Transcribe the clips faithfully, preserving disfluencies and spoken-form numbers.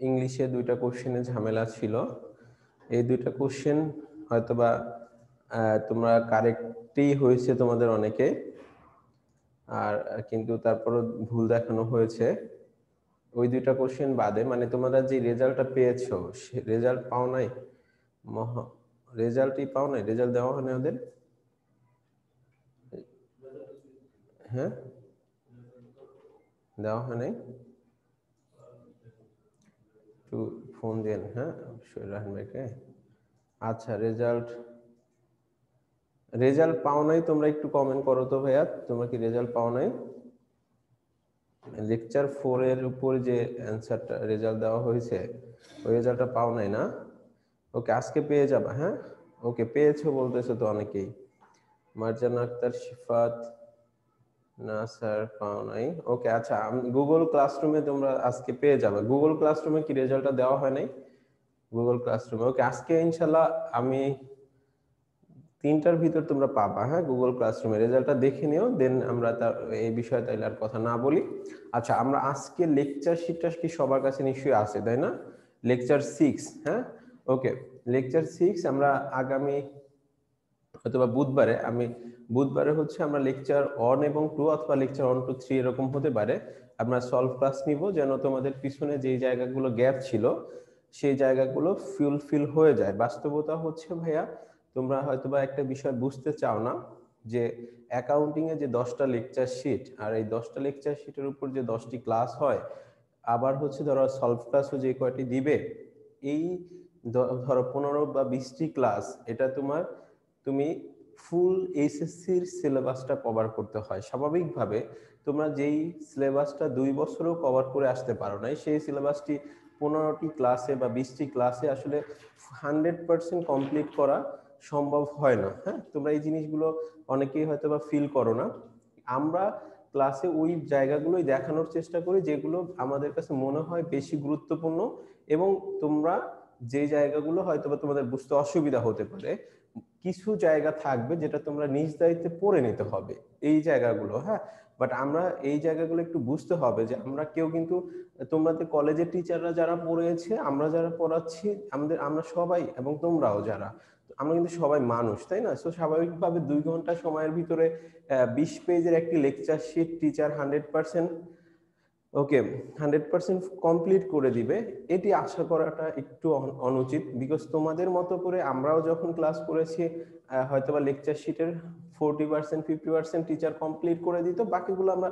इंग्लिशे दुइटा कोश्चेने झमेला छिलो এই দুইটা কোশ্চেন হয়তোবা তোমরা কারেক্টই হয়েছে তোমাদের অনেকে আর কিন্তু তারপর ভুল দেখানো হয়েছে ওই দুইটা কোশ্চেন বাদে মানে তোমরা যে রেজাল্টটা পেয়েছো রেজাল্ট পাও নাই রেজাল্টই পাও নাই রেজাল্ট দেওয়া হয়নি ওদের হ্যাঁ দেওয়া হয়নি টু फोन दें हाँ भाई अच्छा रेजल्ट रेजल्ट पाओ नाई तुम्हारा एक कमेंट करो तो भैया तुम्हारा कि रेजल्ट पाओ नाई लेक्चर फोर एर ऊपर जो आंसरटा रेजल्ट देवा होइछे ओई रेजल्टटा पाओ नाई ना ओके आज के पेये जाबा हाँ ओके पेयेछो बोलतेछो तो अनेकेई मार्जाना आक्तार शिफात ना सर पाओ नाई ओके अच्छा गूगल क्लासरूमे তোমরা আজকে পেয়ে যাবে गूगल ক্লাসরুমে কি রেজাল্টটা দেওয়া হয় নাই गूगल ক্লাসরুমে ওকে আজকে ইনশাআল্লাহ আমি তিনটার ভিতর তোমরা পাবা হ্যাঁ गूगल ক্লাসরুমে রেজাল্টটা দেখে নিও দেন আমরা এই বিষয়ে তাইলে আর কথা না বলি আচ্ছা আমরা আজকে লেকচার শীটটা কি সবার কাছে নিশ্চয়ই আছে তাই না লেকচার সিক্স হ্যাঁ ওকে লেকচার সিক্স আমরা আগামী অথবা বুধবারে আমি बुधवारे होच्छे आमरा लेक्चर वन एवं टू अथवा लेक्चर वन टू थ्री एरकम होते पारे आमरा सल्व क्लास निब जेन तोमादेर पिछने जे जायगागुलो ग्याप छिलो सेई जायगागुलो फुलफिल होये जाय बास्तबता होच्छे भैया तोमरा हयतोबा एकटा विषय बुझते चाओ ना जे अकाउंटिंग ए जे दसटा लेक्चर शीट आर एई दसटा लेक्चर शीटेर उपर जे दसटी क्लास हय आबार होच्छे धरो सल्व क्लासो जे कयटी दिबे एई धरो पंद्रह बा बीस टी क्लास एटा तोमार तुमि ফুল এসএসসি এর সিলেবাসটা কভার করতে হয় স্বাভাবিকভাবে তোমরা যেই সিলেবাসটা দুই বছরও কভার করে আসতে পারো না সেই সিলেবাসটি পনেরো টি ক্লাসে বা বিশ টি ক্লাসে আসলে একশো পার্সেন্ট কমপ্লিট করা সম্ভব হয় না হ্যাঁ তোমরা এই জিনিসগুলো অনেকেই হয়তোবা ফিল করো না আমরা ক্লাসে ওই জায়গাগুলোই দেখানোর চেষ্টা করি যেগুলো আমাদের কাছে মনে হয় বেশি গুরুত্বপূর্ণ এবং তোমরা যে জায়গাগুলো হয়তোবা তোমাদের বুঝতে অসুবিধা হতে পারে কিছু জায়গা থাকবে যেটা তোমরা নিজ দায়িত্বে পড়ে নিতে হবে এই জায়গাগুলো হ্যাঁ বাট আমরা এই জায়গাগুলো একটু বুঝতে হবে যে আমরা কেউ কিন্তু তোমাদের কলেজের টিচাররা যারা পড়িয়েছে আমরা যারা পড়াচ্ছি আমাদের আমরা সবাই এবং তোমরাও যারা আমরা কিন্তু সবাই মানুষ তাই না সো স্বাভাবিকভাবে দুই ঘন্টা সময়ের ভিতরে বিশ পেজের একটি লেকচার শীট টিচার একশো পার্সেন্ট ওকে একশো পার্সেন্ট কমপ্লিট করে দিবে এটি আশা করাটা একটু অনুচিত বিকজ তোমাদের মত করে আমরাও যখন ক্লাস করেছি হয়তোবা লেকচার শীটের চল্লিশ পার্সেন্ট পঞ্চাশ পার্সেন্ট টিচার কমপ্লিট করে দিত বাকিগুলো আমরা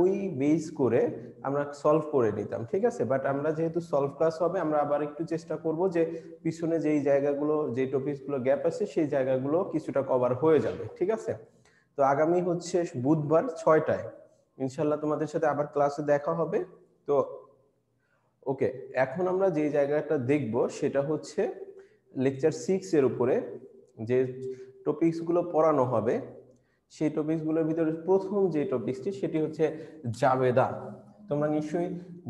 ওই বেস করে আমরা সলভ করে নিতাম ঠিক আছে বাট আমরা যেহেতু সলভ ক্লাস হবে আমরা আবার একটু চেষ্টা করব যে পিছনে যেই জায়গাগুলো যে টপিকগুলো গ্যাপ আছে সেই জায়গাগুলো কিছুটা কভার হয়ে যাবে ঠিক আছে তো আগামী হচ্ছে বুধবার ছয়টায় ইনশাআল্লাহ তোমাদের সাথে আবার ক্লাসে দেখা হবে তো ওকে এখন আমরা যে জায়গাটা দেখব সেটা হচ্ছে লেকচার সিক্স এর উপরে যে টপিকস গুলো পড়ানো হবে সেই টপিকস গুলোর ভিতরে প্রথম যে টপিকটি সেটি হচ্ছে জাবেদা তোমরা নিশ্চয়ই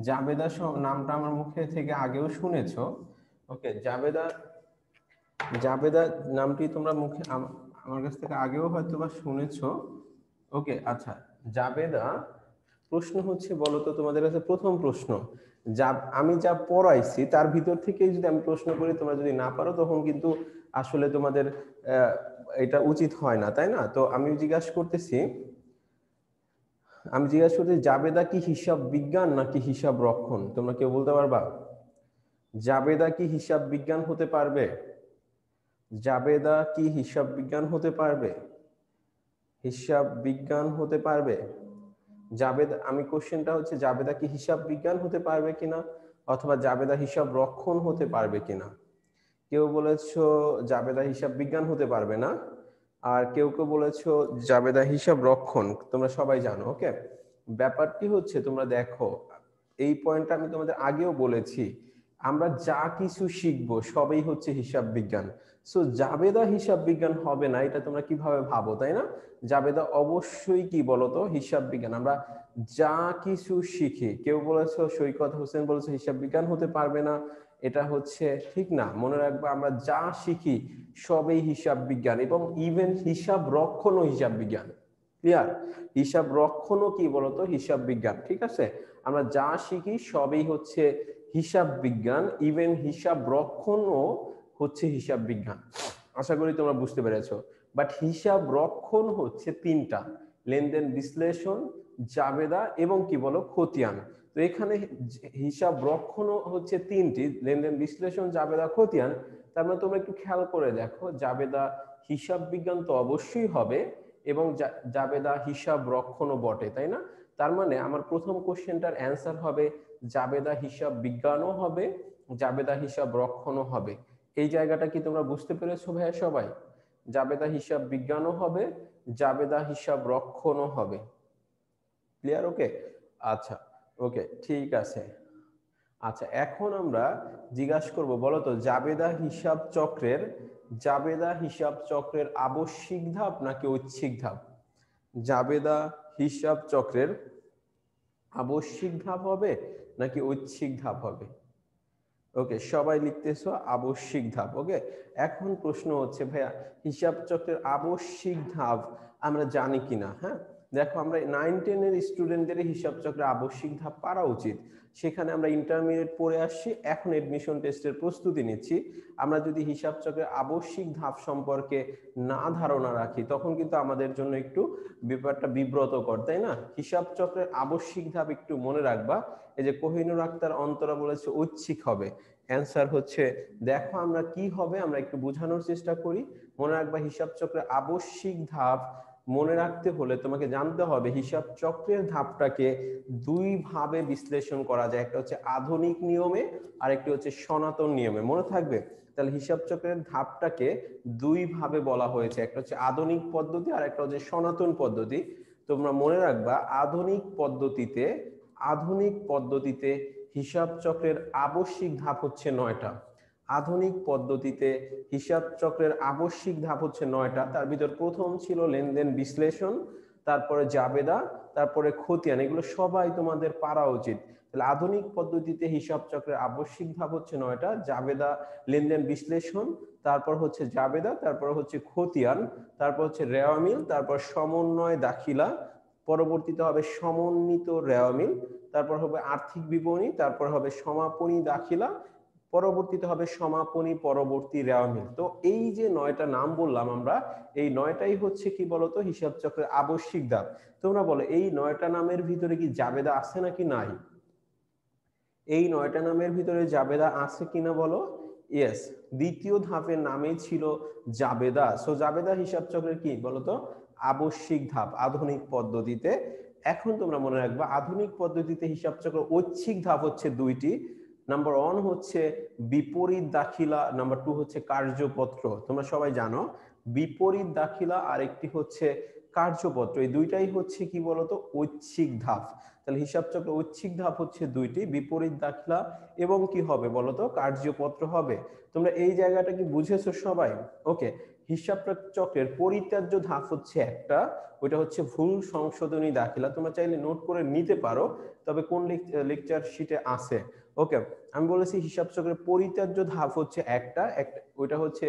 জাবেদা নামটা আমার মুখে থেকে আগেও শুনেছো ওকে জাবেদা জাবেদা নামটি তোমরা মুখে আমার কাছ থেকে আগেও হয়তোবা শুনেছো ওকে আচ্ছা জাবেদা প্রশ্ন হচ্ছে বলো তো তোমাদের কাছে প্রথম প্রশ্ন যা আমি যা পড়াইছি তার ভিতর থেকে যদি আমি প্রশ্ন করি তোমরা যদি না পারো তখন কিন্তু আসলে তোমাদের এটা উচিত হয় না তাই না তো আমি জিজ্ঞাসা করতেছি আমি জিজ্ঞাসা করতে জাবেদা কি হিসাব বিজ্ঞান নাকি হিসাব রক্ষণ তোমরা কি বলতে পারবা জাবেদা কি হিসাব বিজ্ঞান হতে পারবে জাবেদা কি হিসাব বিজ্ঞান হতে পারবে হিসাব বিজ্ঞান হতে পারবে জাবেদা আমি কোশ্চেনটা হচ্ছে জাবেদা কি হিসাব বিজ্ঞান হতে পারবে কিনা অথবা জাবেদা হিসাব রক্ষণ হতে পারবে কিনা কেউ বলেছো জাবেদা হিসাব বিজ্ঞান হতে পারবে না আর কেউ কেউ বলেছো জাবেদা হিসাব রক্ষণ তোমরা সবাই জানো ওকে ব্যাপারটি হচ্ছে তোমরা দেখো এই পয়েন্টটা আমি তোমাদের আগেও বলেছি আমরা যা কিছু শিখবো সবই হচ্ছে হিসাব বিজ্ঞান সো জাবেদা হিসাব বিজ্ঞান হবে না এটা তোমরা কিভাবে ভাবো তাই না জাবেদা অবশ্যই কি বলতো হিসাব বিজ্ঞান আমরা যা কিছু শিখি কেউ বলেছো সৈকত হোসেন বলেছে হিসাব বিজ্ঞান হতে পারবে না এটা হচ্ছে ঠিক না মনে রাখবা আমরা যা শিখি সবই হিসাব বিজ্ঞান এবং ইভেন হিসাব রক্ষণও হিসাব বিজ্ঞান ক্লিয়ার হিসাব রক্ষণও কি বলতো হিসাব বিজ্ঞান ঠিক আছে আমরা যা শিখি সবই হচ্ছে হিসাব বিজ্ঞান, ইভেন হিসাব রক্ষণও হচ্ছে হিসাব বিজ্ঞান। আশা করি তোমরা বুঝতে পেরেছো। বাট হিসাব রক্ষণ হচ্ছে তিনটা, লেনদেন বিশ্লেষণ, জাবেদা এবং কি বলো খতিয়ান। তো এখানে হিসাব রক্ষণও হচ্ছে তিনটি, লেনদেন বিশ্লেষণ, জাবেদা, খতিয়ান। তারপরে তোমরা একটু খেয়াল করে দেখো, জাবেদা হিসাব বিজ্ঞান তো অবশ্যই হবে এবং জাবেদা হিসাব রক্ষণও বটে, তাই না? তার মানে আমার প্রথম কোশ্চেনটার অ্যান্সার হবে জাবেদা হিসাব বিজ্ঞানও হবে, জাবেদা হিসাব রক্ষণও হবে। এই জায়গাটা কি তোমরা বুঝতে পেরেছো ভাইয়া সবাই? জাবেদা হিসাব বিজ্ঞানও হবে, জাবেদা হিসাব রক্ষণও হবে। ক্লিয়ার? ওকে, আচ্ছা, ওকে, ঠিক আছে। আচ্ছা, এখন আমরা জিজ্ঞাসা করব, বলো তো জাবেদা হিসাব চক্রের জাবেদা হিসাব চক্রের আবশ্যিক ধাপ নাকি ঐচ্ছিক ধাপ? জাবেদা হিসাব চক্রের আবশ্যিক ধাপ হবে নাকি ঐচ্ছিক ধাপ হবে? ওকে, সবাই লিখতেছো আবশ্যিক ধাপ। ওকে, এখন প্রশ্ন হচ্ছে ভাইয়া হিসাব চক্রের আবশ্যিক ধাপ আমরা জানি কিনা। হ্যাঁ, দেখো আমরা নাইন টেনের স্টুডেন্টদের হিসাব চক্রে আবশ্যিক ধাপ পারা উচিত। সেখানে আমরা ইন্টারমিডিয়েট পড়ে আসছি, এখন এডমিশন টেস্টের প্রস্তুতি নিচ্ছি। আমরা যদি হিসাব চক্রে আবশ্যিক ধাপ সম্পর্কে না ধারণা রাখি, তখন কিন্তু আমাদের জন্য একটু ব্যাপারটা বিব্রতকর, তাই না? হিসাব চক্রের আবশ্যিক ধাপ একটু মনে রাখবা। এই যে কোহিনুর আক্তার অন্তরা বলেছে ঐচ্ছিক হবে, অ্যান্সার হচ্ছে দেখো আমরা কি হবে আমরা একটু বোঝানোর চেষ্টা করি। মনে রাখবা হিসাব চক্রের আবশ্যিক ধাপ মনে রাখতে হলে তোমাকে জানতে হবে হিসাব চক্রের ধাপটাকে দুই ভাবে বিশ্লেষণ করা যায়, একটা হচ্ছে আধুনিক নিয়মে আর একটি হচ্ছে সনাতন নিয়মে। মনে থাকবে? তাহলে হিসাব চক্রের ধাপটাকে দুই ভাবে বলা হয়েছে, একটা হচ্ছে আধুনিক পদ্ধতি আর একটা হচ্ছে সনাতন পদ্ধতি। তোমরা মনে রাখবা আধুনিক পদ্ধতিতে আধুনিক পদ্ধতিতে হিসাব চক্রের আবশ্যিক ধাপ হচ্ছে নয়টা। আধুনিক পদ্ধতিতে হিসাব চক্রের আবশ্যিক ধাপ হচ্ছে নয়টা। তার ভিতর প্রথম ছিল লেনদেন বিশ্লেষণ, তারপরে জাবেদা, তারপরে খতিয়ান। এগুলো সবাই তোমাদের পারা উচিত। তাহলে আধুনিক পদ্ধতিতে হিসাব চক্রের আবশ্যিক ধাপ হচ্ছে নয়টা, জাবেদা, লেনদেন বিশ্লেষণ, তারপর হচ্ছে জাবেদা, তারপর হচ্ছে খতিয়ান, তারপর হচ্ছে রেওয়ামিল, তারপর সমন্বয় দাখিলা, পরবর্তীতে হবে সমন্বিত রেওয়ামিল, তারপর হবে আর্থিক বিবরণী, তারপর হবে সমাপনী দাখিলা, পরবর্তীতে হবে সমাপনী, পরবর্তী রেওয়ামিল। তো এই যে নয়টা নাম বললাম আমরা, এই নয়টাই হচ্ছে কি বলতো হিসাব চক্রের আবশ্যিক ধাপ। তোমরা বলো এই নয়টা নামের ভিতরে কি জাবেদা আছে নাকি নাই? এই নয়টা নামের ভিতরে জাবেদা আছে কিনা বলো? ইয়েস, দ্বিতীয় ধাপের নামে ছিল জাবেদা। সো জাবেদা হিসাব চক্রের কি বলতো আবশ্যিক ধাপ আধুনিক পদ্ধতিতে। এখন তোমরা মনে রাখবা আধুনিক পদ্ধতিতে হিসাব চক্রের ঐচ্ছিক ধাপ হচ্ছে দুইটি। নাম্বার ওয়ান হচ্ছে বিপরীত দাখিলা, নাম্বার টু হচ্ছে কার্যপত্র। তোমরা সবাই জানো বিপরীত দাখিলা আর একটি হচ্ছে কার্যপত্র, এই দুইটাই হচ্ছে কি বলতো ঐচ্ছিক ধাপ। তাহলে হিসাব চক্রে ঐচ্ছিক ধাপ হচ্ছে দুইটি, বিপরীত দাখিলা এবং কি হবে বলতো কার্যপত্র হবে। তোমরা এই জায়গাটা কি বুঝেছো সবাই? ওকে, হিসাব চক্রের পরিত্যাজ্য ধাপ হচ্ছে একটা, ওইটা হচ্ছে ভুল সংশোধনী দাখিলা। তোমরা চাইলে নোট করে নিতে পারো, তবে কোন লেকচার শিটে আছে। ওকে, আমি বলেছি হিসাব চক্রের পরিত্যাজ্য ধাপ হচ্ছে একটা, ওইটা হচ্ছে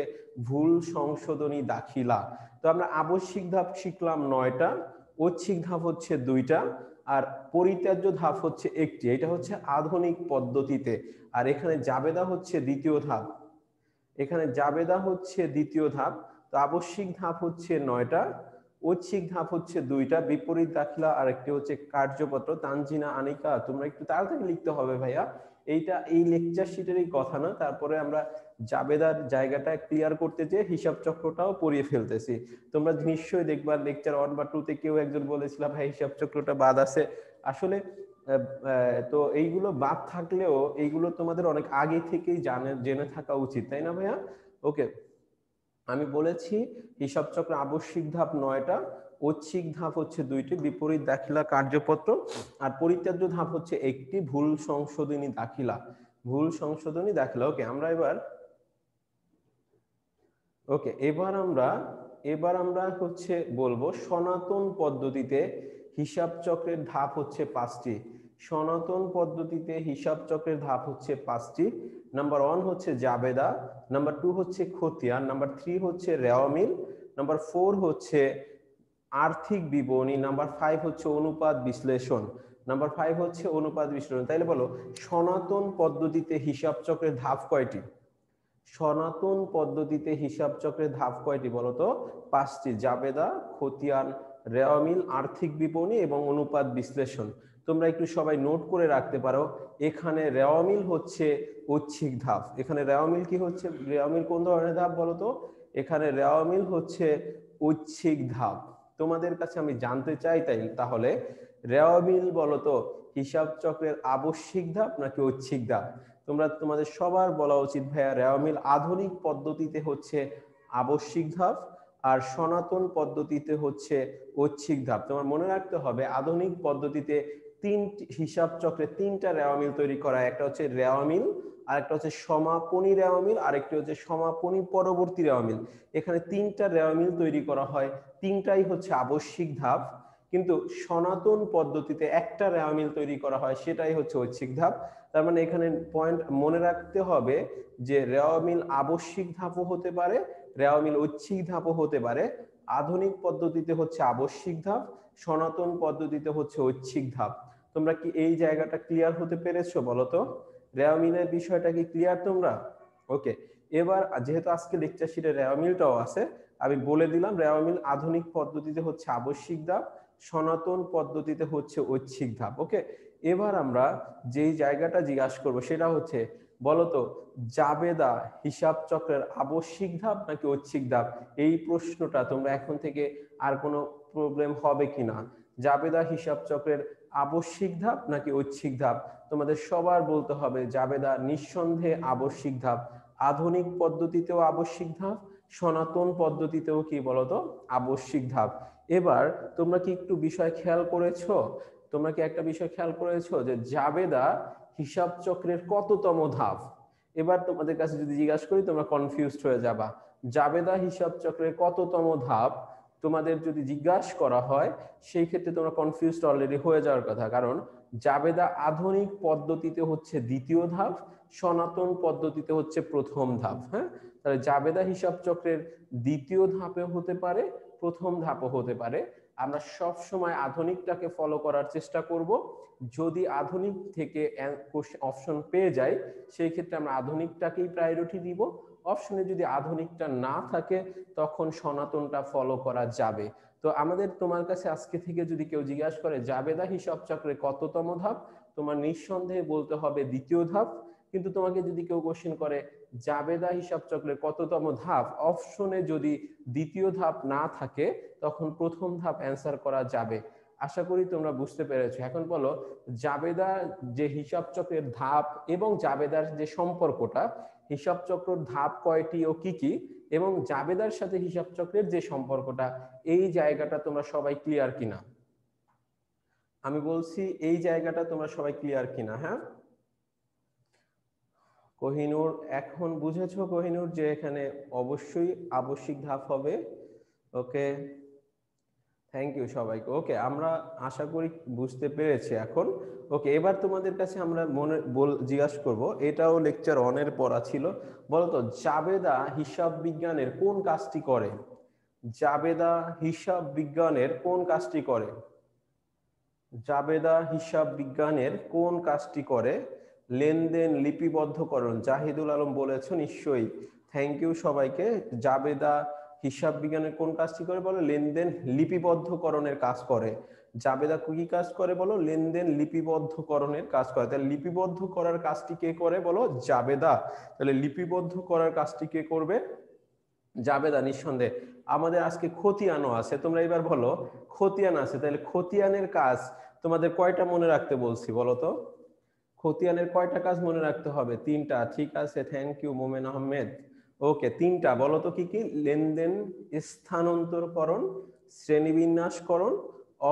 ভুল সংশোধনী দাখিলা। তো আমরা আবশ্যিক ধাপ শিখলাম নয়টা, ঐচ্ছিক ধাপ হচ্ছে দুইটা, আর পরিত্যাজ্য ধাপ হচ্ছে একটি। এটা হচ্ছে আধুনিক পদ্ধতিতে। আর এখানে জাবেদা হচ্ছে দ্বিতীয় ধাপ, এখানে জাবেদা হচ্ছে দ্বিতীয় ধাপ। তো আবশ্যিক ধাপ হচ্ছে নয়টা, ঐচ্ছিক ধাপ হচ্ছে দুইটা, বিপরীত দাখিলা আর একটি হচ্ছে কার্যপত্র। তানজিনা, আনিকা, তোমরা একটু তাড়াতাড়ি লিখতে হবে ভাইয়া, এইটা এই লেকচার শিটেরই কথা না। তারপরে আমরা জাবেদার জায়গাটা ক্লিয়ার করতে যে হিসাব চক্রটাও পড়িয়ে ফেলতেছি। তোমরা নিশ্চয়ই দেখবা লেকচার ওয়ান বা টুতে কেউ একজন বলেছিল ভাই হিসাব চক্রটা বাদ আছে। আসলে তো এইগুলো বাদ থাকলেও এইগুলো তোমাদের অনেক আগে থেকেই জানে জেনে থাকা উচিত, তাই না ভাইয়া? ওকে, আমি বলেছি হিসাব চক্র আবশ্যিক ধাপ নয়টা, ঐচ্ছিক ধাপ হচ্ছে দুইটি, বিপরীত দাখিলা, কার্যপত্র, আর পরিত্যাজ্য ধাপ হচ্ছে একটি, ভুল সংশোধনী দাখিলা। ভুল সংশোধনী দাখিলা। ওকে, আমরা এবার ওকে এবার আমরা এবার আমরা হচ্ছে বলবো সনাতন পদ্ধতিতে হিসাব চক্রের ধাপ হচ্ছে পাঁচটি। সনাতন পদ্ধতিতে হিসাব চক্রের ধাপ হচ্ছে পাঁচটি। নাম্বার ওয়ান হচ্ছে জাবেদা, নাম্বার টু হচ্ছে খতিয়ান, নাম্বার থ্রি হচ্ছে রেওয়ামিল, নাম্বার ফোর হচ্ছে আর্থিক বিবরণী, নাম্বার ফাইভ হচ্ছে অনুপাত বিশ্লেষণ, नम्बर फाइव होच्छे अनुपात विश्लेषण। ताइले बोलो सनातन पद्धतिते हिसाब चक्रेर धाप कयटी? सनातन पद्धतिते हिसाब चक्रेर धाप कयटी बोलो तो? पाँचटी, जाबेदा, खतियान, रेवामिल, आर्थिक विपणी एवं अनुपात विश्लेषण। তোমরা একটু সবাই নোট করে রাখতে পারো। এখানে রেওয়ামিল হচ্ছে ঐচ্ছিক ধাপ। এখানে রেওয়ামিল কি হচ্ছে? রেওয়ামিল কোন ধরনের ধাপ বলো তো? এখানে রেওয়ামিল হচ্ছে ঐচ্ছিক ধাপ। তোমাদের কাছে আমি জানতে চাই তাই তাহলে রেওয়ামিল বলো তো হিসাব চক্রের আবশ্যিক ধাপ নাকি ঐচ্ছিক ধাপ? তোমরা তোমাদের সবার বলা উচিত ভাইয়া রেওয়ামিল আধুনিক পদ্ধতিতে হচ্ছে আবশ্যিক ধাপ আর সনাতন পদ্ধতিতে হচ্ছে ঐচ্ছিক ধাপ। তোমার মনে রাখতে হবে আধুনিক পদ্ধতিতে तीन हिसाब चक्रे तीनटा रेवामिल तैरी करा, एकटा होच्छे रेवामिल, आरेकटा होच्छे समापनी रेवामिल, आरेकटी होच्छे समापनी परवर्ती रेवामिल। एखाने तीनटा रेवामिल तैरी करा हय, तीनटाई होच्छे आवश्यक धाप। किन्तु सनातन पद्धतिते एकटा रेवामिल तैरी करा हय, सेटाई होच्छे ঐচ্ছিক ধাপ। तार माने एखाने पॉइंट मने राखते हबे जे रेवामिल आवश्यक धापो होते पारे, रेवामिल ঐচ্ছিক धापो होते पारे। आधुनिक पद्धतिते होच्छे आवश्यक धाप, सनातन पद्धतिते होच्छे ঐচ্ছিক धाप। তোমরা কি এই জায়গাটা ক্লিয়ার হতে পেরেছো বলো তো? রেওয়ামিলের বিষয়টা কি ক্লিয়ার তোমরা? ওকে, এবার যেহেতু আজকে লেকচার শিটে রেওয়ামিলটাও আছে আমি বলে দিলাম রেওয়ামিল আধুনিক পদ্ধতিতে হচ্ছে আবশ্যিক ধাপ, সনাতন পদ্ধতিতে হচ্ছে ঐচ্ছিক ধাপ। ওকে, এবার আমরা যেই জায়গাটা জিজ্ঞাসা করব সেটা হচ্ছে বলো তো জাবেদা হিসাব চক্রের আবশ্যিক ধাপ নাকি ঐচ্ছিক ধাপ? এই প্রশ্নটা তোমরা এখন থেকে আর কোনো প্রবলেম হবে কিনা? জাবেদা হিসাব চক্রের आवश्यक धाप नाकि ঐচ্ছিক धाप? तुम्हारे सबार बोलते हबे जाबेदा निसंदेहे आवश्यक धाप, आधुनिक पद्धतितेও आवश्यक धाप, सनातन पद्धतितेও कि बोलतो आवश्यक धाप। एबार তোমরা কি একটু বিষয় খেয়াল করেছো? তোমরা কি একটা বিষয় খেয়াল করেছো যে জাবেদা হিসাব চক্রের কততম ধাপ? এবার তোমাদের কাছে যদি জিজ্ঞাসা করি তোমরা কনফিউজড হয়ে যাবা। জাবেদা হিসাব চক্রের কততম ধাপ তোমাদের যদি জিজ্ঞাসা করা হয় সেই ক্ষেত্রে তোমরা কনফিউজড অলরেডি হয়ে যাওয়ার কথা, কারণ জাবেদা আধুনিক পদ্ধতিতে হচ্ছে দ্বিতীয় ধাপ, সনাতন পদ্ধতিতে হচ্ছে প্রথম ধাপ। হ্যাঁ, তাহলে জাবেদা হিসাব চক্রের দ্বিতীয় ধাপে হতে পারে, প্রথম ধাপও হতে পারে। আমরা সব সময় আধুনিকটাকে ফলো করার চেষ্টা করব। যদি আধুনিক থেকে অপশন পেয়ে যাই সেই ক্ষেত্রে আমরা আধুনিকটাকেই প্রায়োরিটি দিব। অপশনে যদি আধুনিকটা না থাকে তখন সনাতনটা ফলো করা যাবে। তো আমাদের তোমার কাছে আজকে থেকে যদি কেউ জিজ্ঞাসা করে জাবেদা হিসাব চক্রে কততম ধাপ তোমার নিঃসন্দেহে বলতে হবে দ্বিতীয় ধাপ। কিন্তু তোমাকে যদি কেউ কোশ্চেন করে জাবেদা হিসাব চক্রে কততম ধাপ অপশনে যদি দ্বিতীয় ধাপ না থাকে তখন প্রথম ধাপ অ্যান্সার করা যাবে। আশা করি তোমরা বুঝতে পেরেছো। এখন বলো জাবেদা যে হিসাব চক্রের ধাপ এবং জাবেদার যে সম্পর্কটা, হিসাব চক্র ধাপ কয়টি ও কি কি এবং জাবেদার সাথে হিসাব চক্রের যে সম্পর্কটা, এই জায়গাটা তোমরা সবাই ক্লিয়ার কিনা? আমি বলছি এই জায়গাটা তোমরা সবাই ক্লিয়ার কিনা? হ্যাঁ, কোহিনুর এখন বুঝেছো? কোহিনুর যে এখানে অবশ্যই আবশ্যিক ধাপ হবে। ওকে, থ্যাংক ইউ সবাইকে। ওকে, আমরা আশা করি বুঝতে পেরেছি এখন। ওকে, এবার তোমাদের কাছে আমরা মনে জিজ্ঞাসা করব, এটাও লেকচার ওয়ানের পড়া ছিল, বলতো জাবেদা হিসাব বিজ্ঞানের কোন কাজটি করে? জাবেদা হিসাব বিজ্ঞানের কোন কাজটি করে? জাবেদা হিসাব বিজ্ঞানের কোন কাজটি করে? লেনদেন লিপিবদ্ধকরণ, জাহিদুল আলম বলেছো নিশ্চয়ই। থ্যাংক ইউ সবাইকে। জাবেদা হিসাব বিজ্ঞানের কোন কাজটি করে বলো? লেনদেন লিপিবদ্ধকরণের কাজ করে। জাবেদা কি কাজ করে বলো? লেনদেন লিপিবদ্ধকরণের কাজ করে। তাহলে লিপিবদ্ধ করার কাজটি কে করে বলো? জাবেদা। তাহলে লিপিবদ্ধ করার কাজটি কে করবে? জাবেদা নিঃসন্দেহে। আমাদের আজকে খতিয়ানও আছে, তোমরা এবার বলো খতিয়ান আছে, তাহলে খতিয়ানের কাজ তোমাদের কয়টা মনে রাখতে বলছি বলো তো? খতিয়ানের কয়টা কাজ মনে রাখতে হবে? তিনটা। ঠিক আছে, thank you Momen Ahmed. Okay, তিনটা বলো তো কি কি? লেনদেন স্থানান্তরকরণ, শ্রেণীবিন্যাসকরণ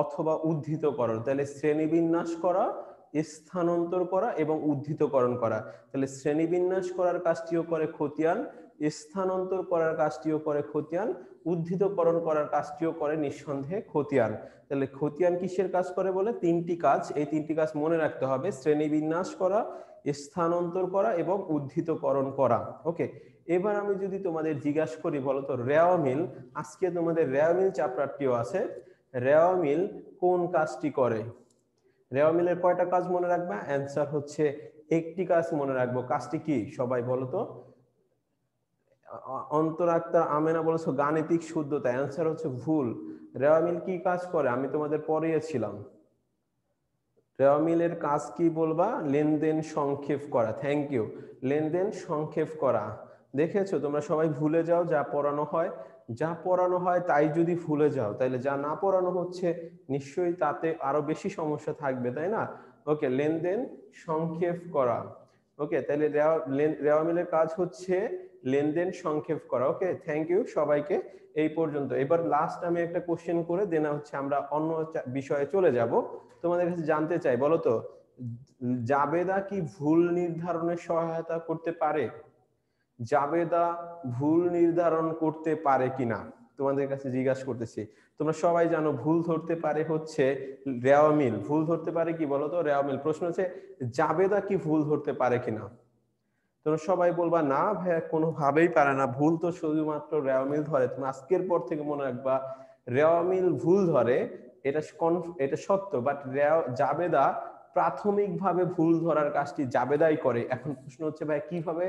অথবা উদ্ধৃতকরণ। তাহলে শ্রেণীবিন্যাস করা, স্থানান্তর করা এবং উদ্ধৃতকরণ করা। তাহলে শ্রেণীবিন্যাস করার কাজটিও করে খতিয়ান, স্থানান্তর করার কাজটিও করে খতিয়ান, উদ্ধৃতকরণ করার কাজটিও করে নিঃসন্দেহে খতিয়ান। তাহলে খতিয়ান কিসের কাজ করে বলে? তিনটি কাজ। এই তিনটি কাজ মনে রাখতে হবে, শ্রেণীবিন্যাস করা, স্থানান্তর করা এবং উদ্ধৃতকরণ করা। ওকে, এবার আমি যদি তোমাদের জিজ্ঞাসা করি বলো তো রেওয়ামিল, আজকে তোমাদের রেওয়ামিল চ্যাপ্টারটিও আছে, রেওয়ামিল কোন কাজটি করে? রেওয়া মিলের কয়টা কাজ মনে রাখবা? অ্যানসার হচ্ছে একটি কাজ মনে রাখবো। কাজটি কি সবাই বলো তো? অন্তরাক্তা আমেনা বলেছো গাণিতিক শুদ্ধতা, অ্যানসার হচ্ছে ভুল। রেওয়া মিল কি কাজ করে আমি তোমাদের পড়িয়েছিলাম। রেওয়া মিলের কাজ কি বলবা? লেনদেন সংক্ষেপ করা। Thank you. লেনদেন সংক্ষেপ করা। দেখেছো তোমরা সবাই ভুলে যাও যা পড়ানো হয়, যা পড়ানো হয় তাই যদি ভুলে যাও তাহলে যা না পড়ানো হচ্ছে নিশ্চয়ই তাতে আরো বেশি সমস্যা থাকবে, তাই না? ওকে, লেনদেন সংক্ষেপ করা। ওকে, তাহলে রেওয়া মিলের কাজ হচ্ছে লেনদেন সংক্ষেপ করা। ওকে, থ্যাংক ইউ সবাইকে এই পর্যন্ত। এবার লাস্ট আমি একটা কোশ্চেন করে দেনা হচ্ছে আমরা অন্য বিষয়ে চলে যাব। তোমাদের কাছে জানতে চাই বলো তো, জাবেদা কি ভুল নির্ধারণে সহায়তা করতে পারে? জাবেদা ভুল নির্ধারণ করতে পারে কিনা তোমাদের কাছে জিজ্ঞাসা করতেছি। তোমরা সবাই জানো ভুল ধরতে পারে হচ্ছে রেওয়া মিল। ভুল ধরতে পারে কি বলো তো? রেওয়া মিল। প্রশ্ন হচ্ছে জাবেদা কি ভুল ধরতে পারে কিনা? তোমরা সবাই বলবা না ভাইয়া কোনোভাবেই পারে না, ভুল তো শুধুমাত্র রেওয়া মিল ধরে। তুমি আজকের পর থেকে মনে রাখবা রেওয়া মিল ভুল ধরে, এটা এটা সত্য। বাট জাবেদা প্রাথমিকভাবে ভুল ধরার কাজটি জাবেদাই করে। এখন প্রশ্ন হচ্ছে ভাই কিভাবে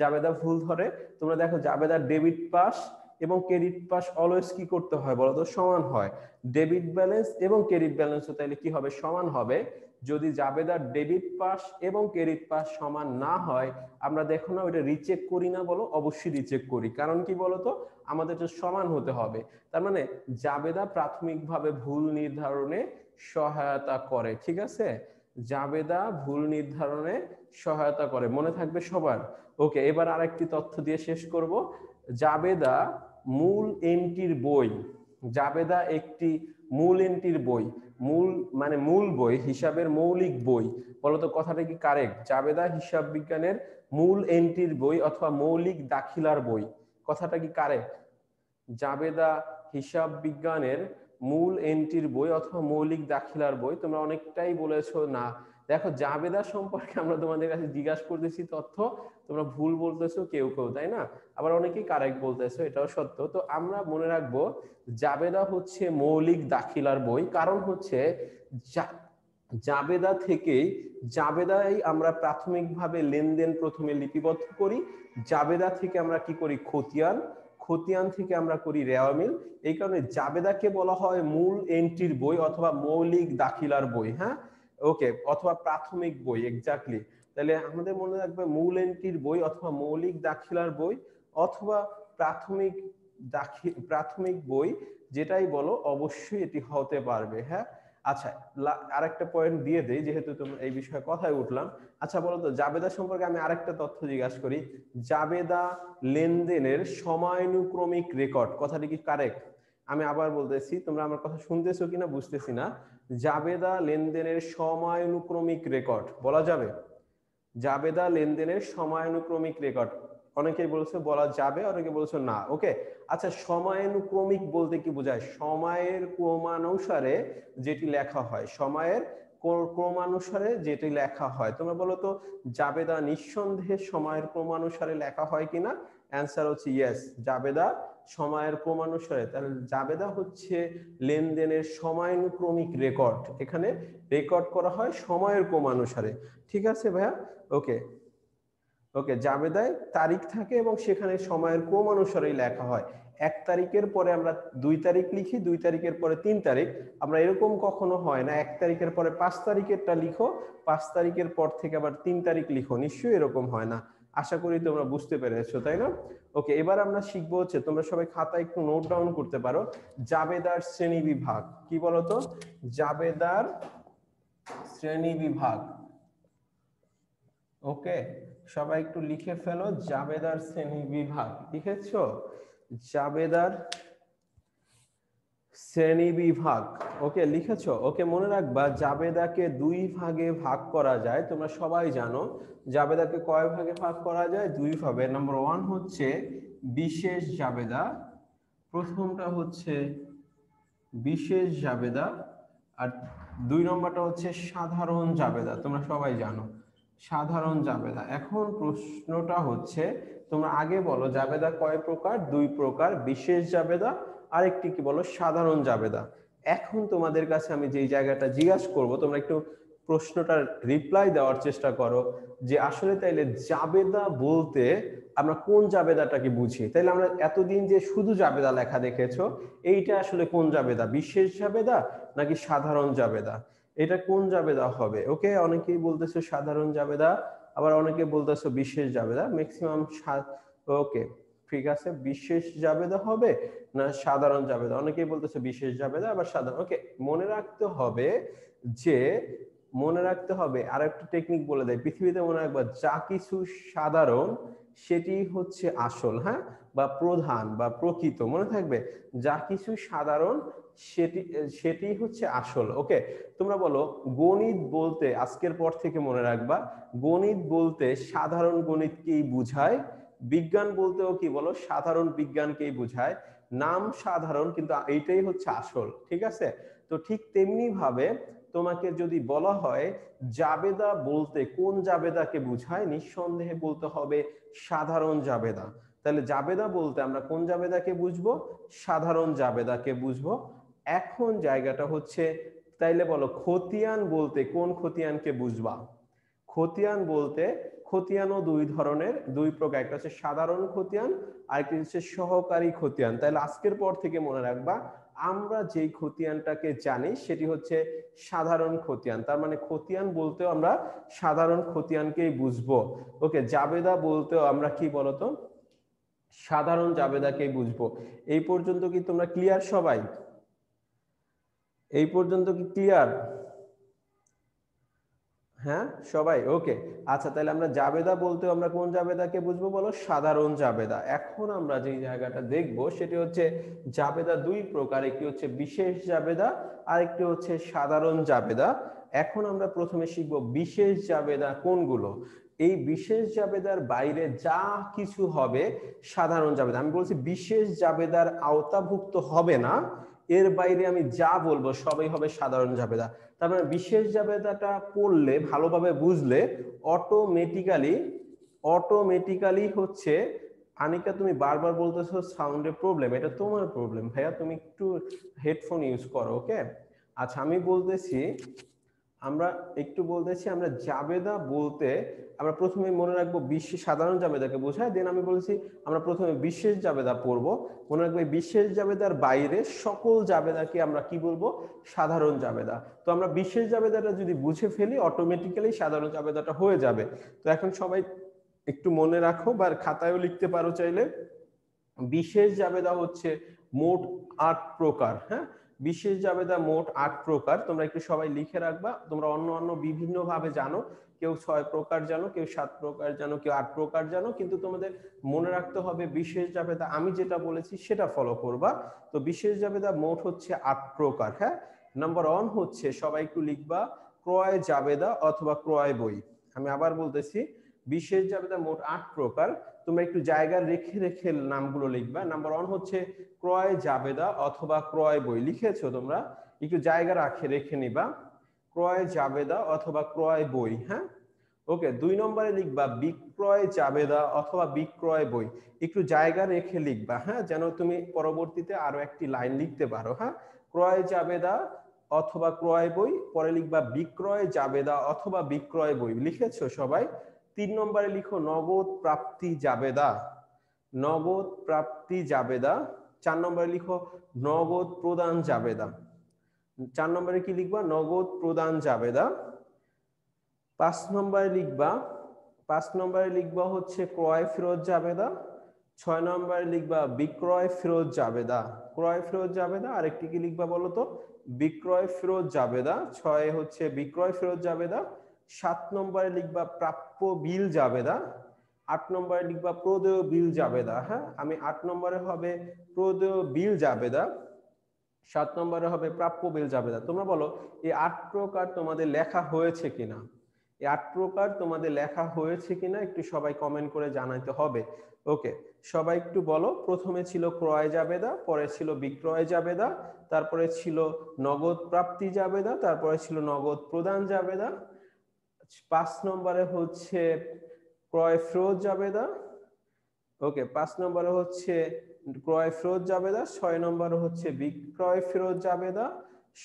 জাবেদা ভুল ধরে? তোমরা দেখো জাবেদার ডেবিট পাস এবং ক্রেডিট পাস অলওয়েজ কি করতে হয় বলো তো? সমান হয়। ডেবিট ব্যালেন্স এবং ক্রেডিট ব্যালেন্স তাহলে কি হবে? সমান হবে। যদি জাবেদার ডেবিট পাস এবং ক্রেডিট পাস সমান না হয়, আমরা দেখো না ওইটা রিচেক করি না বলো? অবশ্যই রিচেক করি। কারণ কি বলো তো? আমাদের তো সমান হতে হবে। তার মানে জাবেদা প্রাথমিকভাবে ভুল নির্ধারণে সহায়তা করে। ঠিক আছে, জাবেদা ভুল নির্ধারণে সহায়তা করে, মনে থাকবে সবার। ওকে, এবার আরেকটি তথ্য দিয়ে শেষ করব। জাবেদা মূল এন্ট্রির বই, জাবেদা একটি মূল এন্ট্রির বই, মূল মানে মূল বই, হিসাবের মৌলিক বই। বলতো কথাটা কি কারেক্ট? জাবেদা হিসাব বিজ্ঞানের মূল এন্ট্রির বই অথবা মৌলিক দাখিলার বই, কথাটা কি কারেক্ট? জাবেদা হিসাব বিজ্ঞানের মূল এন্ট্রির বই অথবা মৌলিক দাখিলার বই। তোমরা অনেকটাই বলেছো না। দেখো জাবেদা সম্পর্কে আমরা তোমাদের কাছে জিজ্ঞাসা করতেছি তথ্য, তোমরা ভুল বলতেছো কেউ কেউ, তাই না? আবার অনেকেই কারেক্ট বলতেছো, এটাও সত্য। তো আমরা মনে রাখবো জাবেদা হচ্ছে মৌলিক দাখিলার বই। কারণ হচ্ছে জাবেদা থেকেই, জাবেদাই আমরা প্রাথমিকভাবে লেনদেন প্রথমে লিপিবদ্ধ করি, জাবেদা থেকে আমরা কি করি খতিয়ান, খতিয়ান থেকে আমরা করি রেওয়া মিল। এই কারণে জাবেদাকে বলা হয় মূল এন্ট্রির বই অথবা মৌলিক দাখিলার বই। হ্যাঁ, ওকে, অথবা প্রাথমিক বই, এক্স্যাক্টলি। তাহলে আমাদের মনে রাখবে মূল এন্ট্রির বই অথবা মৌলিক দাখিলার বই অথবা প্রাথমিক দাখিল, প্রাথমিক বই যেটাই বলো অবশ্যই এটি হতে পারবে। হ্যাঁ, আচ্ছা আরেকটা পয়েন্ট দিয়ে দেই যেহেতু তোমরা এই বিষয়ে কথায় উঠলাম। আচ্ছা বলো তো জাবেদা সম্পর্কে আমি আরেকটা তথ্য জিজ্ঞাসা করি। জাবেদা লেনদেনের সময়ানুক্রমিক রেকর্ড, কথাটি কি কারেক্ট? আমি আবার বলতেছি, তোমরা আমার কথা শুনতেছো কিনা বুঝতেছি না। জাবেদা লেনদেনের সময়ানুক্রমিক রেকর্ড বলা যাবে? জাবেদা লেনদেনের সময়ানুক্রমিক রেকর্ড অনেকেই বলছো বলা যাবে, অনেকে বলছো না। ওকে, আচ্ছা সময়ানুক্রমিক বলতে কি বোঝায়? সময়ের ক্রমানুসারে যেটি লেখা হয়, সময়ের ক্রমানুসারে যেটি লেখা হয়। তোমরা বলো তো জাবেদা নিঃসন্দেহে সময়ের ক্রমানুসারে লেখা হয় কিনা? অ্যান্সার হচ্ছে ইয়েস, জাবেদা সময়ের ক্রমানুসারে। তাহলে জাবেদা হচ্ছে লেনদেনের সময়ানুক্রমিক রেকর্ড, এখানে রেকর্ড করা হয় সময়ের ক্রমানুসারে। ঠিক আছে ভাইয়া? ওকে ওকে, জাবেদায় তারিখ থাকে এবং সেখানে সময়ের ক্রমানুসারেই লেখা হয়। এক তারিখের পরে আমরা দুই তারিখ লিখি, দুই তারিখের পরে তিন তারিখ, আমরা এরকম কখনো হয় না এক তারিখের পরে পাঁচ তারিখেরটা লিখো, পাঁচ তারিখের পর থেকে আবার তিন তারিখ লিখো, নিশ্চয়ই এরকম হয় না। আশা করি তোমরা বুঝতে পেরেছো, তাই না? ওকে, এবার আমরা শিখবো হচ্ছে, তোমরা সবাই খাতায় একটু নোট ডাউন করতে পারো, জাবেদার শ্রেণী বিভাগ। কি বলতো? জাবেদার শ্রেণী বিভাগ। ওকে, সবাই একটু লিখে ফেলো জাবেদার শ্রেণী বিভাগ। লিখেছো জাবেদার শ্রেণী বিভাগ? ওকে, লিখেছো। ওকে, মনে রাখবা জাবেদাকে দুই ভাগে ভাগ করা যায়। তোমরা সবাই জানো জাবেদাকে কয় ভাগে ভাগ করা যায়? দুই ভাবে। নাম্বার ওয়ান হচ্ছে বিশেষ জাবেদা, প্রথমটা হচ্ছে বিশেষ জাবেদা, আর দুই নম্বরটা হচ্ছে সাধারণ জাবেদা। তোমরা সবাই জানো সাধারণ জাবেদা। এখন প্রশ্নটা হচ্ছে তোমরা আগে বলো জাবেদা কয় প্রকার? দুই প্রকার, বিশেষ জাবেদা আর একটি কি বলো? সাধারণ জাবেদা। এখন তোমাদের কাছে আমি যেই জায়গাটা জিজ্ঞাসা করব, তোমরা একটু প্রশ্নটার রিপ্লাই দেওয়ার চেষ্টা করো যে আসলে তাইলে জাবেদা বলতে আমরা কোন জাবেদাটাকে বুঝি। তাইলে আমরা এতদিন যে শুধু জাবেদা লেখা দেখেছো এইটা আসলে কোন জাবেদা, বিশেষ জাবেদা নাকি সাধারণ জাবেদা, এটা কোন জাবেদা হবে? ওকে, অনেকেই বলতেছো সাধারণ জাবেদা, আবার অনেকে বলতেছো বিশেষ জাবেদা। ম্যাক্সিমাম ওকে ঠিক আছে, বিশেষ জাবেদা হবে না সাধারণ জাবেদা? অনেকেই বলতেছে বিশেষ জাবেদা আবার সাধারণ। ওকে, মনে রাখতে হবে যে মনে রাখতে হবে আর একটা টেকনিক বলে দেয়, পৃথিবীতে মনে রাখবা যা কিছু সাধারণ সেটি হচ্ছে আসল, হ্যাঁ, বা প্রধান বা প্রকৃত। মনে থাকবে যা কিছু সাধারণ সেটি সেটি হচ্ছে আসল। ওকে, তোমরা বলো গণিত বলতে, আজকের পর থেকে মনে রাখবা গণিত বলতে সাধারণ গণিতকেই বোঝায়, বিজ্ঞান বলতেও কি বলো সাধারণ বিজ্ঞানকেই বোঝায়, নাম সাধারণ কিন্তু এইটাই হচ্ছে আসল। ঠিক আছে, তো ঠিক তেমনি ভাবে তোমাকে যদি বলা হয় জাবেদা বলতে কোন জাবেদাকে বোঝায়, নিঃসন্দেহে বলতে হবে সাধারণ জাবেদা। তাহলে জাবেদা বলতে আমরা কোন জাবেদাকে বুঝবো? সাধারণ জাবেদাকে বুঝবো। এখন জায়গাটা হচ্ছে তাইলে বলো খতিয়ান বলতে কোন খতিয়ানকে বুঝবা? খতিয়ান বলতে খতিয়ানও দুই ধরনের, দুই প্রকার, একটা হচ্ছে সাধারণ খতিয়ান আর একটা হচ্ছে সহকারী খতিয়ান। তাহলে আজকের পর থেকে মনে রাখবা আমরা যেই খতিয়ানটাকে জানি সেটি হচ্ছে সাধারণ খতিয়ান, তার মানে খতিয়ান বলতেও আমরা সাধারণ খতিয়ানকেই বুঝবো। ওকে, জাবেদা বলতেও আমরা কি বলতো সাধারণ জাবেদাকেই বুঝবো। এই পর্যন্ত কি তোমরা ক্লিয়ার সবাই? এই পর্যন্ত কি ক্লিয়ার? হ্যাঁ সবাই, ওকে আচ্ছা। তাহলে আমরা জাবেদা বলতে আমরা কোন জাবেদাকে বুঝবো বলো? সাধারণ জাবেদা। এখন আমরা যে জায়গাটা দেখব সেটি হচ্ছে জাবেদা দুই প্রকার, একটি হচ্ছে বিশেষ জাবেদা আর একটি হচ্ছে সাধারণ জাবেদা। এখন আমরা প্রথমে শিখব বিশেষ জাবেদা কোনগুলো। এই বিশেষ জাবেদার বাইরে যা কিছু হবে সাধারণ জাবেদা। আমি বলছি বিশেষ জাবেদার আওতাভুক্ত হবে না, এর বাইরে আমি যা বলবো সবাই হবে সাধারণ জাবেদা। তারপরে বিশেষ জাবেদাটা পড়লে ভালোভাবে বুঝলে অটোমেটিক্যালি অটোমেটিক্যালি হচ্ছে। আনিকা তুমি বারবার বলতেছো সাউন্ডের প্রবলেম, এটা তোমার প্রবলেম ভাইয়া, তুমি একটু হেডফোন ইউজ করো। ওকে আচ্ছা, আমি বলতেছি আমরা একটু বলতেছি আমরা জাবেদা বলতে আমরা প্রথমে মনে রাখবো বিশেষ সাধারণ জাবেদাকে বোঝায়, দেন আমি বলছি আমরা প্রথমে বিশেষ জাবেদা পড়বো। মনে রাখবো বিশেষ জাবেদার বাইরে সকল জাবেদাকে আমরা কি বলবো? সাধারণ জাবেদা। তো আমরা বিশেষ জাবেদাটা যদি বুঝে ফেলি অটোমেটিক্যালি সাধারণ জাবেদাটা হয়ে যাবে। তো এখন সবাই একটু মনে রাখো বা খাতায়ও লিখতে পারো চাইলে। বিশেষ জাবেদা হচ্ছে মোট আট প্রকার, হ্যাঁ বিশেষ জাবেদা মোট আট প্রকার। তোমরা একটু সবাই লিখে রাখবা, তোমরা অন্য অন্য বিভিন্ন ভাবে জানো, কেউ ছয় প্রকার জানো, কেউ সাত প্রকার জানো, কেউ আট প্রকার জানো, কিন্তু তোমাদের মনে রাখতে হবে বিশেষ জাবেদা আমি যেটা বলেছি সেটা ফলো করবা। তো বিশেষ জাবেদা মোট হচ্ছে আট প্রকার। হ্যাঁ, নাম্বার ওয়ান হচ্ছে, সবাই একটু লিখবা, ক্রয় জাবেদা অথবা ক্রয় বই। আমি আবার বলতেছি বিশেষ জাবেদা মোট আট প্রকার, তোমরা একটু জায়গা রেখে রেখে নামগুলো লিখবা। নাম্বার ওয়ান হচ্ছে ক্রয় জাবেদা অথবা ক্রয় বই, লিখেছো তোমরা, একটু জায়গা রাখে রেখে নিবা, ক্রয় জাবেদা অথবা ক্রয় বই। হ্যাঁ ওকে, দুই নম্বরে লিখবা বিক্রয় জাবেদা অথবা বিক্রয় বই, একটু জায়গা রেখে লিখবা, হ্যাঁ যেন তুমি পরবর্তীতে আরো একটি লাইন লিখতে পারো। হ্যাঁ, ক্রয় জাবেদা অথবা ক্রয় বই, পরে লিখবা বিক্রয় জাবেদা অথবা বিক্রয় বই, লিখেছো সবাই। তিন নম্বরে লিখো নগদ প্রাপ্তি জাবেদা, নগদ প্রাপ্তি জাবেদা। চার নম্বরে লিখো নগদ প্রদান জাবেদা। চার নম্বরে কি লিখবা? নগদ প্রদান জাবেদা। পাঁচ নম্বরে লিখবা পাঁচ নম্বরে লিখবা হচ্ছে ক্রয় ফেরত জাবেদা। ছয় নম্বরে লিখবা বিক্রয় ফেরত জাবেদা, ক্রয় ফেরত জাবেদা। আরেকটি কি লিখবা বলো তো? বিক্রয় ফেরত জাবেদা। ছয় হচ্ছে বিক্রয় ফেরত জাবেদা। সাত নম্বরে লিখবা প্রাপ্য বিল জাবেদা। আট নম্বরে লিখবা প্রদেয় বিল জাবেদা। হ্যাঁ, আমি আট নম্বরে হবে প্রদেয় বিল জাবেদা, সাত নম্বরে হবে প্রাপ্য বিল জাবেদা। তোমরা বলো এই আট প্রকার তোমাদের লেখা হয়েছে কিনা, এই আট প্রকার তোমাদের লেখা হয়েছে কিনা একটু সবাই কমেন্ট করে জানাইতে হবে। ওকে সবাই একটু বলো, প্রথমে ছিল ক্রয় জাবেদা, পরে ছিল বিক্রয় জাবেদা, তারপরে ছিল নগদ প্রাপ্তি জাবেদা, তারপরে ছিল নগদ প্রদান জাবেদা, পাঁচ নম্বরে হচ্ছে ক্রয় ফেরত জাবেদা। ওকে, পাঁচ নম্বরে হচ্ছে ক্রয় ফেরত জাবেদা, ছয় নম্বরে হচ্ছে বিক্রয় ফেরত জাবেদা,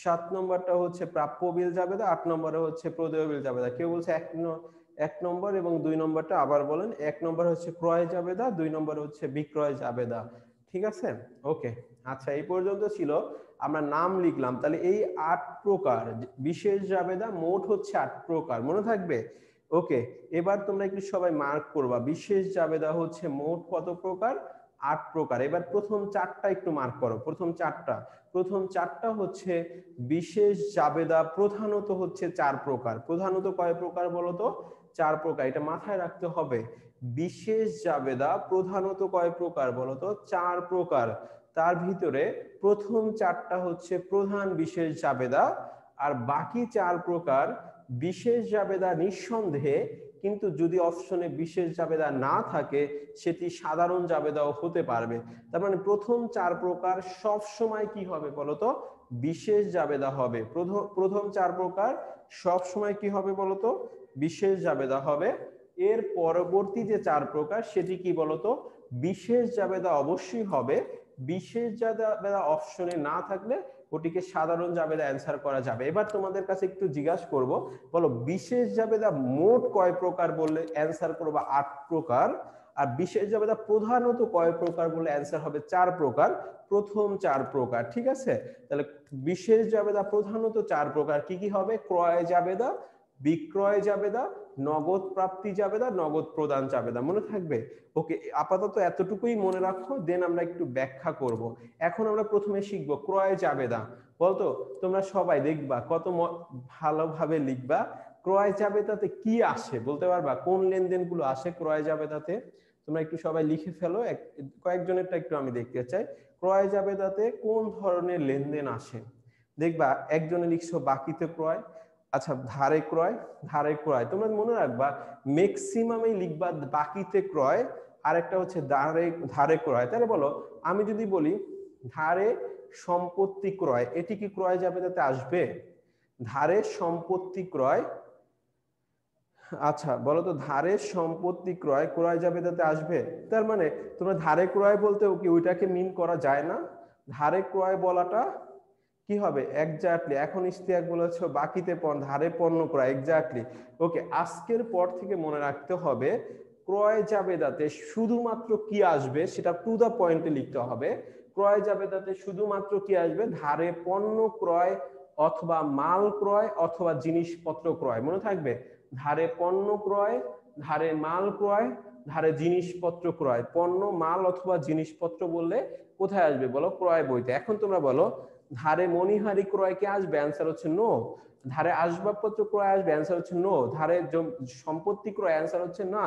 সাত নম্বরটা হচ্ছে প্রাপ্য বিল যাবে দা, আট নম্বরে হচ্ছে প্রদেয় বিল যাবে দা। কেউ বলছে এক এক নম্বর এবং দুই নম্বরটা আবার বলেন। এক নম্বর হচ্ছে ক্রয় যাবে দা, দুই নম্বর হচ্ছে বিক্রয় যাবে দা। ঠিক আছে, ওকে। আচ্ছা, এই পর্যন্ত ছিল, আমরা নাম লিখলাম। তাহলে এই আট প্রকার বিশেষ জাবেদা মোট হচ্ছে আট প্রকার, মনে থাকবে। ওকে, এবার তোমরা একটু সবাই মার্ক করবা, বিশেষ জাবেদা হচ্ছে মোট কত প্রকার? আট প্রকার। এবার প্রথম চারটা একটু মার্ক করো, প্রথম চারটা। প্রথম চারটা হচ্ছে বিশেষ জাবেদা প্রধানত হচ্ছে চার প্রকার। প্রধানত কয় প্রকার বলো তো? চার প্রকার, এটা মাথায় রাখতে হবে। বিশেষ জাবেদা প্রধানত কয় প্রকার বলো তো? চার প্রকার। তার ভিতরে প্রথম চারটা হচ্ছে প্রধান বিশেষ জাবেদা, আর বাকি চার প্রকার বিশেষ জাবেদা নিঃসন্দেহে, কিন্তু যদি অপশনে বিশেষ জাবেদা না থাকে সেটি সাধারণ জাবেদাও হতে পারবে। তার মানে প্রথম চার প্রকার সব সময় কি হবে বলতো? বিশেষ জাবেদা হবে। প্রথম প্রথম চার প্রকার সব সময় কি হবে বলতো? বিশেষ জাবেদা হবে। এর পরবর্তী যে চার প্রকার সেটি কি বলতো? বিশেষ জাবেদা অবশ্যই হবে, বিশেষ জাবেদা অপশনে না থাকলে ওটিকে সাধারণ জাবেদা অ্যান্সার করা যাবে। এবার তোমাদের কাছে একটু জিজ্ঞাসা করব, বলো বিশেষ জাবেদা মোট কয় প্রকার বললে অ্যান্সার করবে আট প্রকার, আর বিশেষ জাবেদা প্রধানত কয় প্রকার বলে অ্যান্সার হবে চার প্রকার, প্রথম চার প্রকার। ঠিক আছে, তাহলে বিশেষ জাবেদা প্রধানত চার প্রকার কি কি হবে? ক্রয় জাবেদা, বিক্রয় জাবেদা, নগদ প্রাপ্তি জাবেদা, নগদ প্রদান জাবেদা। মনে থাকবে? ওকে, আপাতত এতটুকুই মনে রাখো, দেন আমরা একটু ব্যাখ্যা করব। এখন আমরা প্রথমে শিখব ক্রয় জাবেদা। বলতো তোমরা সবাই দেখবা, কত ভালোভাবে লিখবা, ক্রয় জাবেদাতে কি আসে বলতে পারবা? কোন লেনদেনগুলো আসে ক্রয় জাবেদাতে? তোমরা একটু সবাই লিখে ফেলো, কয়েকজনেরটা একটু আমি দেখতে চাই। ক্রয় জাবেদাতে কোন ধরনের লেনদেন আসে দেখবা। একজনে লিখছো বাকিতে ক্রয়। আচ্ছা, ধারে ক্রয়, ধারে ক্রয় তোমরা মনে রাখবা, ম্যাক্সিমামই লিখবা বাকিতে ক্রয়, আর একটা হচ্ছে ধারে ধারে ক্রয়। তাহলে বলো, আমি যদি বলি ধারে সম্পত্তি ক্রয়, এটি কি ক্রয় জাবেদাতে আসবে? ধারে সম্পত্তি ক্রয়, আচ্ছা বলো তো ধারে সম্পত্তি ক্রয় ক্রয় জাবেদাতে আসবে? তার মানে তোমরা ধারে ক্রয় বলতেও কি ওইটাকে মিন করা যায় না? ধারে ক্রয় বলাটা কি হবে? এক্স্যাক্টলি, এখন ইশতিয়াক বলেছো বাকিতে পণ্য, ধারে পণ্য ক্রয়, এক্স্যাক্টলি। ওকে, আজকের পর থেকে মনে রাখতে হবে ক্রয় জাবেদাতে শুধুমাত্র কি আসবে সেটা টু দা পয়েন্টে লিখতে হবে। ক্রয় জাবেদাতে শুধুমাত্র কি আসবে? ধারে পণ্য ক্রয় অথবা মাল ক্রয় অথবা জিনিসপত্র ক্রয়। মনে থাকবে, ধারে পণ্য ক্রয়, ধারে মাল ক্রয়, ধারে জিনিসপত্র ক্রয়। পণ্য, মাল অথবা জিনিসপত্র বললে কোথায় আসবে বলো? ক্রয় বইতে। এখন তোমরা বলো ধারে মনিহারি ক্রয় কে আসবে? অ্যান্সার হচ্ছে নো। ধারে আসবাবপত্র ক্রয় আসবে? অ্যান্সার হচ্ছে নো। ধারে সম্পত্তি ক্রয়, অ্যান্সার হচ্ছে না,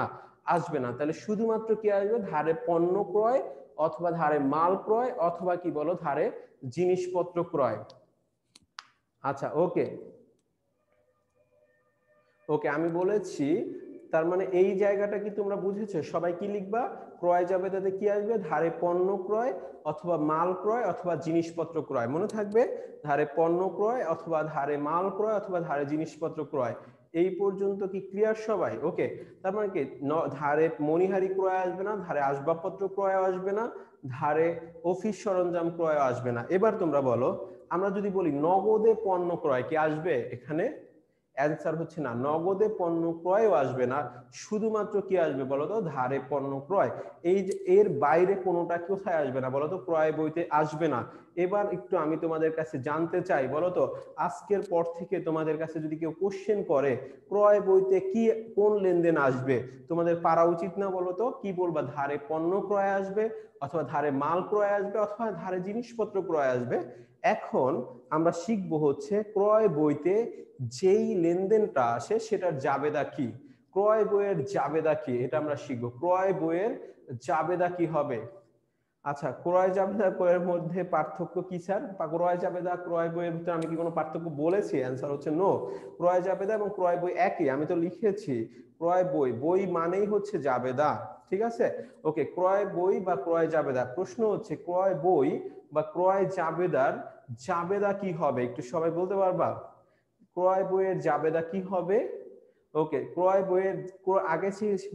আসবে না। তাহলে শুধুমাত্র কি আসবে? ধারে পণ্য ক্রয় অথবা ধারে মাল ক্রয় অথবা কি বলো, ধারে জিনিসপত্র ক্রয়। আচ্ছা, ওকে ওকে আমি বলেছি, তার মানে এই জায়গাটা কি তোমরা বুঝেছো? সবাই কি লিখবা? ক্রয় জাবেদাতে কি আসবে? ধারে পণ্য ক্রয় অথবা মাল ক্রয় অথবা জিনিসপত্র ক্রয়। মনে থাকবে, ধারে পণ্য ক্রয় অথবা ধারে মাল ক্রয় অথবা ধারে জিনিসপত্র ক্রয়। এই পর্যন্ত কি ক্লিয়ার সবাই? ওকে, তার মানে কি ধারে মনিহারি ক্রয় আসবে না, ধারে আসবাবপত্র ক্রয় আসবে না, ধারে অফিস সরঞ্জাম ক্রয় আসবে না। এবার তোমরা বলো, আমরা যদি বলি নগদে পণ্য ক্রয় কি আসবে? এখানে অ্যান্সার হচ্ছে না, নগদে পণ্য ক্রয়ও আসবে না। শুধুমাত্র কি আসবে বলতো? ধারে পণ্য ক্রয়। এই যে এর বাইরে কোনোটা কোথায় আসবে না বলতো? ক্রয় বইতে আসবে না। এবার একটু আমি তোমাদের কাছে জানতে চাই, বলতো আজকের পর থেকে তোমাদের কাছে যদি কেউ কোশ্চেন করে ক্রয় বইতে কি কোন লেনদেন আসবে, তোমাদের পারা উচিত না বলতো? কি বলবা? ধারে পণ্য ক্রয় আসবে অথবা ধারে মাল ক্রয় আসবে অথবা ধারে জিনিসপত্র ক্রয় আসবে। এখন আমরা শিখবো হচ্ছে ক্রয় বইতে যেই লেনদেনটা আসে সেটার জাবেদা কি, ক্রয় বইয়ের জাবেদা কি, এটা আমরা শিখবো। ক্রয় বইয়ের জাবেদা কি হবে? আচ্ছা, ক্রয় জাবেদা ক্রয়ের মধ্যে পার্থক্য কি স্যার? ক্রয় জাবেদা ক্রয় বইয়ের ভিতরে আমি কি কোনো পার্থক্য বলেছি? অ্যান্সার হচ্ছে নো। ক্রয় জাবেদা এবং ক্রয় বই একই, আমি তো লিখেছি ক্রয় বই, বই মানেই হচ্ছে জাবেদা। ঠিক আছে, ওকে। ক্রয় বই বা ক্রয় জাবেদা, প্রশ্ন হচ্ছে ক্রয় বই বা ক্রয় জাবেদার জাবেদা কি হবে? একটু সবাই বলতে পারবা ক্রয় বইয়ের জাবেদা কি হবে? ওকে, ক্রয় বইয়ের আগে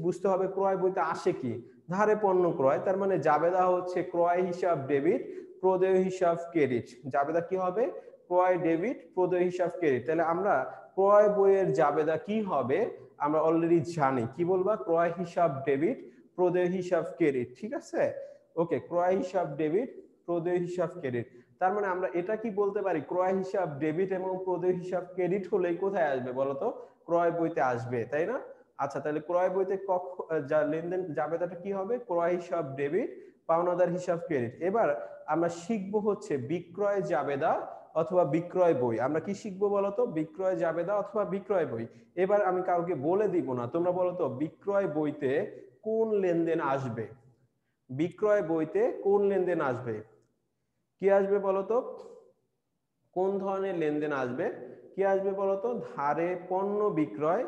বুঝতে হবে ক্রয় বইতে আসে কি? ধারে পণ্য ক্রয়, তার মানে জাবেদা হচ্ছে ক্রয় হিসাব ডেবিট, প্রদেয় হিসাব ক্রেডিট। জাবেদা কি হবে? ক্রয় ডেবিট প্রদেয় হিসাব ক্রেডিট তাহলে আমরা ক্রয় বইয়ের জাবেদা কি হবে আমরা অলরেডি জানি কি বলবা ক্রয় হিসাব ডেবিট প্রদেয় হিসাব ক্রেডিট ঠিক আছে ওকে ক্রয় হিসাব ডেবিট প্রদেয় হিসাব ক্রেডিট তার মানে আমরা এটা কি বলতে পারি ক্রয় হিসাব ডেবিট এবং প্রদেয় হিসাব ক্রেডিট হলে কোথায় আসবে বলো তো ক্রয় বইতে আসবে তাই না আচ্ছা তাহলে ক্রয় বইতে কত যা লেনদেন জাবেদাটা কি হবে ক্রয় হিসাব ডেবিট পাওনাদার হিসাব ক্রেডিট এবার আমরা শিখব হচ্ছে বিক্রয় জাবেদা অথবা বিক্রয় বই আমরা কি শিখব বলো তো বিক্রয় জাবেদা অথবা বিক্রয় বই এবার আমি কাউকে বলে দিব না তোমরা বলো তো বিক্রয় বইতে কোন লেনদেন আসবে বিক্রয় বইতে কোন লেনদেন আসবে কি আসবে বলো তো কোন ধরনের লেনদেন আসবে কি আসবে বলো তো ধারে পণ্য বিক্রয়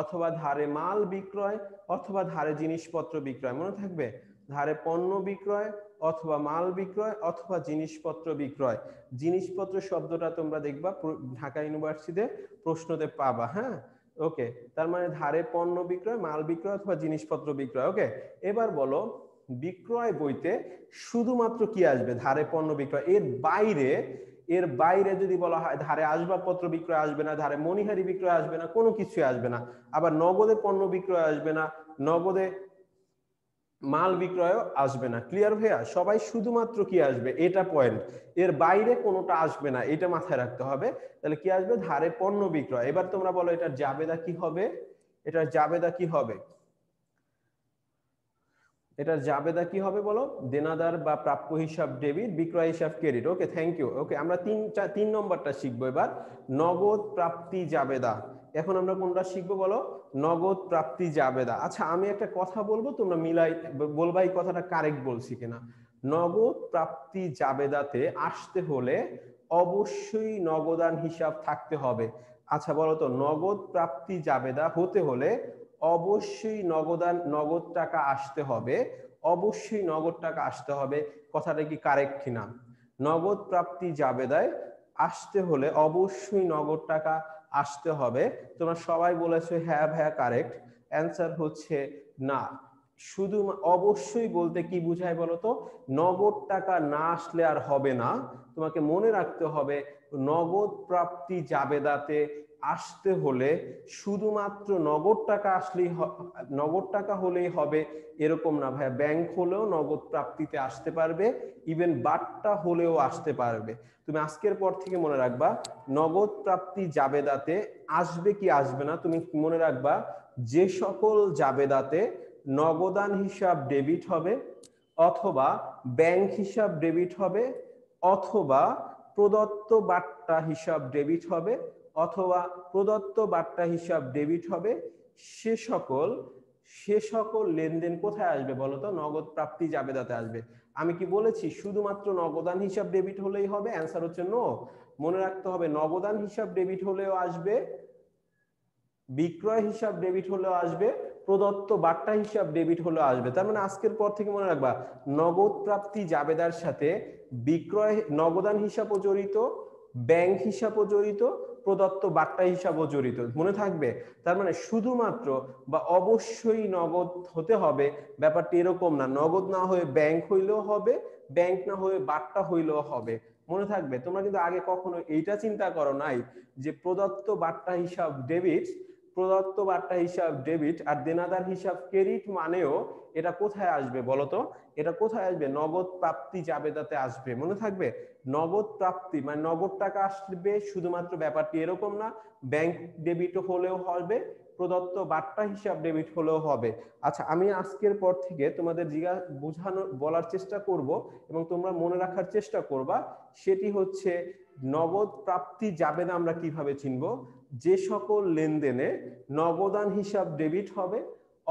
অথবা ধারে মাল বিক্রয় অথবা ধারে জিনিসপত্র বিক্রয় মনে থাকবে ধারে পণ্য বিক্রয় অথবা মাল বিক্রয় অথবা জিনিসপত্র বিক্রয় জিনিসপত্র শব্দটা তোমরা দেখবা ঢাকা ইউনিভার্সিটিতে প্রশ্নতে পাবা হ্যাঁ ওকে তার মানে ধারে পণ্য বিক্রয় মাল বিক্রয় অথবা জিনিসপত্র বিক্রয় ওকে এবার বলো বিক্রয় বইতে শুধুমাত্র কি আসবে ধারে পণ্য বিক্রয় এর বাইরে এর বাইরে যদি বলা হয় ধারে আসবাবপত্র বিক্রয় আসবে না ধারে মনিহারি বিক্রয় আসবে না কোনো কিছু আসবে না আবার নগদে পণ্য বিক্রয় আসবে না নগদে মাল বিক্রয় আসবে না ক্লিয়ার ভাইয়া সবাই শুধুমাত্র কি আসবে এটা পয়েন্ট এর বাইরে কোনোটা আসবে না এটা মাথায় রাখতে হবে তাহলে কি আসবে ধারে পণ্য বিক্রয় এবার তোমরা বলো এটা জাবেদা কি হবে এটা জাবেদা কি হবে এটা জাবেদা কি হবে বলো দেনাদার বা প্রাপ্য হিসাব ডেবিট বিক্রয় হিসাব credit okay thank you okay আমরা তিন তিন নম্বরটা শিখবো এবার নগদ প্রাপ্তি জাবেদা এখন আমরা কোনটা শিখবো বলো নগদ প্রাপ্তি জাবেদা আচ্ছা আমি একটা কথা বলবো তোমরা মিলাই বলবা এই কথাটা কারেক্ট বলছি কিনা নগদ প্রাপ্তি জাবেদাতে আসতে হলে অবশ্যই নগদান হিসাব থাকতে হবে আচ্ছা বলো তো নগদ প্রাপ্তি জাবেদা হতে হলে অবশ্যই নগদান নগদ টাকা আসতে হবে অবশ্যই নগদ টাকা আসতে হবে কথাটা কি কারেক্ট কিনা নগদ প্রাপ্তি জাবেদায় আসতে হলে অবশ্যই নগদ টাকা আসতে হবে তোমরা সবাই বলেছো হ্যাঁ হ্যাঁ কারেক্ট অ্যান্সার হচ্ছে না শুধু অবশ্যই বলতে কি বোঝায় বলো তো নগদ টাকা না আসলে আর হবে না তোমাকে মনে রাখতে হবে নগদ প্রাপ্তি জাবেদাতে আসতে হলে শুধুমাত্র নগদ টাকা আসলেই নগদ টাকা হলেই হবে এরকম না ভাই ব্যাংক হলেও নগদ প্রাপ্তিতে আসতে পারবে ইভেন বাট্টা হলেও আসতে পারবে তুমি আজকের পর থেকে মনে রাখবা নগদ প্রাপ্তি জাবেদাতে আসবে কি আসবে না তুমি মনে রাখবা যে সকল জাবেদাতে নগদান হিসাব ডেবিট হবে অথবা ব্যাংক হিসাব ডেবিট হবে অথবা প্রদত্ত বাট্টা হিসাব ডেবিট হবে অথবা প্রদত্ত বাট্টা হিসাব ডেবিট হবে সে সকল সে সকল লেনদেন কোথায় আসবে বলো তো নগদ প্রাপ্তি জাবেদাতে আসবে আমি কি বলেছি শুধুমাত্র নগদান হিসাব ডেবিট হলেই হবে অ্যান্সার হচ্ছে নো মনে রাখতে হবে নগদান হিসাব ডেবিট হলেও আসবে বিক্রয় হিসাব ডেবিট হলেও আসবে প্রদত্ত বাট্টা হিসাব ডেবিট হলেও আসবে তার মানে আজকের পর থেকে মনে রাখবা নগদ প্রাপ্তি জাবেদার সাথে বিক্রয় নগদান হিসাবও জড়িত ব্যাংক হিসাবও জড়িত প্রদত্ত বাট্টা হিসাবও জড়িত মনে থাকবে তার মানে শুধুমাত্র বা অবশ্যই নগদ হতে হবে ব্যাপারটি এরকম না নগদ না হয়ে ব্যাংক হইলেও হবে ব্যাংক না হয়ে বাট্টা হইলেও হবে মনে থাকবে তোমরা কিন্তু আগে কখনো এইটা চিন্তা করো নাই যে প্রদত্ত বাট্টা হিসাব ডেবিট প্রদত্ত বাট্টা হিসাব ডেবিট আর দেনাদার হিসাব ক্রেডিট মানেও এটা কোথায় আসবে বলো তো এটা কোথায় আসবে নগদ প্রাপ্তি জাবেদাতে আসবে মনে থাকবে নগদ প্রাপ্তি মানে নগদ টাকা আসবে শুধুমাত্র ব্যাপারটি এরকম না ব্যাংক ডেবিট হলেও হবে প্রদত্ত বাট্টা হিসাব ডেবিট হলেও হবে আচ্ছা আমি আজকের পর থেকে তোমাদের জিজ্ঞা বোঝানো বলার চেষ্টা করব এবং তোমরা মনে রাখার চেষ্টা করবা সেটি হচ্ছে নগদ প্রাপ্তি জাবেদা আমরা কিভাবে চিনব যে সকল লেনদেনে নগদান হিসাব ডেবিট হবে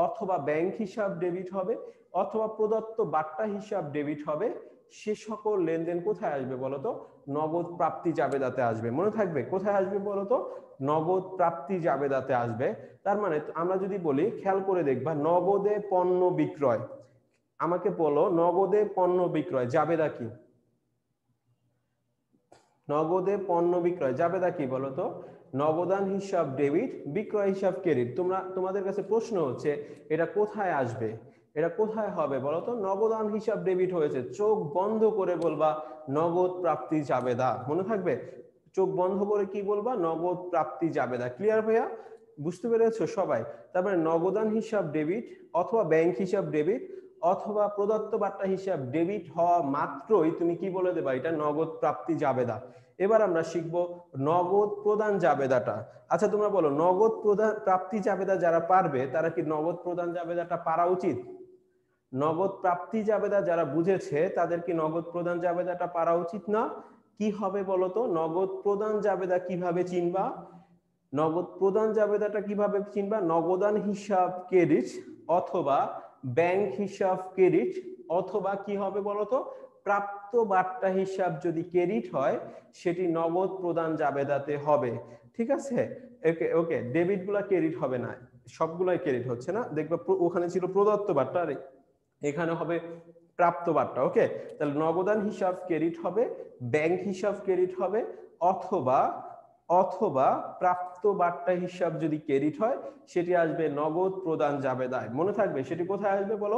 অথবা ব্যাংক হিসাব ডেবিট হবে অথবা প্রদত্ত বাট্টা হিসাব ডেবিট হবে সে সকল লেনদেন কোথায় আসবে বলতো নগদ প্রাপ্তি জাবেদাতে আসবে মনে থাকবে কোথায় আসবে বলতো নগদ প্রাপ্তি জাবেদাতে আসবে তার মানে আমরা যদি বলি খেয়াল করে দেখবা নগদে পণ্য বিক্রয় আমাকে বলো নগদে পণ্য বিক্রয় জাবেদা কি নগদে পণ্য বিক্রয় জাবেদা কি বলতো নগদান হিসাব ডেবিট বিক্রয় হিসাব ক্রেডিট তোমরা তোমাদের কাছে প্রশ্ন হচ্ছে এটা কোথায় আসবে এটা কোথায় হবে বলো তো নগদান হিসাব ডেবিট হয়েছে চোখ বন্ধ করে বলবা নগদ প্রাপ্তি জাবেদা মনে থাকবে চোখ বন্ধ করে কি বলবা নগদ প্রাপ্তি যাবে না ক্লিয়ার ভাইয়া বুঝতে পেরেছো সবাই তারপরে নগদান হিসাব ডেবিট অথবা ব্যাংক হিসাব ডেবিট অথবা প্রদত্ত বার্তা হিসাব ডেবিট হওয়া মাত্রই তুমি কি বলে দেবা এটা নগদ প্রাপ্তি যাবে না এবার আমরা শিখব নগদ প্রদান জাবেদাটা আচ্ছা তোমরা বলো নগদ প্রদান প্রাপ্তি জাবেদা যারা পারবে তারা কি নগদ প্রদান জাবেদাটা পারা উচিত নগদ প্রাপ্তি জাবেদা যারা বুঝেছে তাদের কি নগদ প্রদান জাবেদাটা পারা উচিত না কি হবে বলো তো নগদ প্রদান জাবেদা কিভাবে চিনবা নগদ প্রদান জাবেদাটা কিভাবে চিনবা নগদান হিসাব ক্রেডিট অথবা ব্যাংক হিসাব ক্রেডিট অথবা কি হবে বলো তো প্রাপ্ত বার্তা হিসাব যদি ক্রেডিট হয় সেটি নগদ প্রদান জাবেদাতে হবে ঠিক আছে ওকে ওকে ডেবিটগুলো ক্রেডিট হবে না সবগুলাই ক্রেডিট হচ্ছে না দেখবা ওখানে ছিল প্রদত্ত বার্তা আর এখানে হবে প্রাপ্ত বার্তা ওকে তাহলে নগদান হিসাব ক্রেডিট হবে ব্যাংক হিসাব ক্রেডিট হবে অথবা অথবা প্রাপ্ত বার্তা হিসাব যদি ক্রেডিট হয় সেটি আসবে নগদ প্রদান জাবেদায় মনে থাকবে সেটি কোথায় আসবে বলো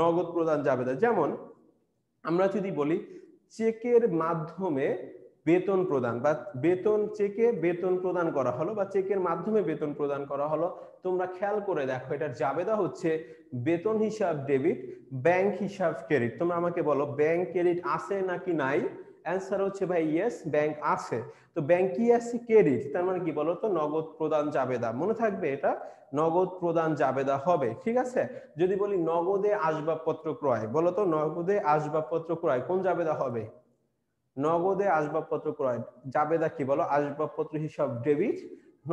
নগদ প্রদান জাবেদা যেমন আমরা যদি বলি চেকের মাধ্যমে বেতন প্রদান বা বেতন চেকে বেতন প্রদান করা হলো বা চেকের মাধ্যমে বেতন প্রদান করা হলো তোমরা খেয়াল করে দেখো এটা জাবেদা হচ্ছে বেতন হিসাব ডেবিট ব্যাংক হিসাব ক্রেডিট তোমরা আমাকে বলো ব্যাংক ক্রেডিট আছে নাকি নাই आंसर হচ্ছে ভাই यस ব্যাংক আছে তো ব্যাংকই আছে ক্রেডিট তার মানে কি বলো তো নগদ প্রদান জাবেদা মনে থাকবে এটা নগদ প্রদান জাবেদা হবে ঠিক আছে যদি বলি নগদে আসবাবপত্র ক্রয় বলো তো নগদে আসবাবপত্র ক্রয় কোন জাবেদা হবে নগদে আসবাবপত্র ক্রয় জাবেদা কি বলো আসবাবপত্র হিসাব ডেবিট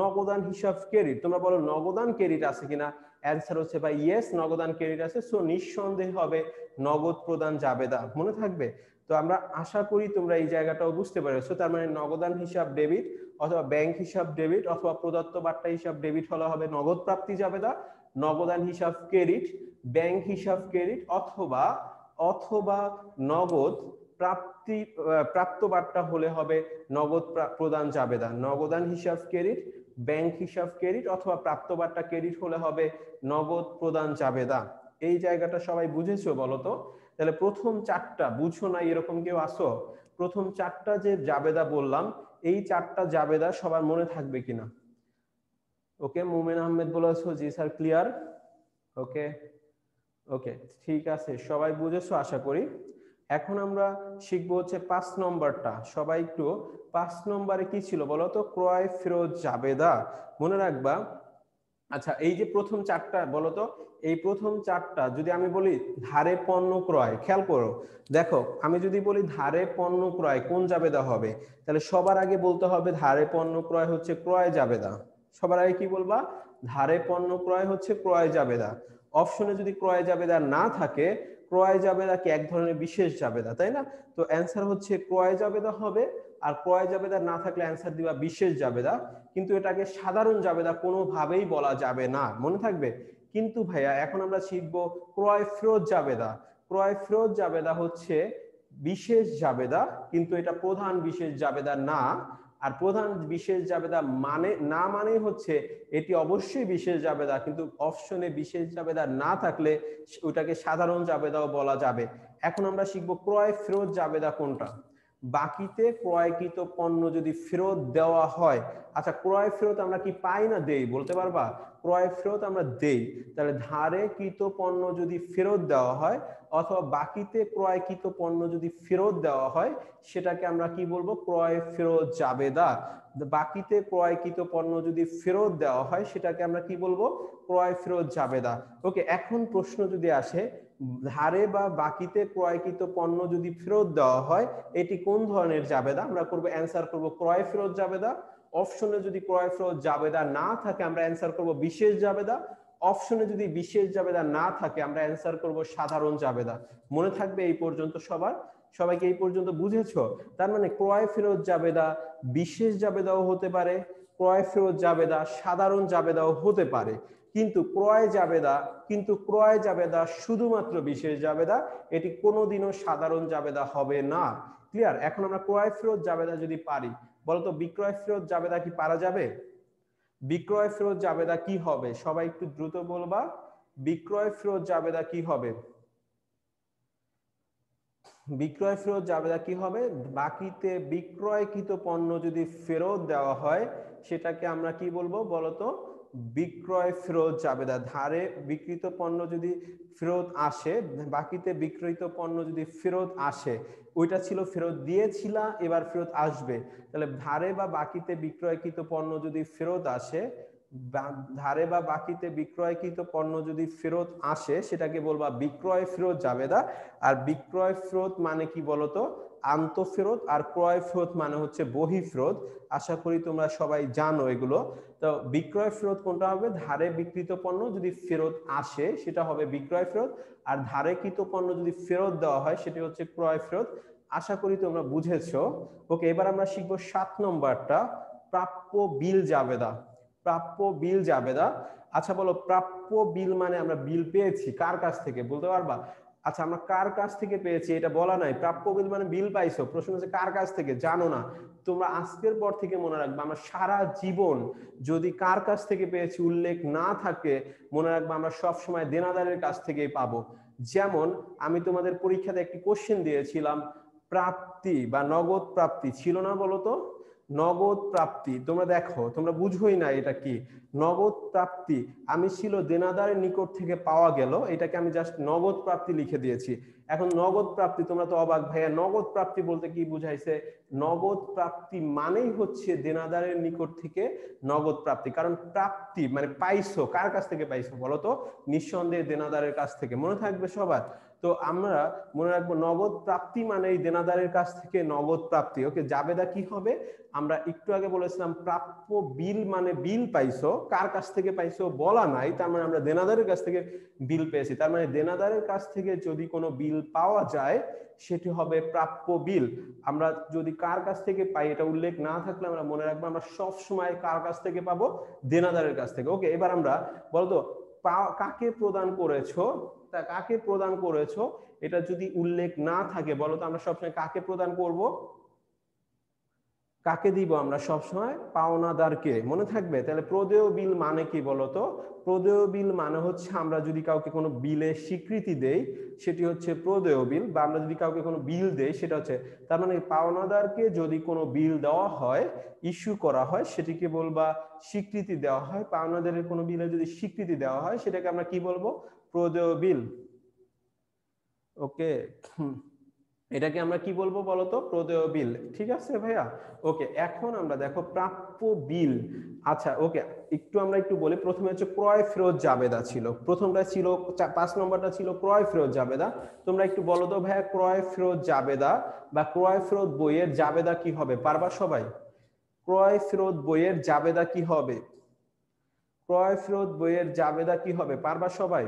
নগদান হিসাব ক্রেডিট তোমরা বলো নগদান ক্রেডিট আছে কিনা आंसर হচ্ছে ভাই यस নগদান ক্রেডিট আছে সো নিঃসন্দেহে হবে নগদ প্রদান জাবেদা মনে থাকবে तो আমরা আশা করি তোমরা এই জায়গাটাও বুঝতে পেরেছো তার মানে নগদান হিসাব ডেবিট অথবা ব্যাংক হিসাব ডেবিট অথবা প্রদত্ত বার্তা হিসাব ডেবিট হলো হবে নগদ প্রাপ্তি জাবেদা নগদান হিসাব ক্রেডিট ব্যাংক হিসাব ক্রেডিট অথবা অথবা নগদ প্রাপ্তি প্রাপ্ত বার্তা হলে হবে নগদ প্রদান জাবেদা নগদান হিসাব ক্রেডিট ব্যাংক হিসাব ক্রেডিট অথবা প্রাপ্ত বার্তা ক্রেডিট হলে হবে নগদ প্রদান জাবেদা এই জায়গাটা সবাই বুঝেছো বলো তো তাহলে প্রথম চারটা বুঝছো না এরকম কেউ আসো প্রথম চারটা যে জাবেদা বললাম এই চারটা জাবেদা সবার মনে থাকবে কিনা ওকে মুমিন আহমেদ বলেছো জি স্যার ক্লিয়ার ওকে ওকে ঠিক আছে সবাই বুঝেছো আশা করি এখন আমরা শিখবো হচ্ছে পাঁচ নম্বরটা সবাই একটু পাঁচ নম্বরে কি ছিল বলো তো ক্রয় ফেরত জাবেদা মনে রাখবা আচ্ছা এই যে প্রথম চারটা বলো তো এই প্রথম চারটা যদি আমি বলি ধারে পণ্য ক্রয় খেয়াল করো দেখো আমি যদি বলি ধারে পণ্য ক্রয় কোন জাবেদা হবে তাহলে সবার আগে বলতে হবে ধারে পণ্য ক্রয় হচ্ছে ক্রয় জাবেদা সবার আগে কি বলবা ধারে পণ্য ক্রয় হচ্ছে ক্রয় জাবেদা অপশনে যদি ক্রয় জাবেদা না থাকে ক্রয় জাবেদা কি এক ধরনের বিশেষ জাবেদা তাই না তো অ্যানসার হচ্ছে ক্রয় জাবেদা হবে আর ক্রয় জাবেদা না থাকলে অ্যানসার দিবা বিশেষ জাবেদা কিন্তু এটাকে সাধারণ জাবেদা কোনোভাবেই বলা যাবে না মনে থাকবে কিন্তু ভাইয়া এখন আমরা শিখব ক্রয় ফেরত জাবেদা ক্রয় ফেরত জাবেদা হচ্ছে বিশেষ জাবেদা কিন্তু এটা প্রধান বিশেষ জাবেদা না আর প্রধান বিশেষ জাবেদা মানে না মানে হচ্ছে এটি অবশ্যই বিশেষ জাবেদা কিন্তু অপশনে বিশেষ জাবেদা না থাকলে ওটাকে সাধারণ জাবেদাও বলা যাবে এখন আমরা শিখব ক্রয় ফেরত জাবেদা কোনটা বাকিতে ক্রয়কৃত পণ্য যদি ফেরত দেওয়া হয় আচ্ছা ক্রয় ফেরত আমরা কি পাই না দেই বলতে পারবা ক্রয় ফেরত আমরা দেই তাহলে ধারে কৃত পণ্য যদি ফেরত দেওয়া হয় অথবা বাকিতে ক্রয়কৃত পণ্য যদি ফেরত দেওয়া হয় সেটাকে আমরা কি বলবো ক্রয় ফেরত জাবেদা বাকিতে ক্রয়কৃত পণ্য যদি ফেরত দেওয়া হয় সেটাকে আমরা কি বলবো ক্রয় ফেরত জাবেদা ওকে এখন প্রশ্ন যদি আসে ধারে বা বাকিতে ক্রয়কৃত পণ্য যদি ফেরত দেওয়া হয় এটি কোন ধরনের জাবেদা আমরা করব অ্যানসার করব ক্রয় ফেরত জাবেদা অপশনে যদি ক্রয় ফেরত জাবেদা না থাকে আমরা অ্যানসার করব বিশেষ জাবেদা অপশনে যদি বিশেষ জাবেদা না থাকে আমরা অ্যানসার করব সাধারণ জাবেদা মনে থাকবে এই পর্যন্ত সবার সবাইকে এই পর্যন্ত বুঝেছো তার মানে ক্রয় ফেরত জাবেদা বিশেষ জাবেদাও হতে পারে ক্রয় ফেরত জাবেদা সাধারণ জাবেদাও হতে পারে কিন্তু ক্রয় জাবেদা কিন্তু ক্রয় জাবেদা শুধুমাত্র বিশেষ জাবেদা এটি কোনোদিনও সাধারণ জাবেদা হবে না ক্লিয়ার এখন আমরা ক্রয় ফেরত জাবেদা যদি পারি বলো তো বিক্রয় ফেরত জাবেদা কি পারা যাবে বিক্রয় ফেরত জাবেদা কি হবে সবাই একটু দ্রুত বলবা বিক্রয় ফেরত জাবেদা কি হবে বিক্রয় ফেরত যাবে কি হবে বাকিতে বিক্রয়কৃত পণ্য যদি ফেরত দেওয়া হয় সেটাকে আমরা কি বলবো বলো তো বিক্রয় ফেরত যাবে ধারে বিক্রিত পণ্য যদি ফেরত আসে বাকিতে বিক্রিত পণ্য যদি ফেরত আসে ওইটা ছিল ফেরত দিয়েছিলা এবার ফেরত আসবে তাহলে ধারে বা বাকিতে বিক্রয়কৃত পণ্য যদি ফেরত আসে ধারে বা বাকিতে বিক্রয়কৃত পণ্য যদি ফেরত আসে সেটাকে বলবা বিক্রয় ফেরত যাবেদা আর বিক্রয় ফেরত মানে কি বলো তো আন্তঃফেরত আর ক্রয় ফেরত মানে হচ্ছে বহিঃফেরত আশা করি তোমরা সবাই জানো এগুলো তো বিক্রয় ফেরত কোনটা হবে ধারে বিক্রিত পণ্য যদি ফেরত আসে সেটা হবে বিক্রয় ফেরত আর ধারে কৃত পণ্য যদি ফেরত দেওয়া হয় সেটা হচ্ছে ক্রয় ফেরত আশা করি তোমরা বুঝেছো ওকে এবার আমরা শিখবো সাত নম্বরটা প্রাপ্য বিল যাবেদা প্রাপ্য বিল যাবেদা আচ্ছা বলো প্রাপ্য বিল মানে আমরা বিল পেয়েছি কার কাছ থেকে বলতে পারবা আচ্ছা আমরা কার কাছ থেকে পেয়েছি এটা বলা নাই প্রাপ্য বিল মানে বিল পাইছো প্রশ্ন হচ্ছে কার কাছ থেকে জানো না তোমরা আজকের পর থেকে মনে রাখবা আমরা সারা জীবন যদি কার কাছ থেকে পেয়েছি উল্লেখ না থাকে মনে রাখবা আমরা সব সময় দেনাদারের কাছ থেকেই পাবো যেমন আমি তোমাদের পরীক্ষাতে একটি কোশ্চেন দিয়েছিলাম প্রাপ্তি বা নগদ প্রাপ্তি ছিল না বলো তো নগদ প্রাপ্তি তোমরা দেখো তোমরা বুঝোই না এটা কি নগদ প্রাপ্তি আমি ছিল দেনাদারের নিকট থেকে পাওয়া গেল এটাকে আমি জাস্ট নগদ প্রাপ্তি লিখে দিয়েছি এখন নগদ প্রাপ্তি তোমরা তো অবাক ভাইয়া নগদ প্রাপ্তি বলতে কি বুঝাইছে নগদ প্রাপ্তি মানেই হচ্ছে দেনাদারের নিকট থেকে নগদ প্রাপ্তি কারণ প্রাপ্তি মানে পাইছো কার কাছ থেকে পাইছো বলো তো নিঃসন্দেহে দেনাদারের কাছ থেকে মনে থাকবে সবার তো আমরা মনে রাখবো নগদ প্রাপ্তি মানে দেনাদারের কাছ থেকে নগদ প্রাপ্তি ওকে যাবেদা কি হবে আমরা একটু আগে বলেছিলাম প্রাপ্য বিল মানে বিল পাইছো কার কাছ থেকে পাইছো বলা নাই তার মানে আমরা দেনাদারের কাছ থেকে বিল পেয়েছি তার মানে দেনাদারের কাছ থেকে যদি কোনো বিল পাওয়া যায় সেটি হবে প্রাপ্য বিল আমরা যদি কার কাছ থেকে পাই এটা উল্লেখ না থাকলে আমরা মনে রাখবো আমরা সব সময় কার কাছ থেকে পাবো দেনাদারের কাছ থেকে ওকে এবার আমরা বলতো কাকে প্রদান করেছো তা কাকে প্রদান করেছো এটা যদি উল্লেখ না থাকে বলো তো আমরা সবসময় কাকে প্রদান করব কাকে দিব আমরা সব সময় পাওনাদারকে মনে থাকবে তাহলে প্রদেয় বিল মানে কি বলো তো প্রদেয় বিল মানে হচ্ছে আমরা যদি কাউকে কোনো বিলে স্বীকৃতি দেই সেটি হচ্ছে প্রদেয় বিল বা আমরা যদি কাউকে কোনো বিল দেই সেটা হচ্ছে তার মানে পাওনাদারকে যদি কোনো বিল দেওয়া হয় ইস্যু করা হয় সেটিকে বলবা স্বীকৃতি দেওয়া হয় পাওনাদারের কোনো বিলে যদি স্বীকৃতি দেওয়া হয় সেটাকে আমরা কি বলবো প্রদেয় বিল ওকে এটাকে আমরা কি বলবো বলো তো প্রদেয় বিল ঠিক আছে ভাইয়া ওকে এখন আমরা দেখো প্রাপ্য বিল আচ্ছা ওকে একটু আমরা একটু বলি প্রথমে হচ্ছে ক্রয় ফেরত যাবেদা ছিল প্রথমটা ছিল পাঁচ নম্বরটা ছিল ক্রয় ফেরত যাবেদা তোমরা একটু বলো তো ভাইয়া ক্রয় ফেরত যাবেদা বা ক্রয় ফেরত বইয়ের যাবেদা কি হবে পারবা সবাই ক্রয় ফেরত বইয়ের যাবেদা কি হবে ক্রয় ফেরত বইয়ের যাবেদা কি হবে পারবা সবাই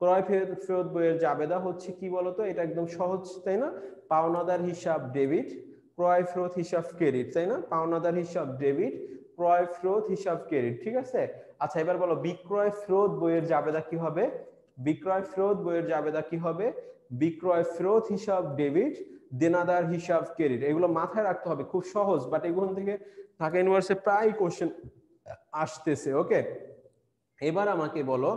ক্রয় ফেরত বইয়ের যাবেদা হচ্ছে কি বলতো এটা একদম সহজ তাই না পাওনাদার হিসাব ডেবিট ক্রয় ফেরত হিসাব ক্রেডিট তাই না পাওনাদার হিসাব ডেবিট ক্রয় ফেরত হিসাব ক্রেডিট ঠিক আছে আচ্ছা এবার বলো বিক্রয় ফেরত বইয়ের যাবেদা কি হবে বিক্রয় ফেরত বইয়ের যাবেদা কি হবে বিক্রয় ফেরত হিসাব ডেবিট দেনাদার হিসাব ক্রেডিট এগুলো মাথায় রাখতে হবে খুব সহজ বাট এগুলো থেকে ঢাকা ইউনিভার্সিটি প্রায় কোশ্চেন আসতেছে ওকে এবার আমাকে বলো